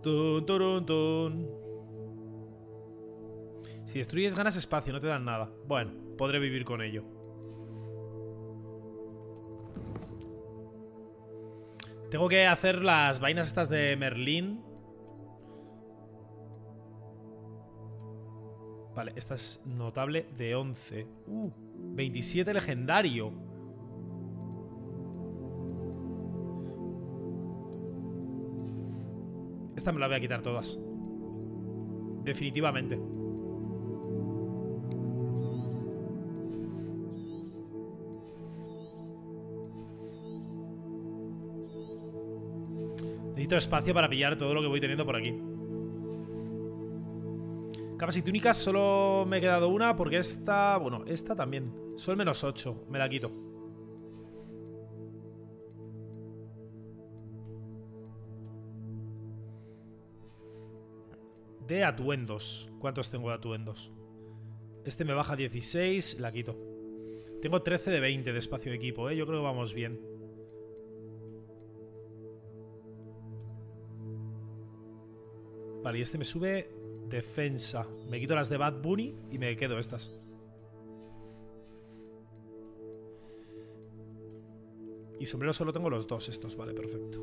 Tun, turun, tun. Si destruyes ganas espacio, no te dan nada. Bueno, podré vivir con ello. Tengo que hacer las vainas estas de Merlín. Vale, esta es notable de once. Uh, veintisiete legendario. Esta me la voy a quitar todas. Definitivamente. Necesito espacio para pillar todo lo que voy teniendo por aquí. Capas y túnicas solo me he quedado una porque esta... Bueno, esta también. Sol menos ocho. Me la quito. De atuendos. ¿Cuántos tengo de atuendos? Este me baja dieciséis. La quito. Tengo trece de veinte de espacio de equipo, ¿eh? Yo creo que vamos bien. Vale, y este me sube defensa. Me quito las de Bad Bunny y me quedo estas. Y sombrero solo tengo los dos estos. Vale, perfecto.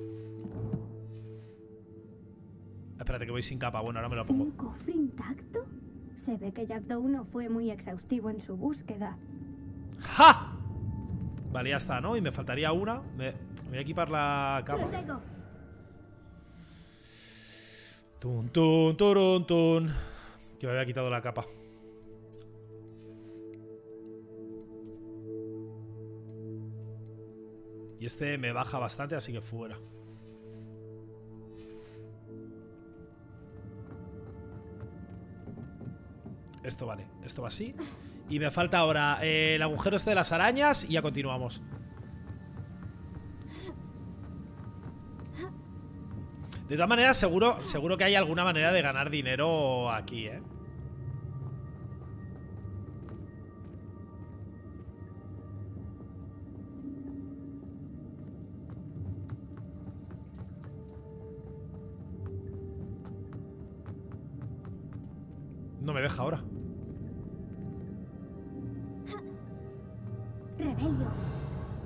Espérate que voy sin capa. Bueno, ahora me lo pongo. ¿Un cofre intacto? Se ve que Jackdaw no fue muy exhaustivo en su búsqueda. ¡Ja! Vale, ya está, ¿no? Y me faltaría una. Me, me voy a equipar la capa. Tun, tun, turun, tun. Que me había quitado la capa. Y este me baja bastante, así que fuera. Esto vale, esto va así. Y me falta ahora eh, el agujero este de las arañas. Y ya continuamos. De todas maneras, seguro, seguro que hay alguna manera de ganar dinero aquí, ¿eh? No me deja ahora. Rebelio.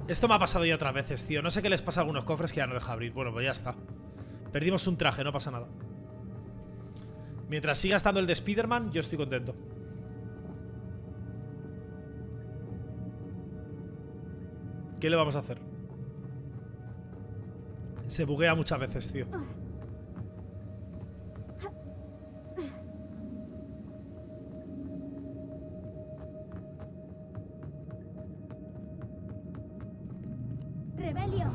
Esto me ha pasado ya otras veces, tío. No sé qué les pasa a algunos cofres que ya no deja abrir. Bueno, pues ya está. Perdimos un traje, no pasa nada. Mientras siga estando el de Spider-Man, yo estoy contento. ¿Qué le vamos a hacer? Se buguea muchas veces, tío. Rebelio.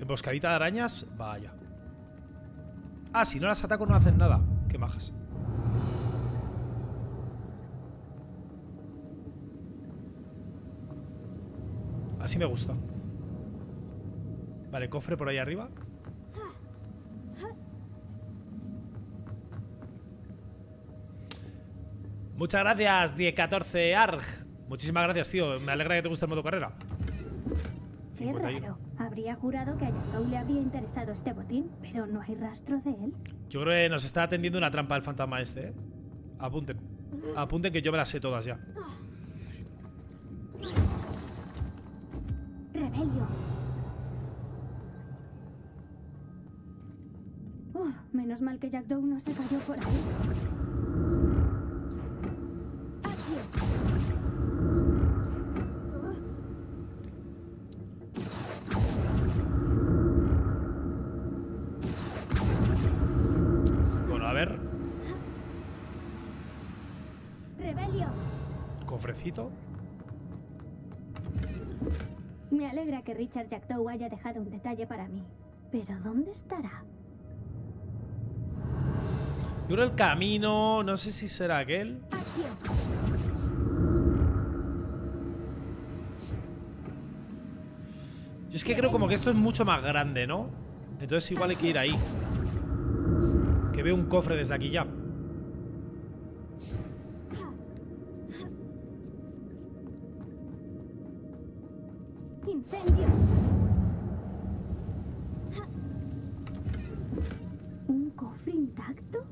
Emboscadita de arañas, vaya. Ah, si no las ataco no hacen nada. Qué majas. Así me gusta. Vale, cofre por ahí arriba. Muchas gracias, diez catorce Arg. Muchísimas gracias, tío. Me alegra que te guste el modo carrera. Qué raro. Habría jurado que a Jackdaw le habría interesado este botín, pero no hay rastro de él. Yo creo que nos está atendiendo una trampa el fantasma este, ¿eh? Apunten. Apunten que yo me las sé todas ya. Rebelio. Uf, menos mal que Jackdaw no se cayó por ahí. Bueno, a ver. Rebelio. Cofrecito. Me alegra que Richard Jackdaw haya dejado un detalle para mí. Pero ¿dónde estará? Yo creo el camino... No sé si será aquel. Acción. Yo es que creo como que esto es mucho más grande, ¿no? Entonces igual hay que ir ahí. Que veo un cofre desde aquí ya. Incendio. ¿Un cofre intacto?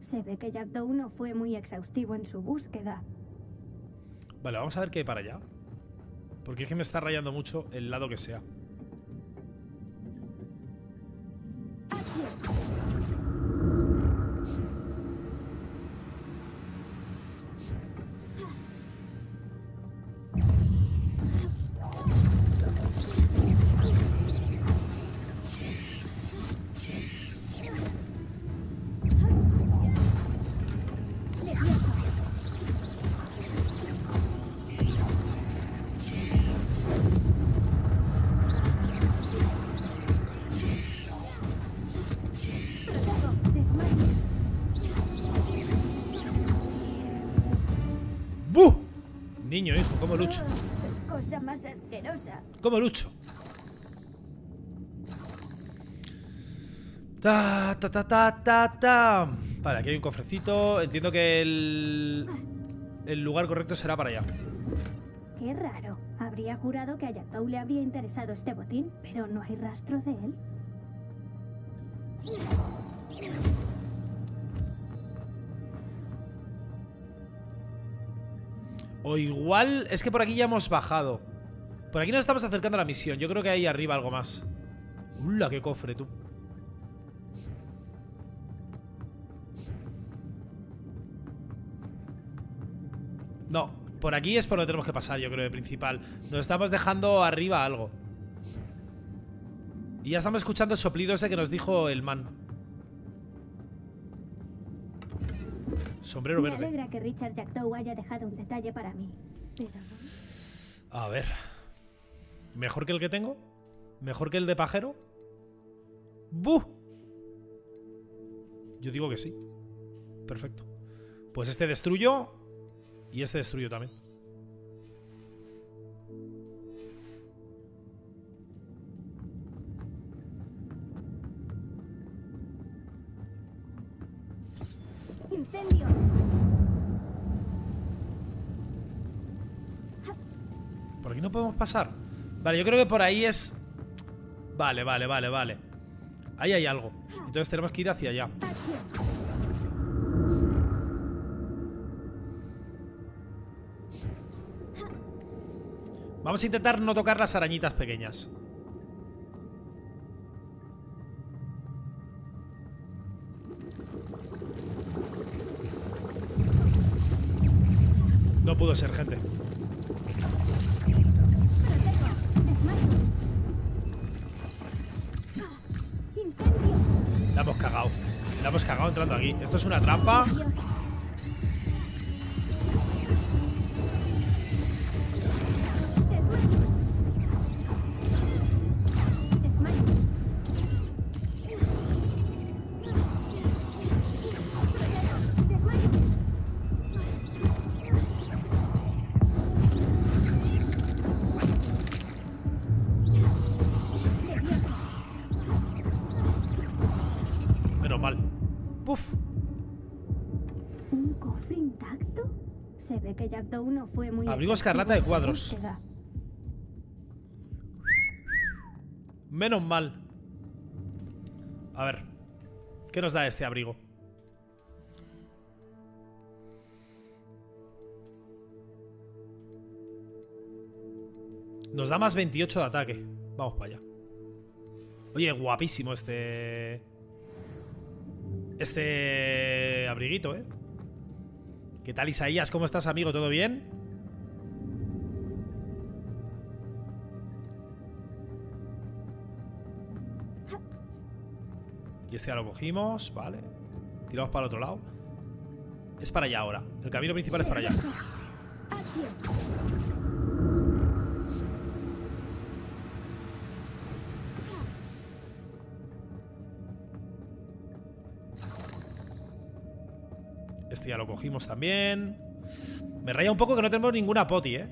Se ve que Jackdaw no fue muy exhaustivo en su búsqueda. Vale, vamos a ver qué hay para allá. Porque es que me está rayando mucho el lado que sea. Niño, hijo, ¿cómo lucho? Cosa más asquerosa. ¿Cómo lucho? Ta, ta, ta, ta, ta, ta. Vale, aquí hay un cofrecito. Entiendo que el, el lugar correcto será para allá. Qué raro. Habría jurado que a Jackdaw le habría interesado este botín, pero no hay rastro de él. O igual... Es que por aquí ya hemos bajado. Por aquí nos estamos acercando a la misión. Yo creo que hay arriba algo más. ¡Ula, qué cofre, tú! No, por aquí es por donde tenemos que pasar, yo creo, de principal. Nos estamos dejando arriba algo. Y ya estamos escuchando el soplido ese que nos dijo el man. Sombrero verde. Me alegra que Richard Jackdaw haya dejado un detalle para mí. Pero... A ver. ¿Mejor que el que tengo? ¿Mejor que el de pajero? ¡Buh! Yo digo que sí. Perfecto. Pues este destruyo. Y este destruyo también. Incendio. Por aquí no podemos pasar. Vale, yo creo que por ahí es Vale, vale, vale, vale. Ahí hay algo. Entonces tenemos que ir hacia allá. Vamos a intentar no tocar las arañitas pequeñas. No pudo ser, gente. La hemos cagado. La hemos cagado entrando aquí. Esto es una trampa. Abrigo escarlata de cuadros. Menos mal. A ver, ¿qué nos da este abrigo? Nos da más veintiocho de ataque. Vamos para allá. Oye, guapísimo este... Este... abriguito, ¿eh? ¿Qué tal, Isaías? ¿Cómo estás, amigo? ¿Todo bien? Y este ya lo cogimos, vale. Tiramos para el otro lado. Es para allá ahora. El camino principal es para allá. Este ya lo cogimos también. Me raya un poco que no tenemos ninguna poti, ¿eh?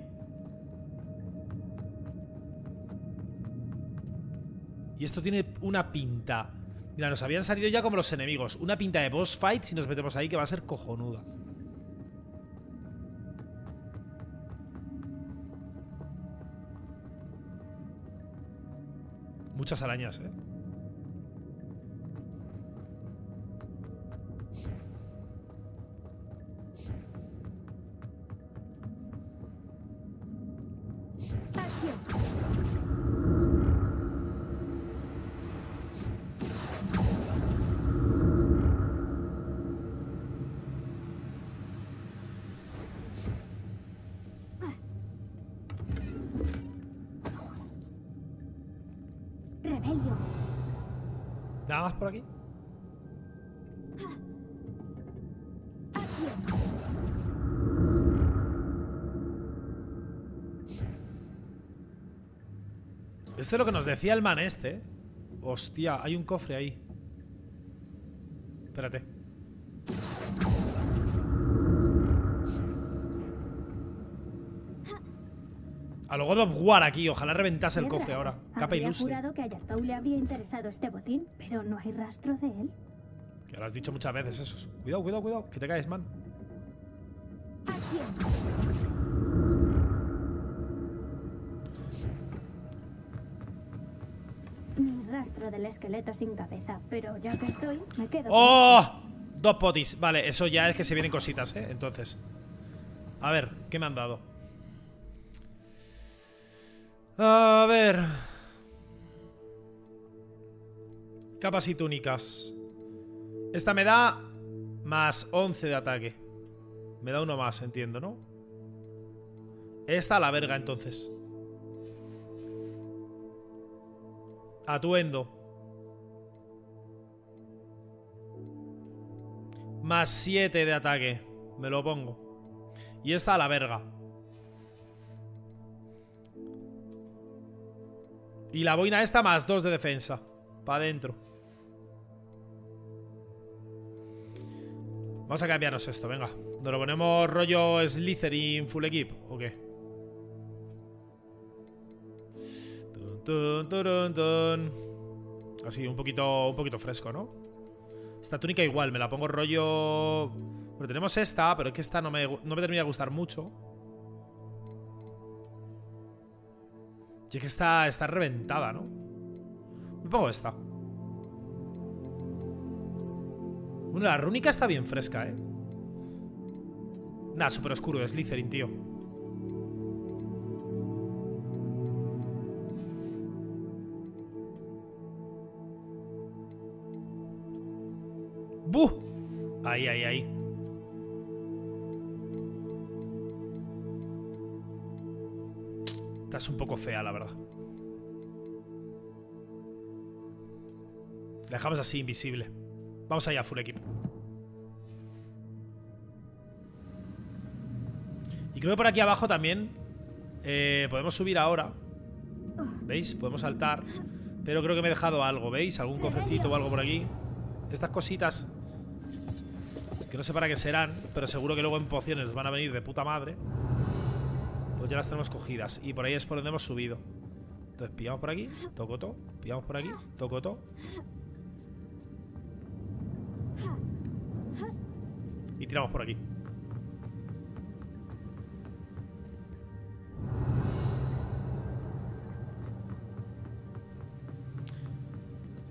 Y esto tiene una pinta... Mira, nos habían salido ya como los enemigos. Una pinta de boss fight si nos metemos ahí que va a ser cojonuda. Muchas arañas, eh. Por aquí. Esto es lo que nos decía el man este. Hostia, hay un cofre ahí. Espérate. A lo God of War aquí, ojalá reventase el cofre ahora. Capa ilustre. Habría jurado que a Jackdaw le habría interesado este botín, pero no hay rastro de él. Que lo has dicho muchas veces eso. Cuidado, cuidado, cuidado, que te caes, man. Mi rastro del esqueleto sin cabeza, pero ya que estoy, me quedo. ¡Oh! Con dos potis. Vale, eso ya es que se vienen cositas, ¿eh? Entonces. A ver, ¿qué me han dado? A ver. Capas y túnicas. Esta me da más once de ataque. Me da uno más, entiendo, ¿no? Esta a la verga, entonces. Atuendo. Más siete de ataque. Me lo pongo. Y esta a la verga. Y la boina esta más dos de defensa. Para adentro. Vamos a cambiarnos esto, venga. ¿Nos lo ponemos rollo Slytherin full equip o qué? Tun, tun, tun, tun. Así, un poquito, un poquito fresco, ¿no? Esta túnica igual, me la pongo rollo... Bueno, tenemos esta, pero es que esta no me, no me termina de gustar mucho. Y es que está, está reventada, ¿no? Me pongo esta. Bueno, la rúnica está bien fresca, eh. Nada, súper oscuro, es Slytherin, tío. ¡Buh! Ahí, ahí, ahí. Esta es un poco fea, la verdad. La dejamos así, invisible. Vamos allá, full equipo. Y creo que por aquí abajo también eh, podemos subir ahora. ¿Veis? Podemos saltar. Pero creo que me he dejado algo, ¿veis? Algún cofrecito o algo por aquí. Estas cositas que no sé para qué serán, pero seguro que luego en pociones van a venir de puta madre. Pues ya las tenemos cogidas. Y por ahí es por donde hemos subido. Entonces pillamos por aquí, tocoto. Pillamos por aquí, tocoto. Y tiramos por aquí.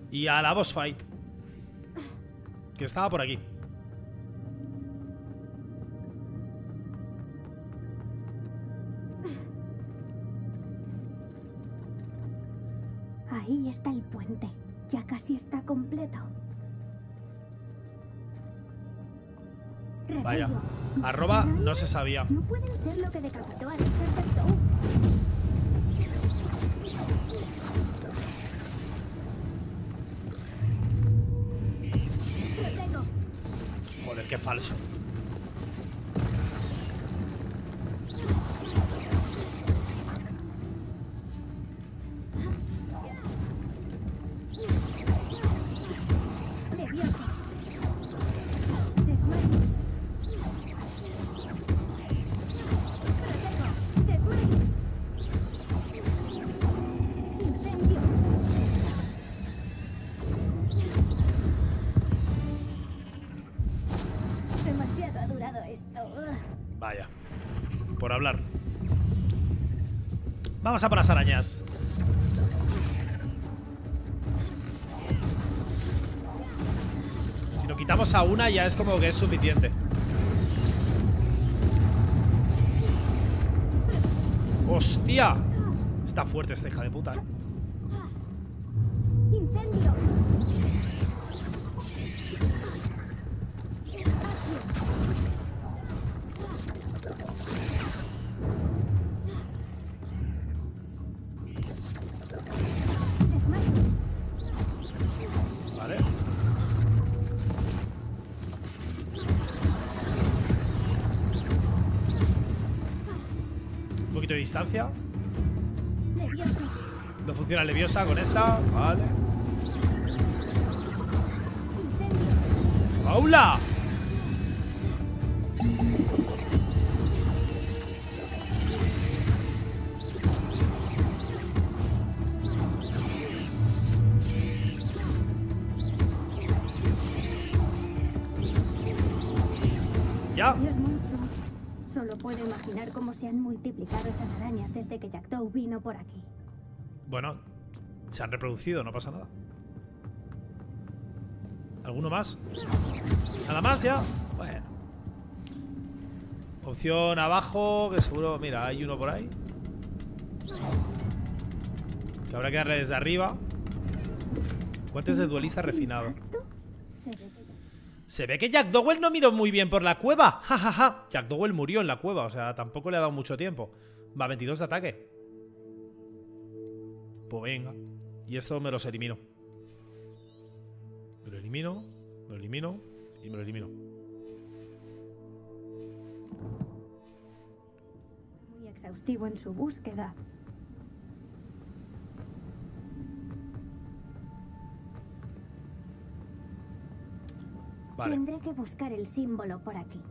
Y a la boss fight, que estaba por aquí. Ahí está el puente. Ya casi está completo. Vaya. Arroba no se sabía. No pueden ser lo que decapitó a Richard Jackdaw. Qué falso. Vamos a por las arañas. Si nos quitamos a una ya es como que es suficiente. ¡Hostia! Está fuerte esta hija de puta, ¿eh? Distancia. No funciona leviosa con esta. Vale. ¡Paula! Ya. Solo puedo imaginar cómo se han multiplicado esas arañas desde que Jackdaw vino por aquí. Bueno, se han reproducido, no pasa nada. ¿Alguno más? ¿Nada más ya? Bueno. Opción abajo, que seguro... Mira, hay uno por ahí. Que habrá que darle desde arriba. Guantes de duelista refinado. Se ve que Jackdaw no miró muy bien por la cueva. Ja, ja, ja. Jackdaw murió en la cueva. O sea, tampoco le ha dado mucho tiempo. Va, veintidós de ataque. Pues venga. Y esto me los elimino. Me lo elimino. Me lo elimino. Y me lo elimino. Muy exhaustivo en su búsqueda. Vale. Tendré que buscar el símbolo por aquí.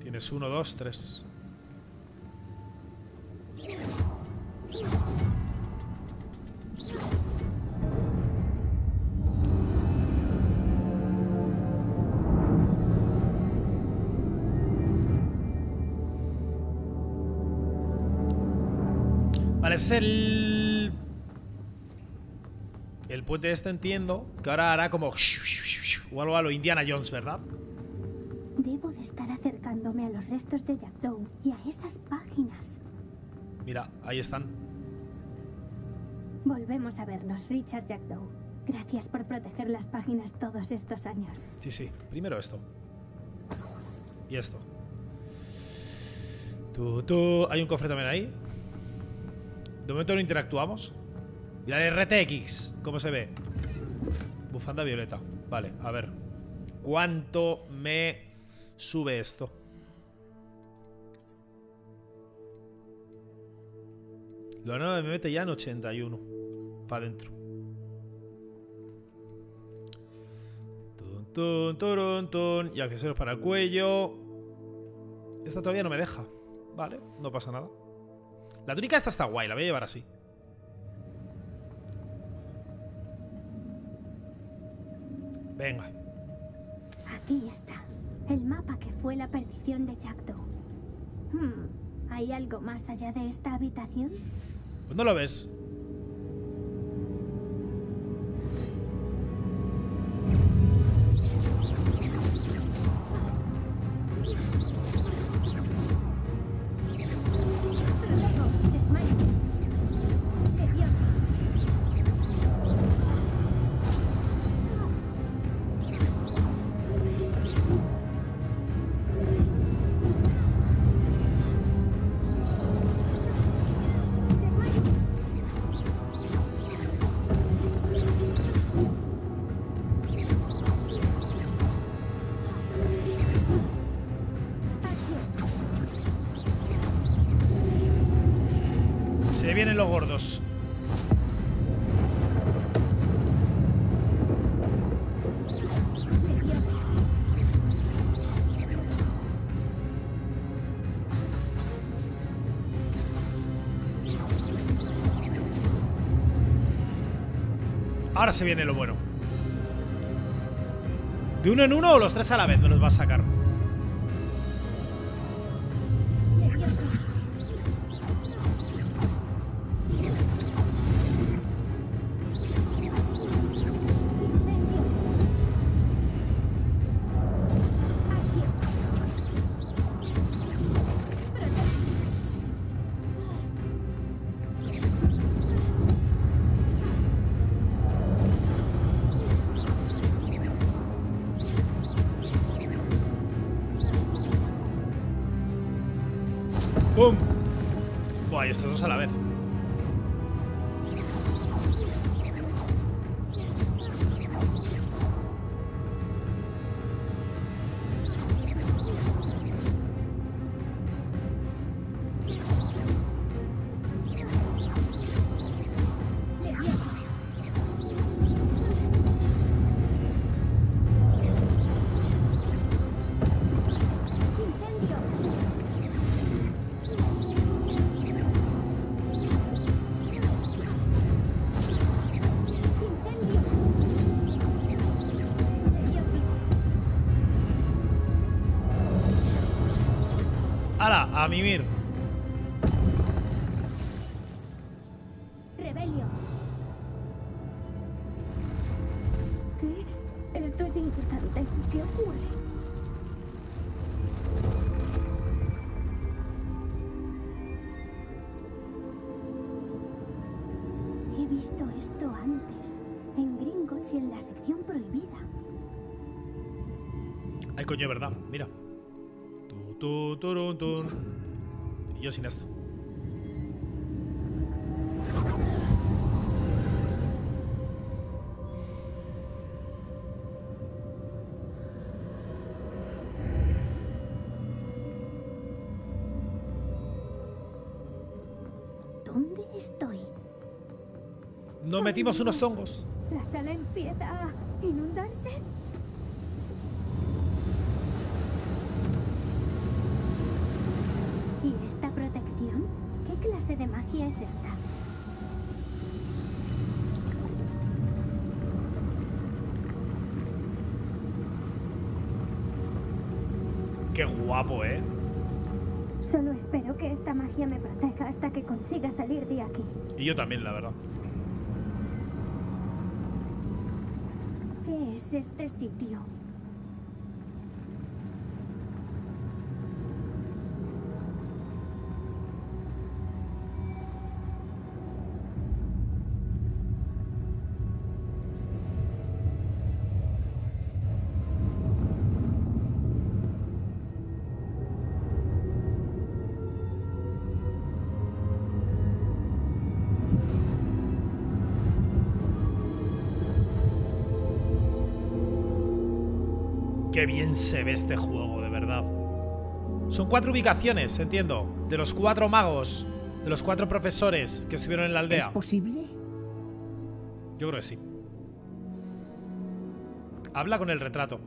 Tienes uno, dos, tres. Vale, es el... después de este entiendo que ahora hará como o algo a lo Indiana Jones, ¿verdad? Debo de estar acercándome a los restos de Jackdaw y a esas páginas. Mira, ahí están. Volvemos a vernos, Richard Jackdaw. Gracias por proteger las páginas todos estos años. Sí, sí. Primero esto. Y esto. Tú, tú. Hay un cofre también ahí. De momento no interactuamos. Mira de R T X. ¿Cómo se ve? Bufanda violeta. Vale, a ver. ¿Cuánto me sube esto? Lo nuevo me mete ya en ochenta y uno. Para adentro. Tun, turun, tun. Y accesorios para el cuello. Esta todavía no me deja. Vale, no pasa nada. La túnica esta está guay, la voy a llevar así. Venga. Aquí está. El mapa que fue la perdición de Jackdaw. Hmm, ¿hay algo más allá de esta habitación? Pues no lo ves. Ahora se viene lo bueno. ¿De uno en uno o los tres a la vez me los va a sacar? A la vez. A mimir. Rebelio. ¿Qué? Esto es importante. ¿Qué ocurre? He visto esto antes. En Gringotts y en la sección prohibida. Ay, coño, verdad. Mira. Tun, turun, tun. Y yo sin esto. ¿Dónde estoy? Nos metimos unos hongos. La sala empieza a inundarse. ¿Qué clase de magia es esta? ¡Qué guapo, eh! Solo espero que esta magia me proteja hasta que consiga salir de aquí. Y yo también, la verdad. ¿Qué es este sitio? Qué bien se ve este juego, de verdad. Son cuatro ubicaciones, entiendo. De los cuatro magos, de los cuatro profesores que estuvieron en la aldea. ¿Es posible? Yo creo que sí. Habla con el retrato.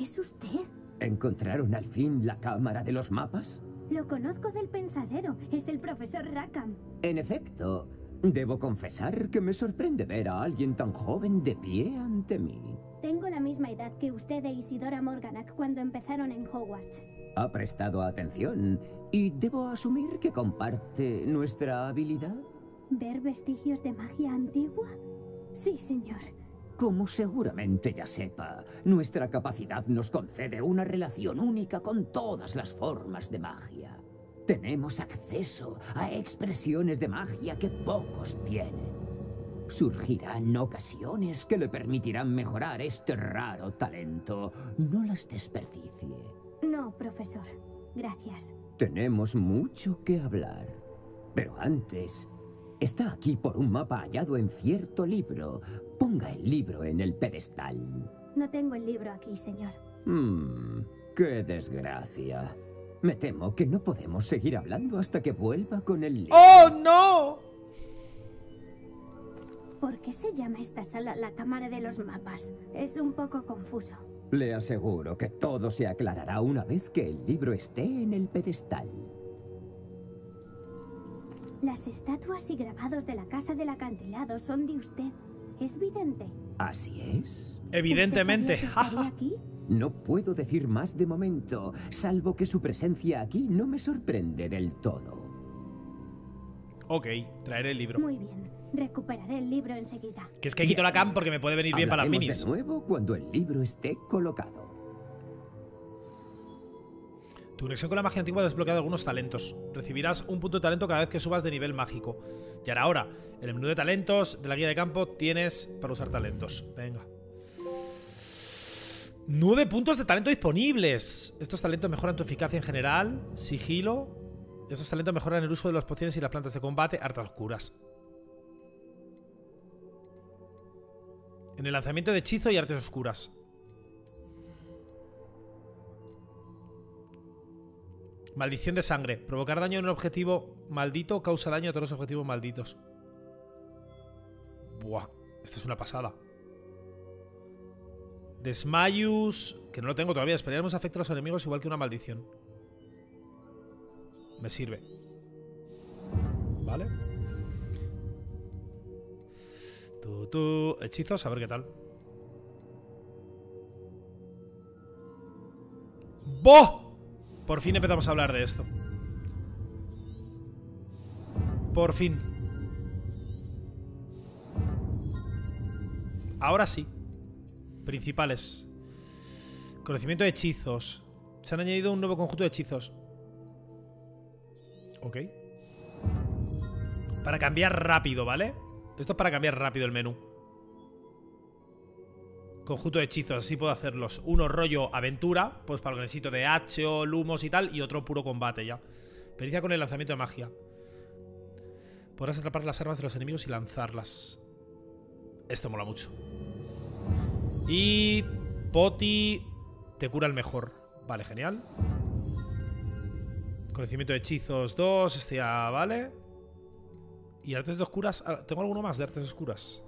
¿Es usted? ¿Encontraron al fin la cámara de los mapas? Lo conozco del pensadero. Es el profesor Rackham. En efecto, debo confesar que me sorprende ver a alguien tan joven de pie ante mí. Tengo la misma edad que usted e Isidora Morganac cuando empezaron en Hogwarts. Ha prestado atención y debo asumir que comparte nuestra habilidad. ¿Ver vestigios de magia antigua? Sí, señor. Como seguramente ya sepa, nuestra capacidad nos concede una relación única con todas las formas de magia. Tenemos acceso a expresiones de magia que pocos tienen. Surgirán ocasiones que le permitirán mejorar este raro talento. No las desperdicie. No, profesor. Gracias. Tenemos mucho que hablar. Pero antes, está aquí por un mapa hallado en cierto libro. Ponga el libro en el pedestal. No tengo el libro aquí, señor. Mm, qué desgracia. Me temo que no podemos seguir hablando hasta que vuelva con el libro. ¡Oh, no! ¿Por qué se llama esta sala la Cámara de los Mapas? Es un poco confuso. Le aseguro que todo se aclarará una vez que el libro esté en el pedestal. Las estatuas y grabados de la Casa del Acantilado son de usted. ¿Es vidente? Así es. Evidentemente. Aquí? No puedo decir más de momento, salvo que su presencia aquí no me sorprende del todo. Ok, traeré el libro. Muy bien. Recuperaré el libro enseguida. Que es que quito la cam porque me puede venir bien para las minis. De nuevo cuando el libro esté colocado. Tu conexión con la magia antigua ha desbloqueado algunos talentos. Recibirás un punto de talento cada vez que subas de nivel mágico. Y ahora, en el menú de talentos de la guía de campo tienes para usar talentos. Venga. Nueve puntos de talento disponibles. Estos talentos mejoran tu eficacia en general, sigilo. Estos talentos mejoran el uso de las pociones y las plantas de combate, artes oscuras. En el lanzamiento de hechizo y artes oscuras. Maldición de sangre. Provocar daño en un objetivo maldito causa daño a todos los objetivos malditos. Buah, esta es una pasada. Desmayus, que no lo tengo todavía. Esperaremos afecta a los enemigos igual que una maldición. Me sirve. Vale. Tú, tú, hechizos, a ver qué tal. ¡Boh! Por fin empezamos a hablar de esto. Por fin. Ahora sí. Principales. Conocimiento de hechizos. Se han añadido un nuevo conjunto de hechizos. Ok. Para cambiar rápido, ¿vale? Esto es para cambiar rápido el menú. Conjunto de hechizos, así puedo hacerlos. Uno rollo aventura, pues para lo que necesito de hacho, lumos y tal. Y otro puro combate ya. Pericia con el lanzamiento de magia. Podrás atrapar las armas de los enemigos y lanzarlas. Esto mola mucho. Y... Poti... Te cura el mejor. Vale, genial. Conocimiento de hechizos dos. Este ya vale. Y artes de oscuras... ¿Tengo alguno más de artes oscuras?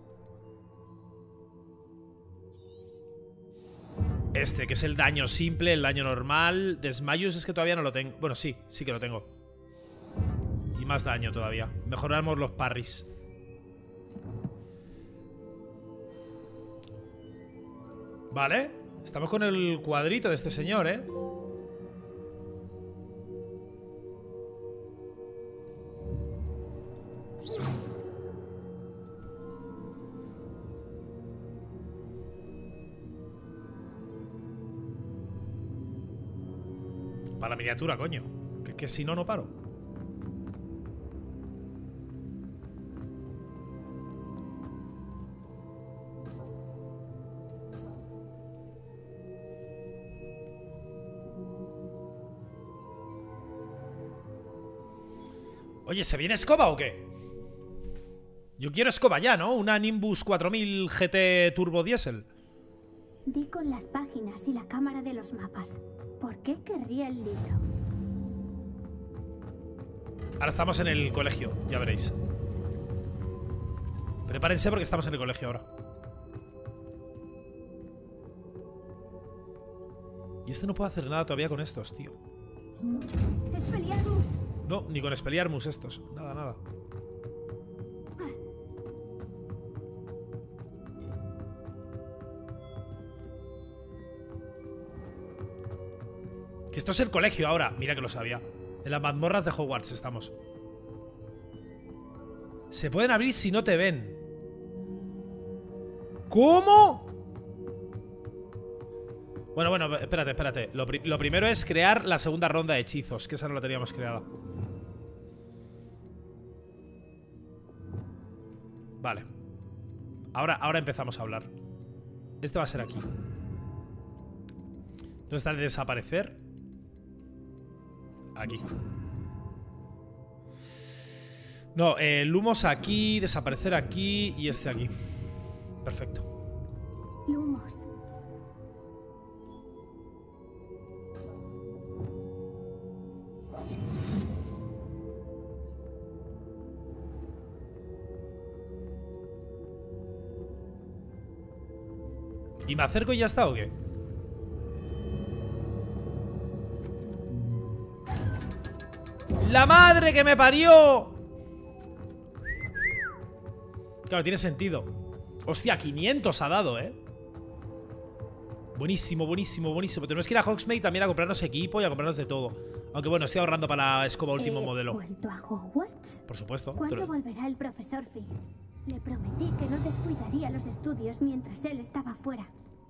Este, que es el daño simple, el daño normal. Desmayos es que todavía no lo tengo. Bueno, sí, sí que lo tengo. Y más daño todavía. Mejoramos los parries. Vale. Estamos con el cuadrito de este señor, ¿eh? Para la miniatura, coño. Que es que si no, no paro. Oye, ¿se viene escoba o qué? Yo quiero escoba ya, ¿no? Una Nimbus cuatro mil G T Turbo Diesel. Di con las páginas y la cámara de los mapas. ¿Por qué querría el libro? Ahora estamos en el colegio, ya veréis. Prepárense porque estamos en el colegio ahora. Y este no puedo hacer nada todavía con estos, tío. Expelliarmus. No, ni con Expelliarmus estos. Nada, nada. Que esto es el colegio ahora. Mira que lo sabía. En las mazmorras de Hogwarts estamos. Se pueden abrir si no te ven. ¿Cómo? Bueno, bueno, espérate, espérate. Lo, pri lo primero es crear la segunda ronda de hechizos, que esa no la teníamos creada. Vale. Ahora, ahora empezamos a hablar. Este va a ser aquí. ¿Dónde está el de desaparecer? Aquí. No, eh, Lumos aquí, desaparecer aquí y este aquí. Perfecto. Lumos. ¿Y me acerco y ya está o qué? ¡La madre que me parió! Claro, tiene sentido. Hostia, quinientos ha dado, ¿eh? Buenísimo, buenísimo, buenísimo. Tenemos que ir a Hogsmeade también a comprarnos equipo y a comprarnos de todo. Aunque bueno, estoy ahorrando para la escoba último eh, modelo. ¿Vuelto a Hogwarts? Por supuesto. ¿Cuándo pero... volverá el profesor Fig? Le prometí que no descuidaría los estudios mientras él estaba fuera.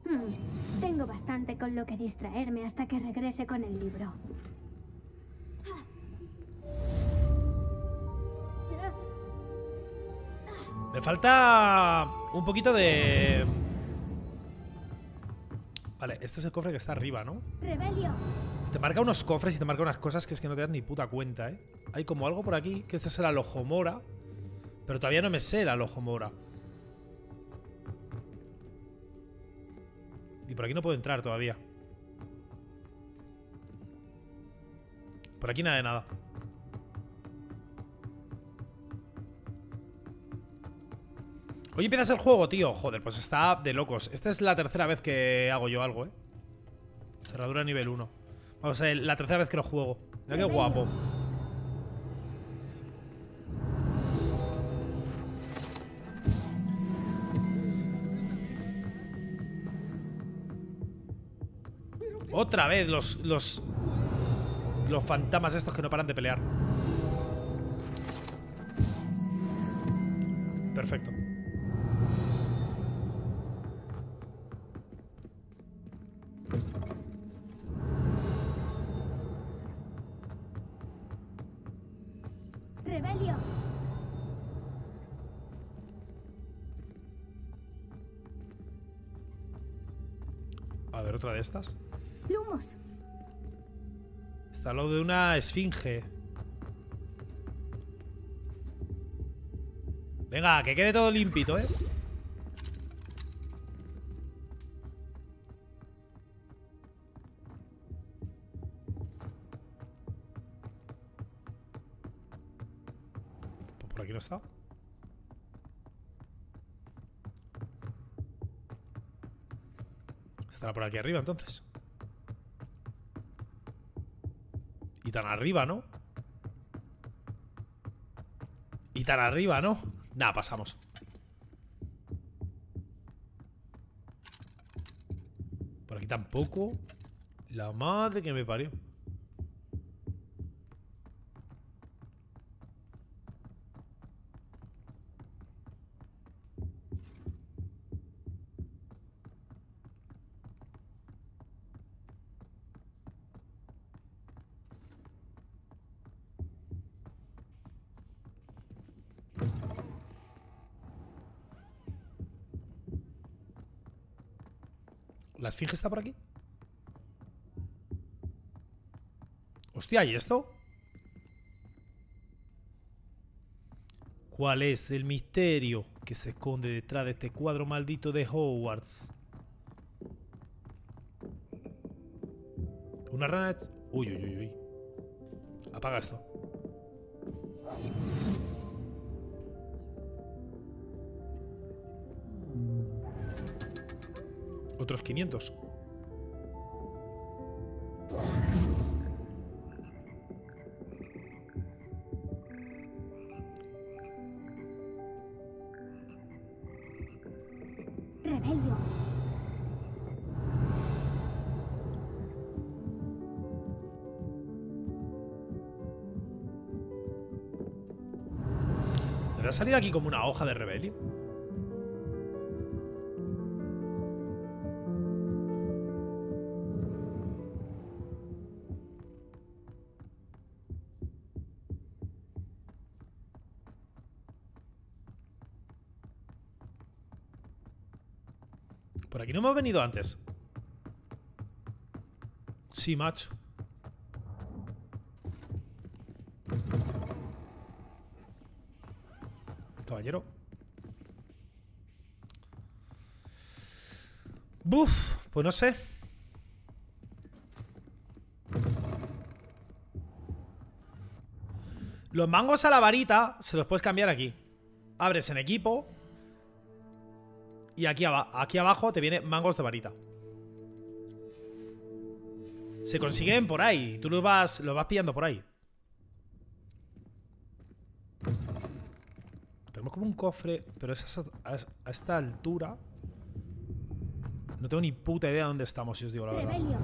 Hmm, tengo bastante con lo que distraerme hasta que regrese con el libro. Me falta un poquito de... Vale, este es el cofre que está arriba, ¿no? Rebelio. Te marca unos cofres y te marca unas cosas que es que no te das ni puta cuenta, ¿eh? Hay como algo por aquí, que este es el Alohomora. Pero todavía no me sé el Alohomora. Y por aquí no puedo entrar todavía. Por aquí nada de nada. Hoy empiezas el juego, tío. Joder, pues está de locos. Esta es la tercera vez que hago yo algo, eh. Cerradura nivel uno. Vamos a ver, la tercera vez que lo juego. Mira qué guapo. Otra vez los, los, los fantasmas estos que no paran de pelear. Perfecto. ¿Otra de estas? Lumos. Está al lado de una esfinge. Venga, que quede todo limpito, ¿eh? Por aquí no está. Estará por aquí arriba, entonces. Y tan arriba, ¿no? Y tan arriba, ¿no? Nada, pasamos. Por aquí tampoco. La madre que me parió. ¿La esfinge está por aquí? Hostia, ¿y esto? ¿Cuál es el misterio que se esconde detrás de este cuadro maldito de Hogwarts? Una rana... Uy, uy, uy, uy. Apaga esto. Otros quinientos. ¿Ha salido aquí como una hoja de rebelio? Por aquí no hemos venido antes. Sí, macho. Caballero. Buf, pues no sé. Los mangos a la varita se los puedes cambiar aquí. Abres en equipo. Y aquí, aba- aquí abajo te vienen mangos de varita. Se consiguen por ahí. Tú los vas, los vas pillando por ahí. Tenemos como un cofre, pero es a, a, a esta altura. No tengo ni puta idea de dónde estamos, si os digo la verdad. Rebelio.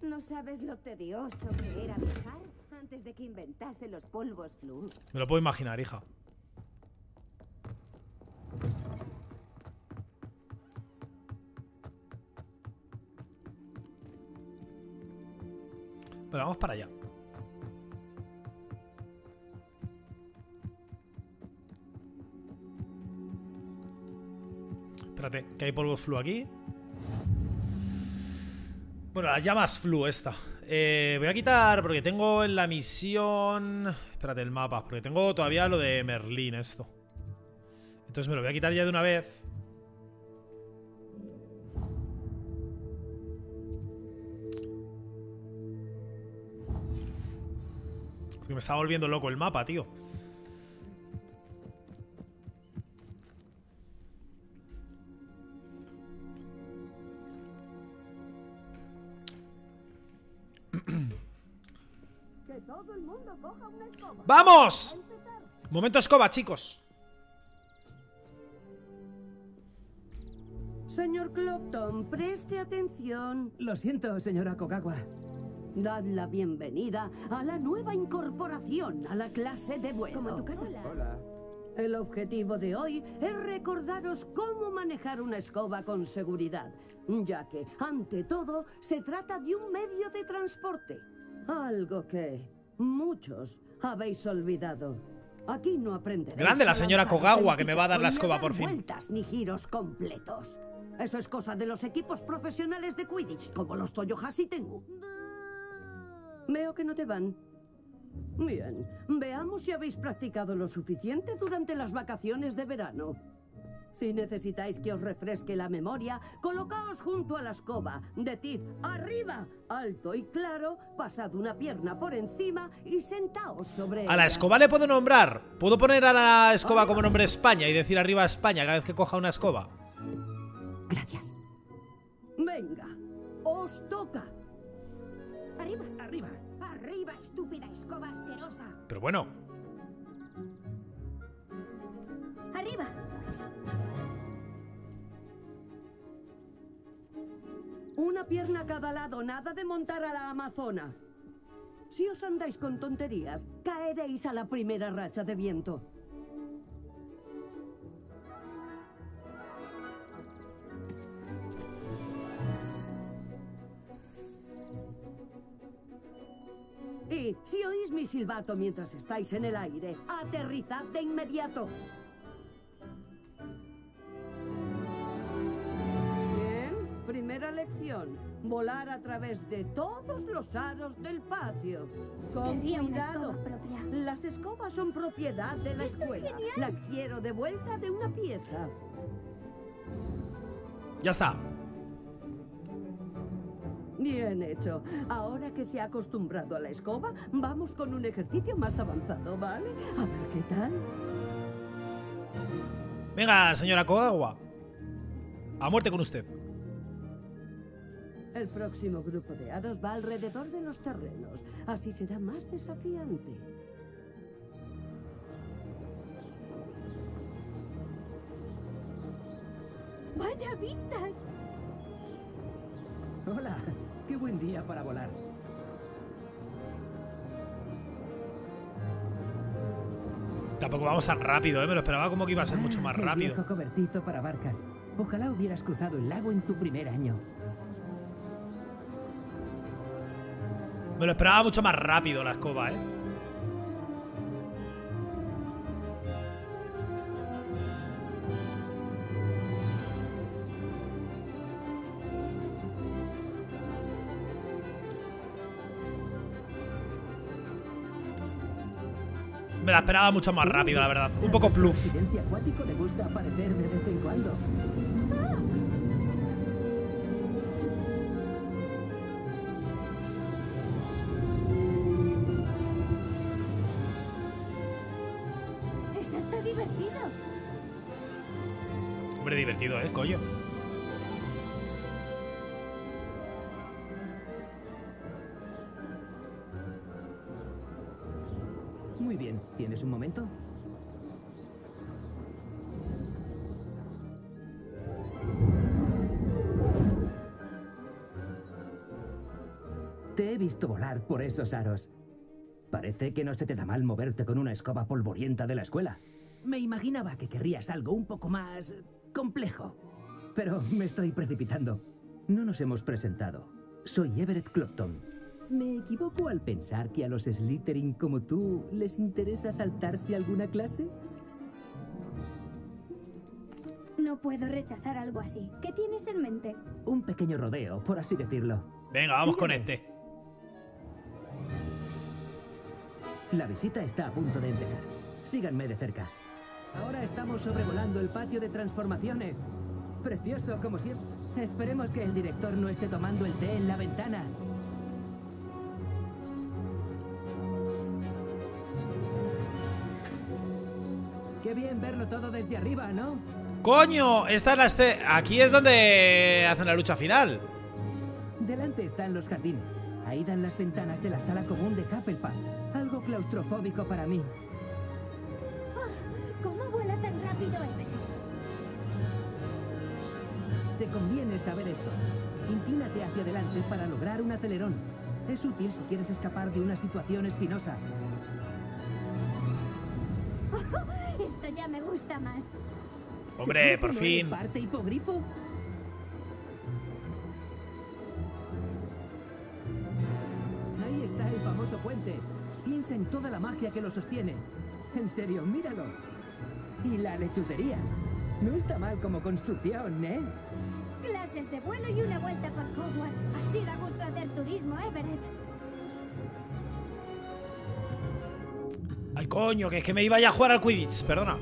¿No sabes lo tedioso que era viajar antes de que inventase los polvos flu? Me lo puedo imaginar, hija. Pero vamos para allá. Espérate, que hay polvo flu aquí. Bueno, la llama es flu esta. Eh, voy a quitar, porque tengo en la misión... Espérate, el mapa, porque tengo todavía lo de Merlín esto. Entonces me lo voy a quitar ya de una vez. Que me está volviendo loco el mapa, tío. Que todo el mundo coja una escoba. ¡Vamos! Momento escoba, chicos. Señor Clopton, preste atención. Lo siento, señora Kokawa. Dad la bienvenida a la nueva incorporación a la clase de vuelo. Como tu casa. Hola. El objetivo de hoy es recordaros cómo manejar una escoba con seguridad, ya que, ante todo, se trata de un medio de transporte. Algo que muchos habéis olvidado. Aquí no aprenderéis. Grande la señora Kokawa, que me va a dar la escoba por fin. No vueltas ni giros completos. Eso es cosa de los equipos profesionales de Quidditch, como los Toyohashi Tengu. Veo que no te van. Bien, veamos si habéis practicado lo suficiente durante las vacaciones de verano. Si necesitáis que os refresque la memoria, colocaos junto a la escoba, decid arriba, alto y claro, pasad una pierna por encima y sentaos sobre ella. A la escoba le puedo nombrar. Puedo poner a la escoba como nombre España y decir arriba España cada vez que coja una escoba. Gracias. Venga, os toca. Arriba, arriba, arriba, estúpida escoba asquerosa. Pero bueno. Arriba. Una pierna a cada lado, nada de montar a la amazona. Si os andáis con tonterías, caeréis a la primera racha de viento. Y Weasley, si oís mi silbato mientras estáis en el aire, aterrizad de inmediato. Bien, primera lección. Volar a través de todos los aros del patio. Con cuidado. Las escobas son propiedad de la escuela. Las quiero de vuelta de una pieza. Ya está. Bien hecho. Ahora que se ha acostumbrado a la escoba, vamos con un ejercicio más avanzado, ¿vale? A ver qué tal. Venga, señora Coagua. A muerte con usted. El próximo grupo de aros va alrededor de los terrenos. Así será más desafiante. ¡Vaya vistas! Hola, qué buen día para volar. Tampoco vamos tan rápido, ¿eh? Me lo esperaba como que iba a ser ah, mucho más qué rápido. Viejo cobertizo para barcas. Ojalá hubieras cruzado el lago en tu primer año. Me lo esperaba mucho más rápido la escoba, ¿eh? Me la esperaba mucho más rápido, la verdad. Un poco plus. El accidente acuático le gusta aparecer de vez en cuando. Eso está divertido. Hombre, divertido, ¿eh, coño? ¿Tienes un momento? Te he visto volar por esos aros. Parece que no se te da mal moverte con una escoba polvorienta de la escuela. Me imaginaba que querrías algo un poco más complejo. Pero me estoy precipitando. No nos hemos presentado. Soy Everett Clopton. ¿Me equivoco al pensar que a los Slytherin como tú les interesa saltarse alguna clase? No puedo rechazar algo así. ¿Qué tienes en mente? Un pequeño rodeo, por así decirlo. Venga, vamos Sígueme. Con este. La visita está a punto de empezar. Síganme de cerca. Ahora estamos sobrevolando el patio de transformaciones. Precioso, como siempre. Esperemos que el director no esté tomando el té en la ventana. Qué bien verlo todo desde arriba, ¿no? ¡Coño! Esta es la este... Aquí es donde hacen la lucha final. Delante están los jardines. Ahí dan las ventanas de la sala común de Hufflepuff. Algo claustrofóbico para mí. Oh, ¿cómo vuela tan rápido, Everett? Te conviene saber esto. Inclínate hacia adelante para lograr un acelerón. Es útil si quieres escapar de una situación espinosa. Esto ya me gusta más. Hombre, por fin. ¿Parte hipogrifo? Ahí está el famoso puente. Piensa en toda la magia que lo sostiene. En serio, míralo. Y la lechucería. No está mal como construcción, ¿eh? Clases de vuelo y una vuelta por Hogwarts. Así da gusto hacer turismo, Everett. Ay, coño, que es que me iba ya a jugar al Quidditch, perdona.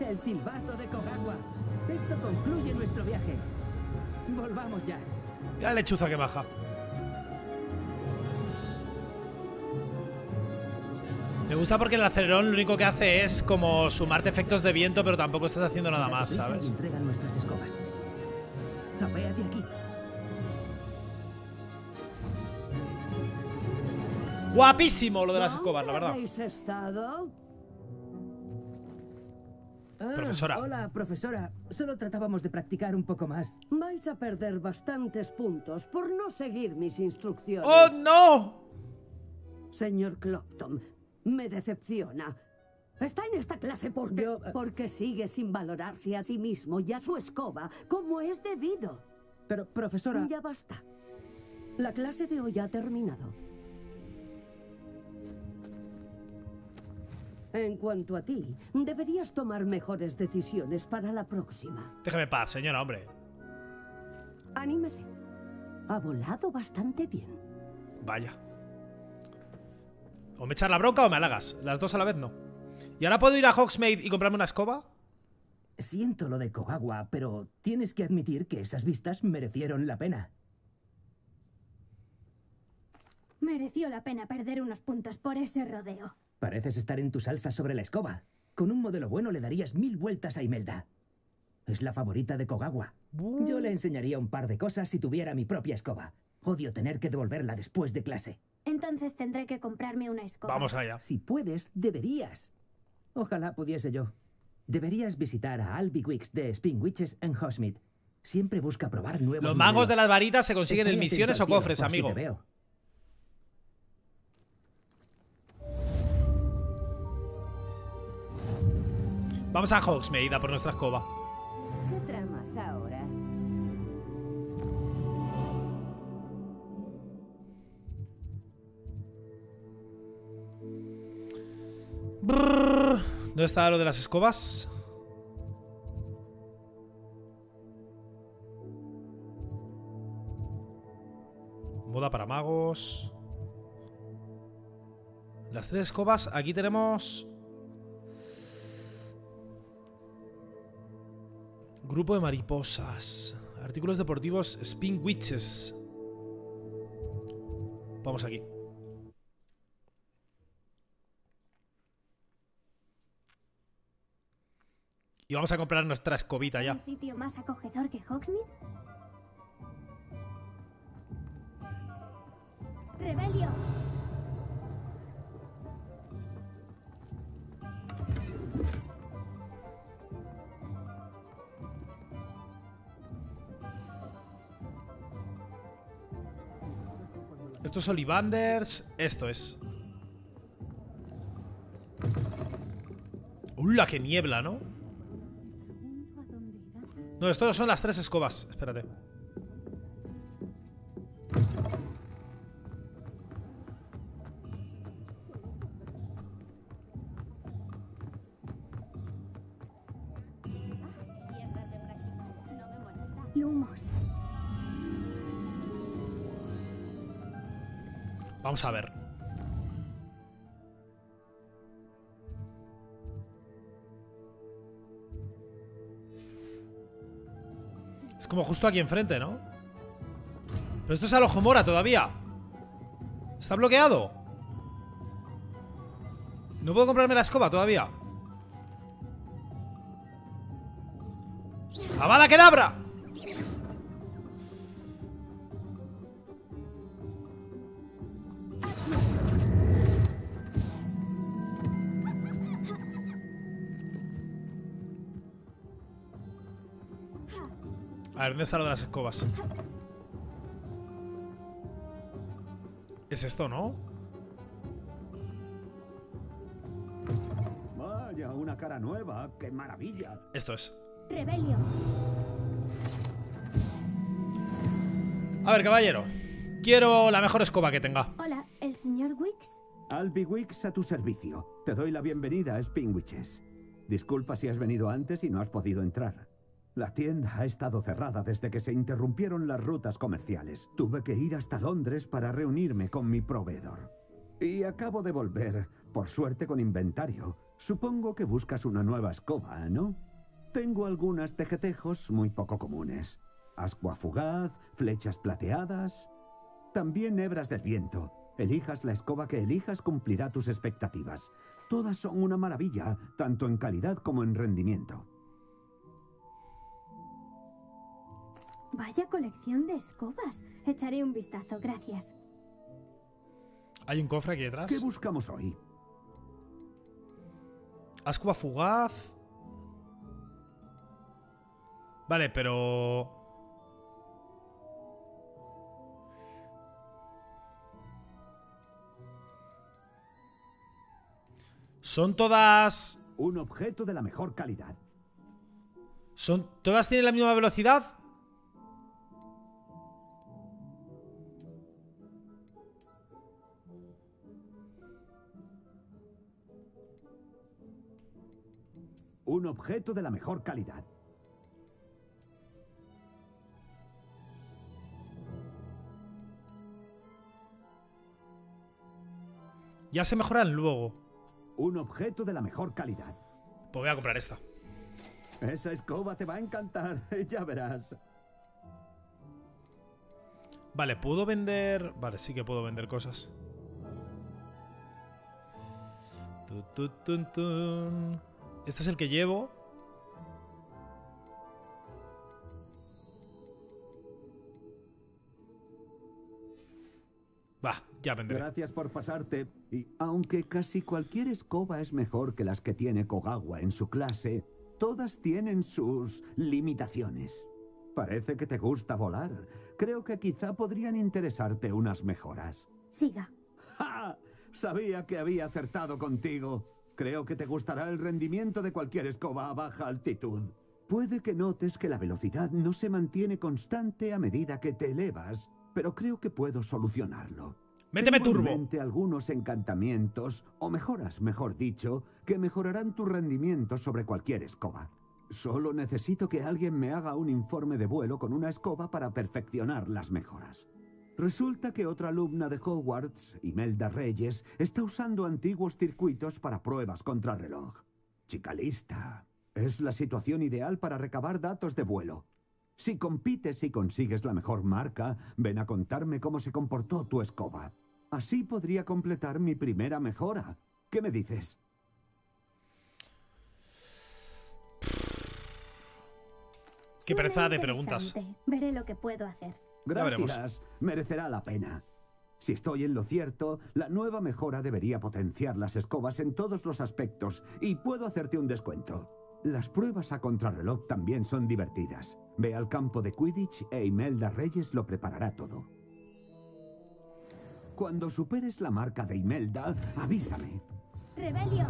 El silbato de Kogawa. Esto concluye nuestro viaje. Volvamos ya. La lechuza que baja. Me gusta porque el acelerón lo único que hace es como sumarte efectos de viento, pero tampoco estás haciendo nada más, ¿sabes? Entregan nuestras escobas. Tapéate aquí. Guapísimo lo de las escobas, la verdad. ¿Dónde habéis estado? Ah, profesora. Hola, profesora. Solo tratábamos de practicar un poco más. Vais a perder bastantes puntos por no seguir mis instrucciones. ¡Oh, no! Señor Clopton, me decepciona. Está en esta clase porque, Yo, uh... porque sigue sin valorarse a sí mismo y a su escoba como es debido. Pero, profesora... Ya basta. La clase de hoy ha terminado. En cuanto a ti, deberías tomar mejores decisiones para la próxima. Déjeme en paz, señora, hombre. Anímese. Ha volado bastante bien. Vaya. O me echar la bronca o me halagas. Las dos a la vez no. ¿Y ahora puedo ir a Hogsmeade y comprarme una escoba? Siento lo de Kogawa, pero tienes que admitir que esas vistas merecieron la pena. Mereció la pena perder unos puntos por ese rodeo. Pareces estar en tu salsa sobre la escoba. Con un modelo bueno le darías mil vueltas a Imelda. Es la favorita de Kogawa. Uh. Yo le enseñaría un par de cosas si tuviera mi propia escoba. Odio tener que devolverla después de clase. Entonces tendré que comprarme una escoba. Vamos allá. Si puedes, deberías. Ojalá pudiese yo. Deberías visitar a Albie Weekes de Spintwitches en Hogsmeade. Siempre busca probar nuevos Los magos modelos. De las varitas se consiguen Estoy en misiones o cofres, si amigo. Te veo. Vamos a Hogsmeade por nuestra escoba. ¿Qué tramas ahora? Brrr. ¿Dónde está lo de las escobas? Moda para magos. Las tres escobas. Aquí tenemos... Grupo de mariposas. Artículos deportivos Spintwitches. Vamos aquí. Y vamos a comprar nuestra escobita ya. ¿Un sitio más acogedor que Hogsmeade? ¡Rebelio! Estos son Olivanders. Esto es. ¡Hula, que niebla!, ¿no? No, esto son las tres escobas. Espérate. Lumos. Vamos a ver. Como justo aquí enfrente, ¿no? Pero esto es al ojo mora todavía. Está bloqueado. No puedo comprarme la escoba todavía. ¡Avada Kedavra! A ver, ¿dónde está lo de las escobas? Es esto, ¿no? Vaya, una cara nueva, qué maravilla. Esto es. Rebelio. A ver, caballero. Quiero la mejor escoba que tenga. Hola, ¿el señor Weekes? Albie Weekes a tu servicio. Te doy la bienvenida a Spintwitches. Disculpa si has venido antes y no has podido entrar. La tienda ha estado cerrada desde que se interrumpieron las rutas comerciales. Tuve que ir hasta Londres para reunirme con mi proveedor. Y acabo de volver, por suerte con inventario. Supongo que buscas una nueva escoba, ¿no? Tengo algunas tejetejos muy poco comunes. Ascua fugaz, flechas plateadas... También hebras del viento. Elijas la escoba que elijas, cumplirá tus expectativas. Todas son una maravilla, tanto en calidad como en rendimiento. Vaya colección de escobas. Echaré un vistazo, gracias. Hay un cofre aquí detrás. ¿Qué buscamos hoy? Ascua fugaz. Vale, pero... Son todas... Un objeto de la mejor calidad. ¿Son... ¿Todas tienen la misma velocidad? un objeto de la mejor calidad. Ya se mejoran luego. Un objeto de la mejor calidad. Pues voy a comprar esta. Esa escoba te va a encantar, ya verás. Vale, ¿puedo vender...? Vale, sí que puedo vender cosas. Este es el que llevo. Va, ya vendré. Gracias por pasarte. Y aunque casi cualquier escoba es mejor que las que tiene Kogawa en su clase, todas tienen sus limitaciones. Parece que te gusta volar. Creo que quizá podrían interesarte unas mejoras. Siga. ¡Ja! Sabía que había acertado contigo. Creo que te gustará el rendimiento de cualquier escoba a baja altitud. Puede que notes que la velocidad no se mantiene constante a medida que te elevas, pero creo que puedo solucionarlo. ¡Méteme turbo! Algunos encantamientos, o mejoras, mejor dicho, que mejorarán tu rendimiento sobre cualquier escoba. Solo necesito que alguien me haga un informe de vuelo con una escoba para perfeccionar las mejoras. Resulta que otra alumna de Hogwarts, Imelda Reyes, está usando antiguos circuitos para pruebas contrarreloj. Chica lista. Es la situación ideal para recabar datos de vuelo. Si compites y consigues la mejor marca, ven a contarme cómo se comportó tu escoba. Así podría completar mi primera mejora. ¿Qué me dices? Qué pereza de preguntas. Veré lo que puedo hacer. Gracias, merecerá la pena. Si estoy en lo cierto, la nueva mejora debería potenciar las escobas en todos los aspectos y puedo hacerte un descuento. Las pruebas a contrarreloj también son divertidas. Ve al campo de Quidditch e Imelda Reyes lo preparará todo. Cuando superes la marca de Imelda, avísame. Rebelio.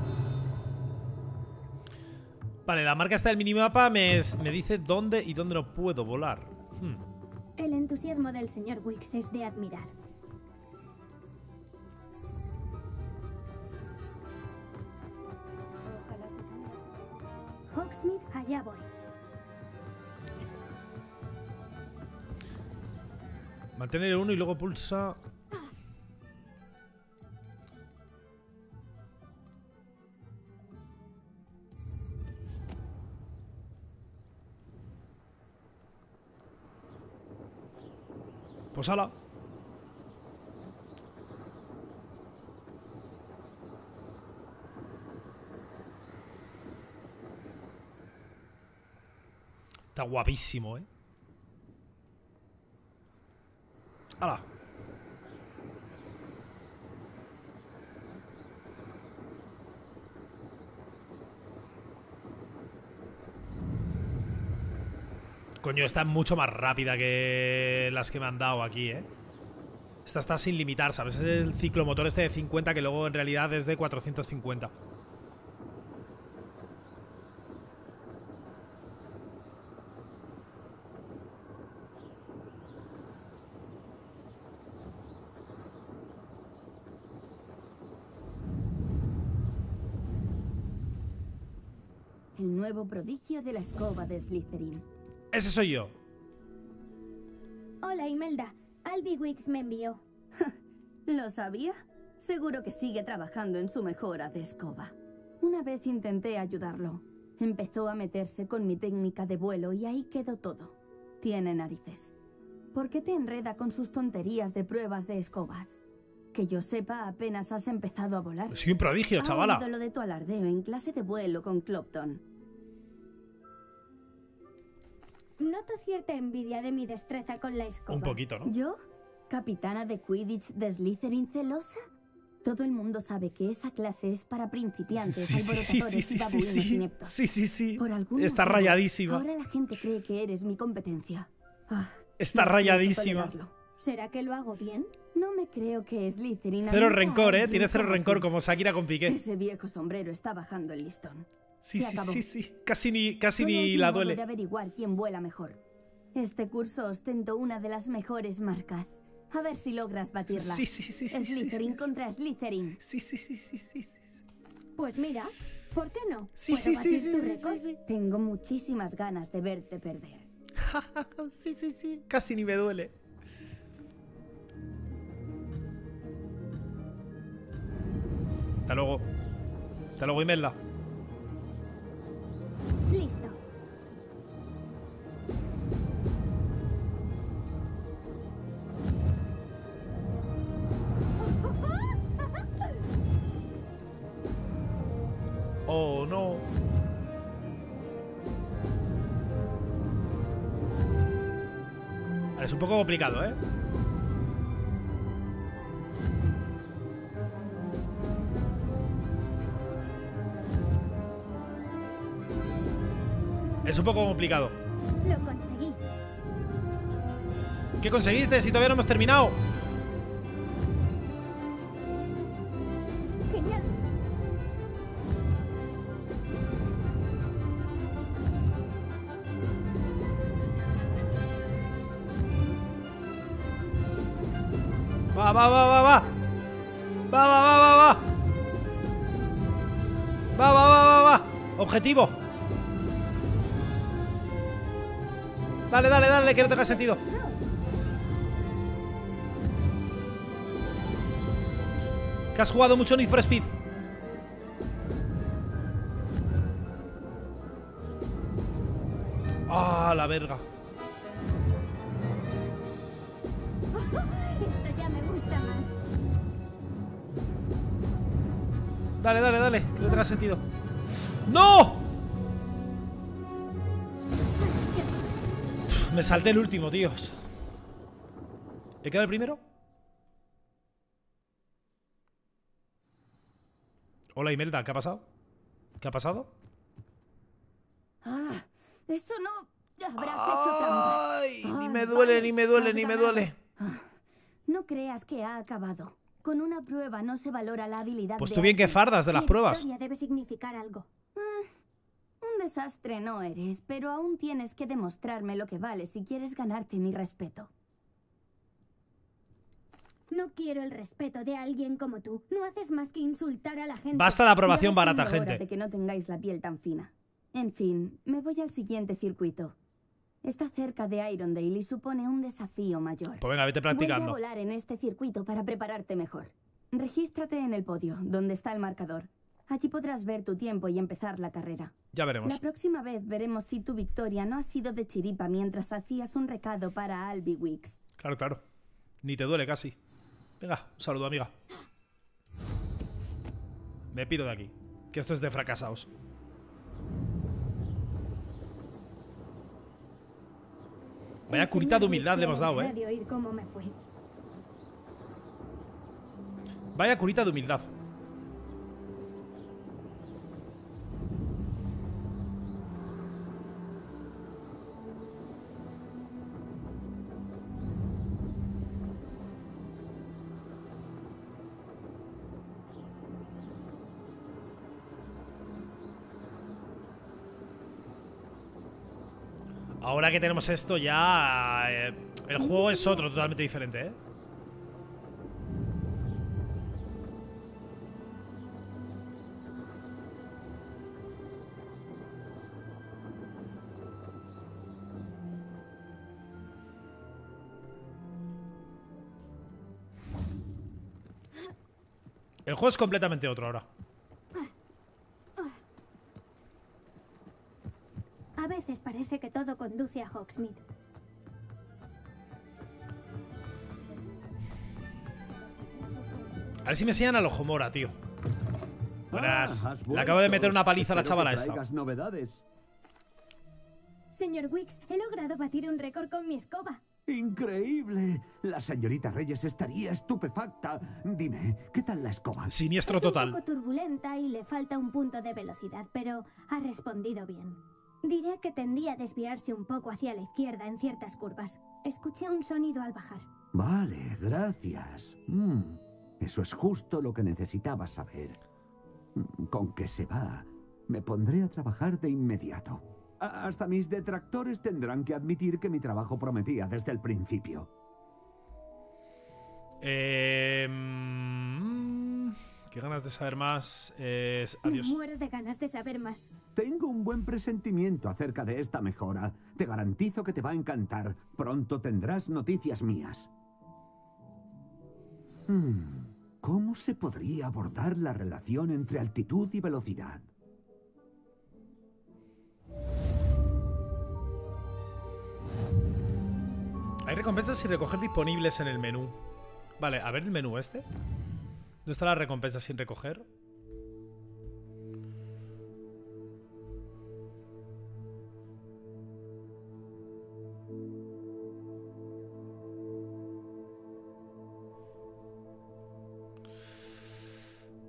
Vale, la marca está en el minimapa, me, es, me dice dónde y dónde no puedo volar. Hmm. El entusiasmo del señor Weekes es de admirar. Hogsmeade, allá voy. Mantén el uno y luego pulsa... Pues ala. Está guapísimo, ¿eh? Ala. Coño, está mucho más rápida que las que me han dado aquí, ¿eh? Esta está sin limitar, ¿sabes? Es el ciclomotor este de cincuenta que luego en realidad es de cuatrocientos cincuenta. El nuevo prodigio de la escoba de Slytherin. Ese soy yo. Hola, Imelda. Albie Weekes me envió. ¿Lo sabía? Seguro que sigue trabajando en su mejora de escoba. Una vez intenté ayudarlo. Empezó a meterse con mi técnica de vuelo y ahí quedó todo. Tiene narices. ¿Por qué te enreda con sus tonterías de pruebas de escobas? Que yo sepa, apenas has empezado a volar. Soy un prodigio, chavala. Ha oído lo de tu alardeo en clase de vuelo con Clopton. Noto cierta envidia de mi destreza con la escoba. Un poquito, ¿no? ¿Yo? ¿Capitana de Quidditch de Slytherin celosa? Todo el mundo sabe que esa clase es para principiantes, sí, sí, sí, sí, y babuinos sí, sí. ineptos. Sí, sí, sí. Por alguna Está razón, rayadísima. Ahora la gente cree que eres mi competencia. Ah, Está no rayadísima. ¿Será que lo hago bien? No me creo que Slytherin... Cero rencor, ¿eh? Tiene cero rencor, como Shakira con Piqué. Ese viejo sombrero está bajando el listón. Sí, sí, sí, sí. Casi ni, casi ni la duele. De averiguar quién vuela mejor. Este curso ostento una de las mejores marcas. A ver si logras batirla. Sí, sí, sí, sí. Slytherin contra Slytherin. Sí, sí, sí, sí, sí. Pues mira, ¿Por qué no? Sí, sí, sí, sí, sí, sí, sí. Tengo muchísimas ganas de verte perder. Sí, sí, sí. Casi ni me duele. Hasta luego. Hasta luego, Imelda. Listo. Oh, no. Vale, es un poco complicado, ¿eh? Es un poco complicado. Lo conseguí. ¿Qué conseguiste si todavía no hemos terminado? Genial. Va, va, va, va, va. Va, va, va, va, va. Va, va, va, va, va. Objetivo. Dale, dale, dale, que no tenga sentido. Que has jugado mucho Need for Speed. Ah, la verga. Esto ya me gusta más. Dale, dale, dale, que no tenga sentido. ¡No! Me salté el último, tíos. ¿He quedado el primero? Hola, Imelda, ¿qué ha pasado? ¿Qué ha pasado? Ah, eso no habrás Ay, hecho trampa. Ni me duele, Ay, ni me duele, ni me duele. No creas que ha acabado. Con una prueba no se valora la habilidad. Pues tú bien que fardas de las Mi pruebas. Debe significar algo. Ah. Un desastre no eres, pero aún tienes que demostrarme lo que vale si quieres ganarte mi respeto. No quiero el respeto de alguien como tú. No haces más que insultar a la gente. Basta la aprobación barata, gente. De que no tengáis la piel tan fina. En fin, me voy al siguiente circuito. Está cerca de Irondale y supone un desafío mayor. Pues venga, vete practicando. Voy a volar en este circuito para prepararte mejor. Regístrate en el podio, donde está el marcador. Allí podrás ver tu tiempo y empezar la carrera. Ya veremos. La próxima vez veremos si tu victoria no ha sido de chiripa mientras hacías un recado para Albie Weekes. Claro, claro. Ni te duele casi. Venga, un saludo, amiga. Me piro de aquí, que esto es de fracasados. Vaya curita de humildad le hemos dado, eh. Vaya curita de humildad. Ahora que tenemos esto ya, eh, el juego es otro, totalmente diferente, ¿eh? El juego es completamente otro ahora. A veces parece que todo conduce a Hogsmeade. A ver si me enseñan a los Homora, tío. Buenas. Ah, Le acabo de meter una paliza Espero a la chavala esta. Novedades. Señor Weekes, he logrado batir un récord con mi escoba. Increíble. La señorita Reyes estaría estupefacta. Dime, ¿qué tal la escoba? Siniestro es total. Un poco turbulenta y le falta un punto de velocidad, pero ha respondido bien. Diré que tendía a desviarse un poco hacia la izquierda en ciertas curvas. Escuché un sonido al bajar. Vale, gracias. Mm, eso es justo lo que necesitaba saber. Con que se va, me pondré a trabajar de inmediato. A- hasta mis detractores tendrán que admitir que mi trabajo prometía desde el principio. Eh... Qué ganas de saber más. Eh, adiós. Me muero de ganas de saber más. Tengo un buen presentimiento acerca de esta mejora. Te garantizo que te va a encantar. Pronto tendrás noticias mías. Hmm. ¿Cómo se podría abordar la relación entre altitud y velocidad? Hay recompensas y recoger disponibles en el menú. Vale, a ver el menú este. ¿Dónde está la recompensa sin recoger?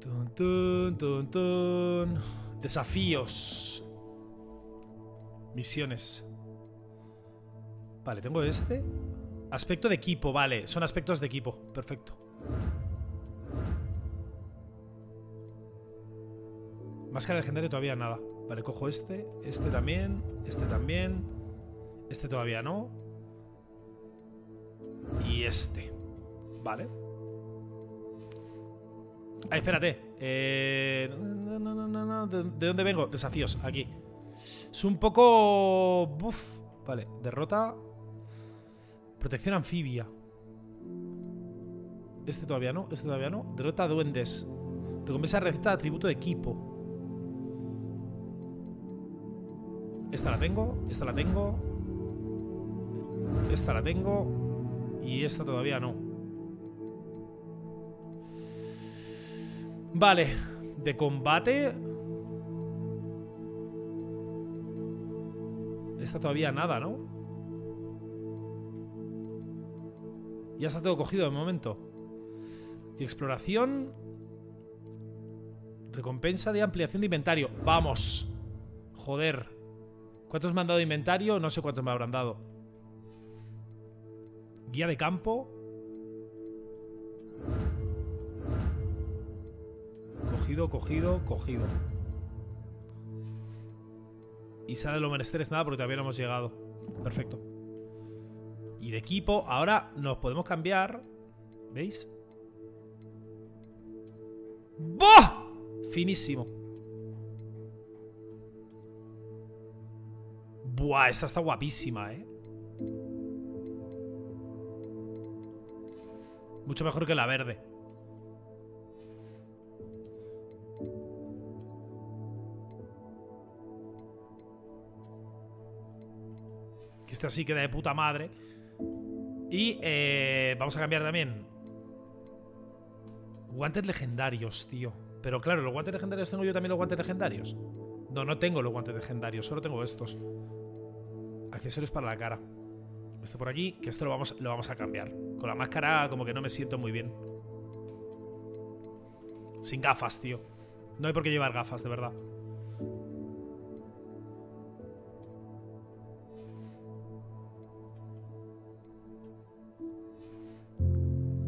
Tun, tun, tun, tun. Desafíos. Misiones. Vale, tengo este. Aspecto de equipo, vale. Son aspectos de equipo, perfecto. Máscara legendaria todavía nada. Vale, cojo este, este también, este también, este todavía no. Y este. Vale. Ah, espérate. Eh... No, no, no, no, no. ¿De, ¿De dónde vengo? Desafíos, aquí. Es un poco... Uf. Vale, derrota... Protección anfibia. Este todavía no, este todavía no. Derrota a duendes. Recompensa receta de atributo de equipo. Esta la tengo, esta la tengo. Esta la tengo. Y esta todavía no. Vale. De combate. Esta todavía nada, ¿no? Ya está todo cogido de momento. Y exploración. Recompensa de ampliación de inventario. ¡Vamos! Joder. ¿Cuántos me han dado de inventario? No sé cuántos me habrán dado. Guía de campo. Cogido, cogido, cogido. Y sale de los menesteres nada porque todavía no hemos llegado. Perfecto. Y de equipo, ahora nos podemos cambiar. ¿Veis? ¡Bah! Finísimo. Buah, esta está guapísima, ¿eh? Mucho mejor que la verde. Que esta sí queda de puta madre. Y eh, vamos a cambiar también. Guantes legendarios, tío. Pero claro, los guantes legendarios, ¿tengo yo también los guantes legendarios? No, no tengo los guantes legendarios, solo tengo estos. Accesorios para la cara. Este por aquí, que esto lo vamos, lo vamos a cambiar. Con la máscara como que no me siento muy bien. Sin gafas, tío. No hay por qué llevar gafas, de verdad.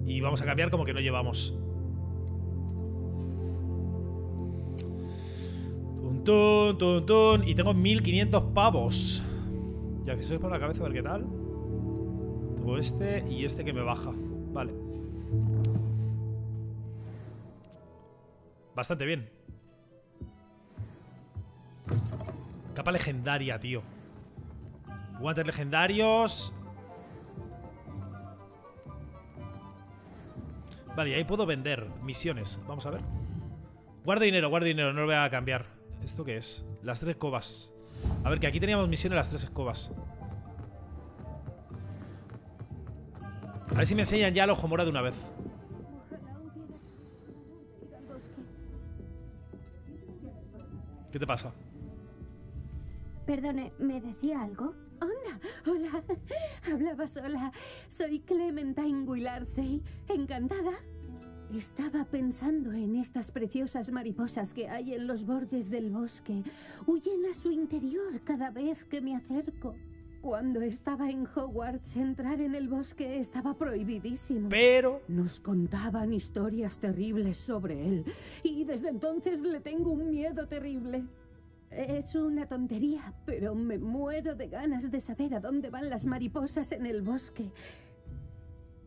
Y vamos a cambiar como que no llevamos. Tun, tun, tun, tun. Y tengo mil quinientos pavos. Y accesorios por la cabeza, a ver qué tal. Tengo este y este que me baja. Vale. Bastante bien. Capa legendaria, tío. Guantes legendarios. Vale, y ahí puedo vender misiones. Vamos a ver. Guarda dinero, guarda dinero, no lo voy a cambiar. ¿Esto qué es? Las tres escobas. A ver, que aquí teníamos misiones las tres escobas. A ver si me enseñan ya el ojo mora de una vez. ¿Qué te pasa? Perdone, ¿me decía algo? Onda, hola, hablaba sola. Soy Clementine Willardsey, encantada. Estaba pensando en estas preciosas mariposas que hay en los bordes del bosque. Huyen a su interior cada vez que me acerco. Cuando estaba en Hogwarts, entrar en el bosque estaba prohibidísimo. Pero... nos contaban historias terribles sobre él. Y desde entonces le tengo un miedo terrible. Es una tontería, pero me muero de ganas de saber a dónde van las mariposas en el bosque.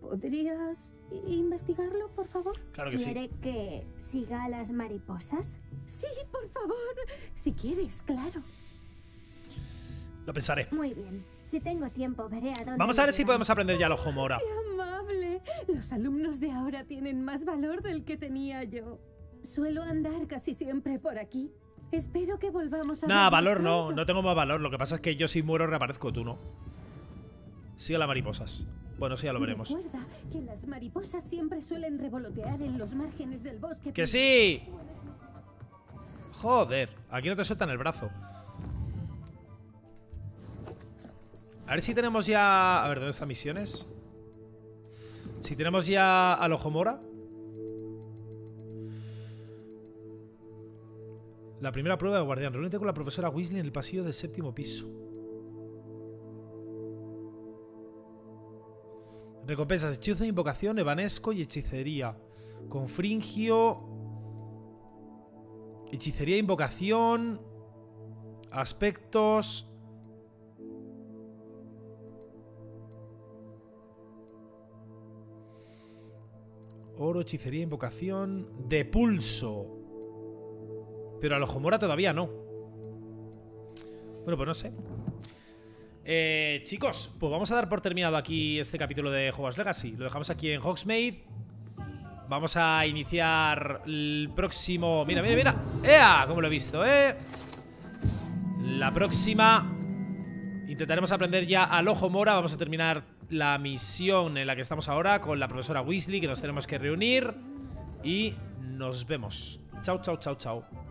¿Podrías investigarlo, por favor? Claro que sí. ¿Quiere que siga a las mariposas? Sí, por favor. Si quieres, claro. Lo pensaré. Muy bien. Si tengo tiempo, veré a dónde... Vamos a ver si podemos aprender ya los Homora. ¡Qué amable! Los alumnos de ahora tienen más valor del que tenía yo. Suelo andar casi siempre por aquí. Espero que volvamos a... Nah, valor no. No tengo más valor. Lo que pasa es que yo si muero reaparezco, tú no. Sigue a las mariposas. Bueno, sí, ya lo veremos. Recuerda que las mariposas siempre suelen revolotear en los márgenes del bosque. ¡Que sí! Joder, aquí no te sueltan el brazo. A ver si tenemos ya... A ver, ¿dónde están misiones? Si tenemos ya al Ojomora. La primera prueba de guardián. Reúnete con la profesora Weasley en el pasillo del séptimo piso. Recompensas, hechizo de invocación, evanesco y hechicería. Confringio. Hechicería, invocación. Aspectos. Oro, hechicería, invocación. De pulso. Pero al Ojomora todavía no. Bueno, pues no sé. Eh, chicos, pues vamos a dar por terminado aquí este capítulo de Hogwarts Legacy. Lo dejamos aquí en Hogsmeade. Vamos a iniciar el próximo... Mira, mira, mira. ¡Ea! Como lo he visto, ¿eh? La próxima... Intentaremos aprender ya al Ojomora. Vamos a terminar la misión en la que estamos ahora con la profesora Weasley, que nos tenemos que reunir. Y nos vemos. Chao, chao, chao, chao.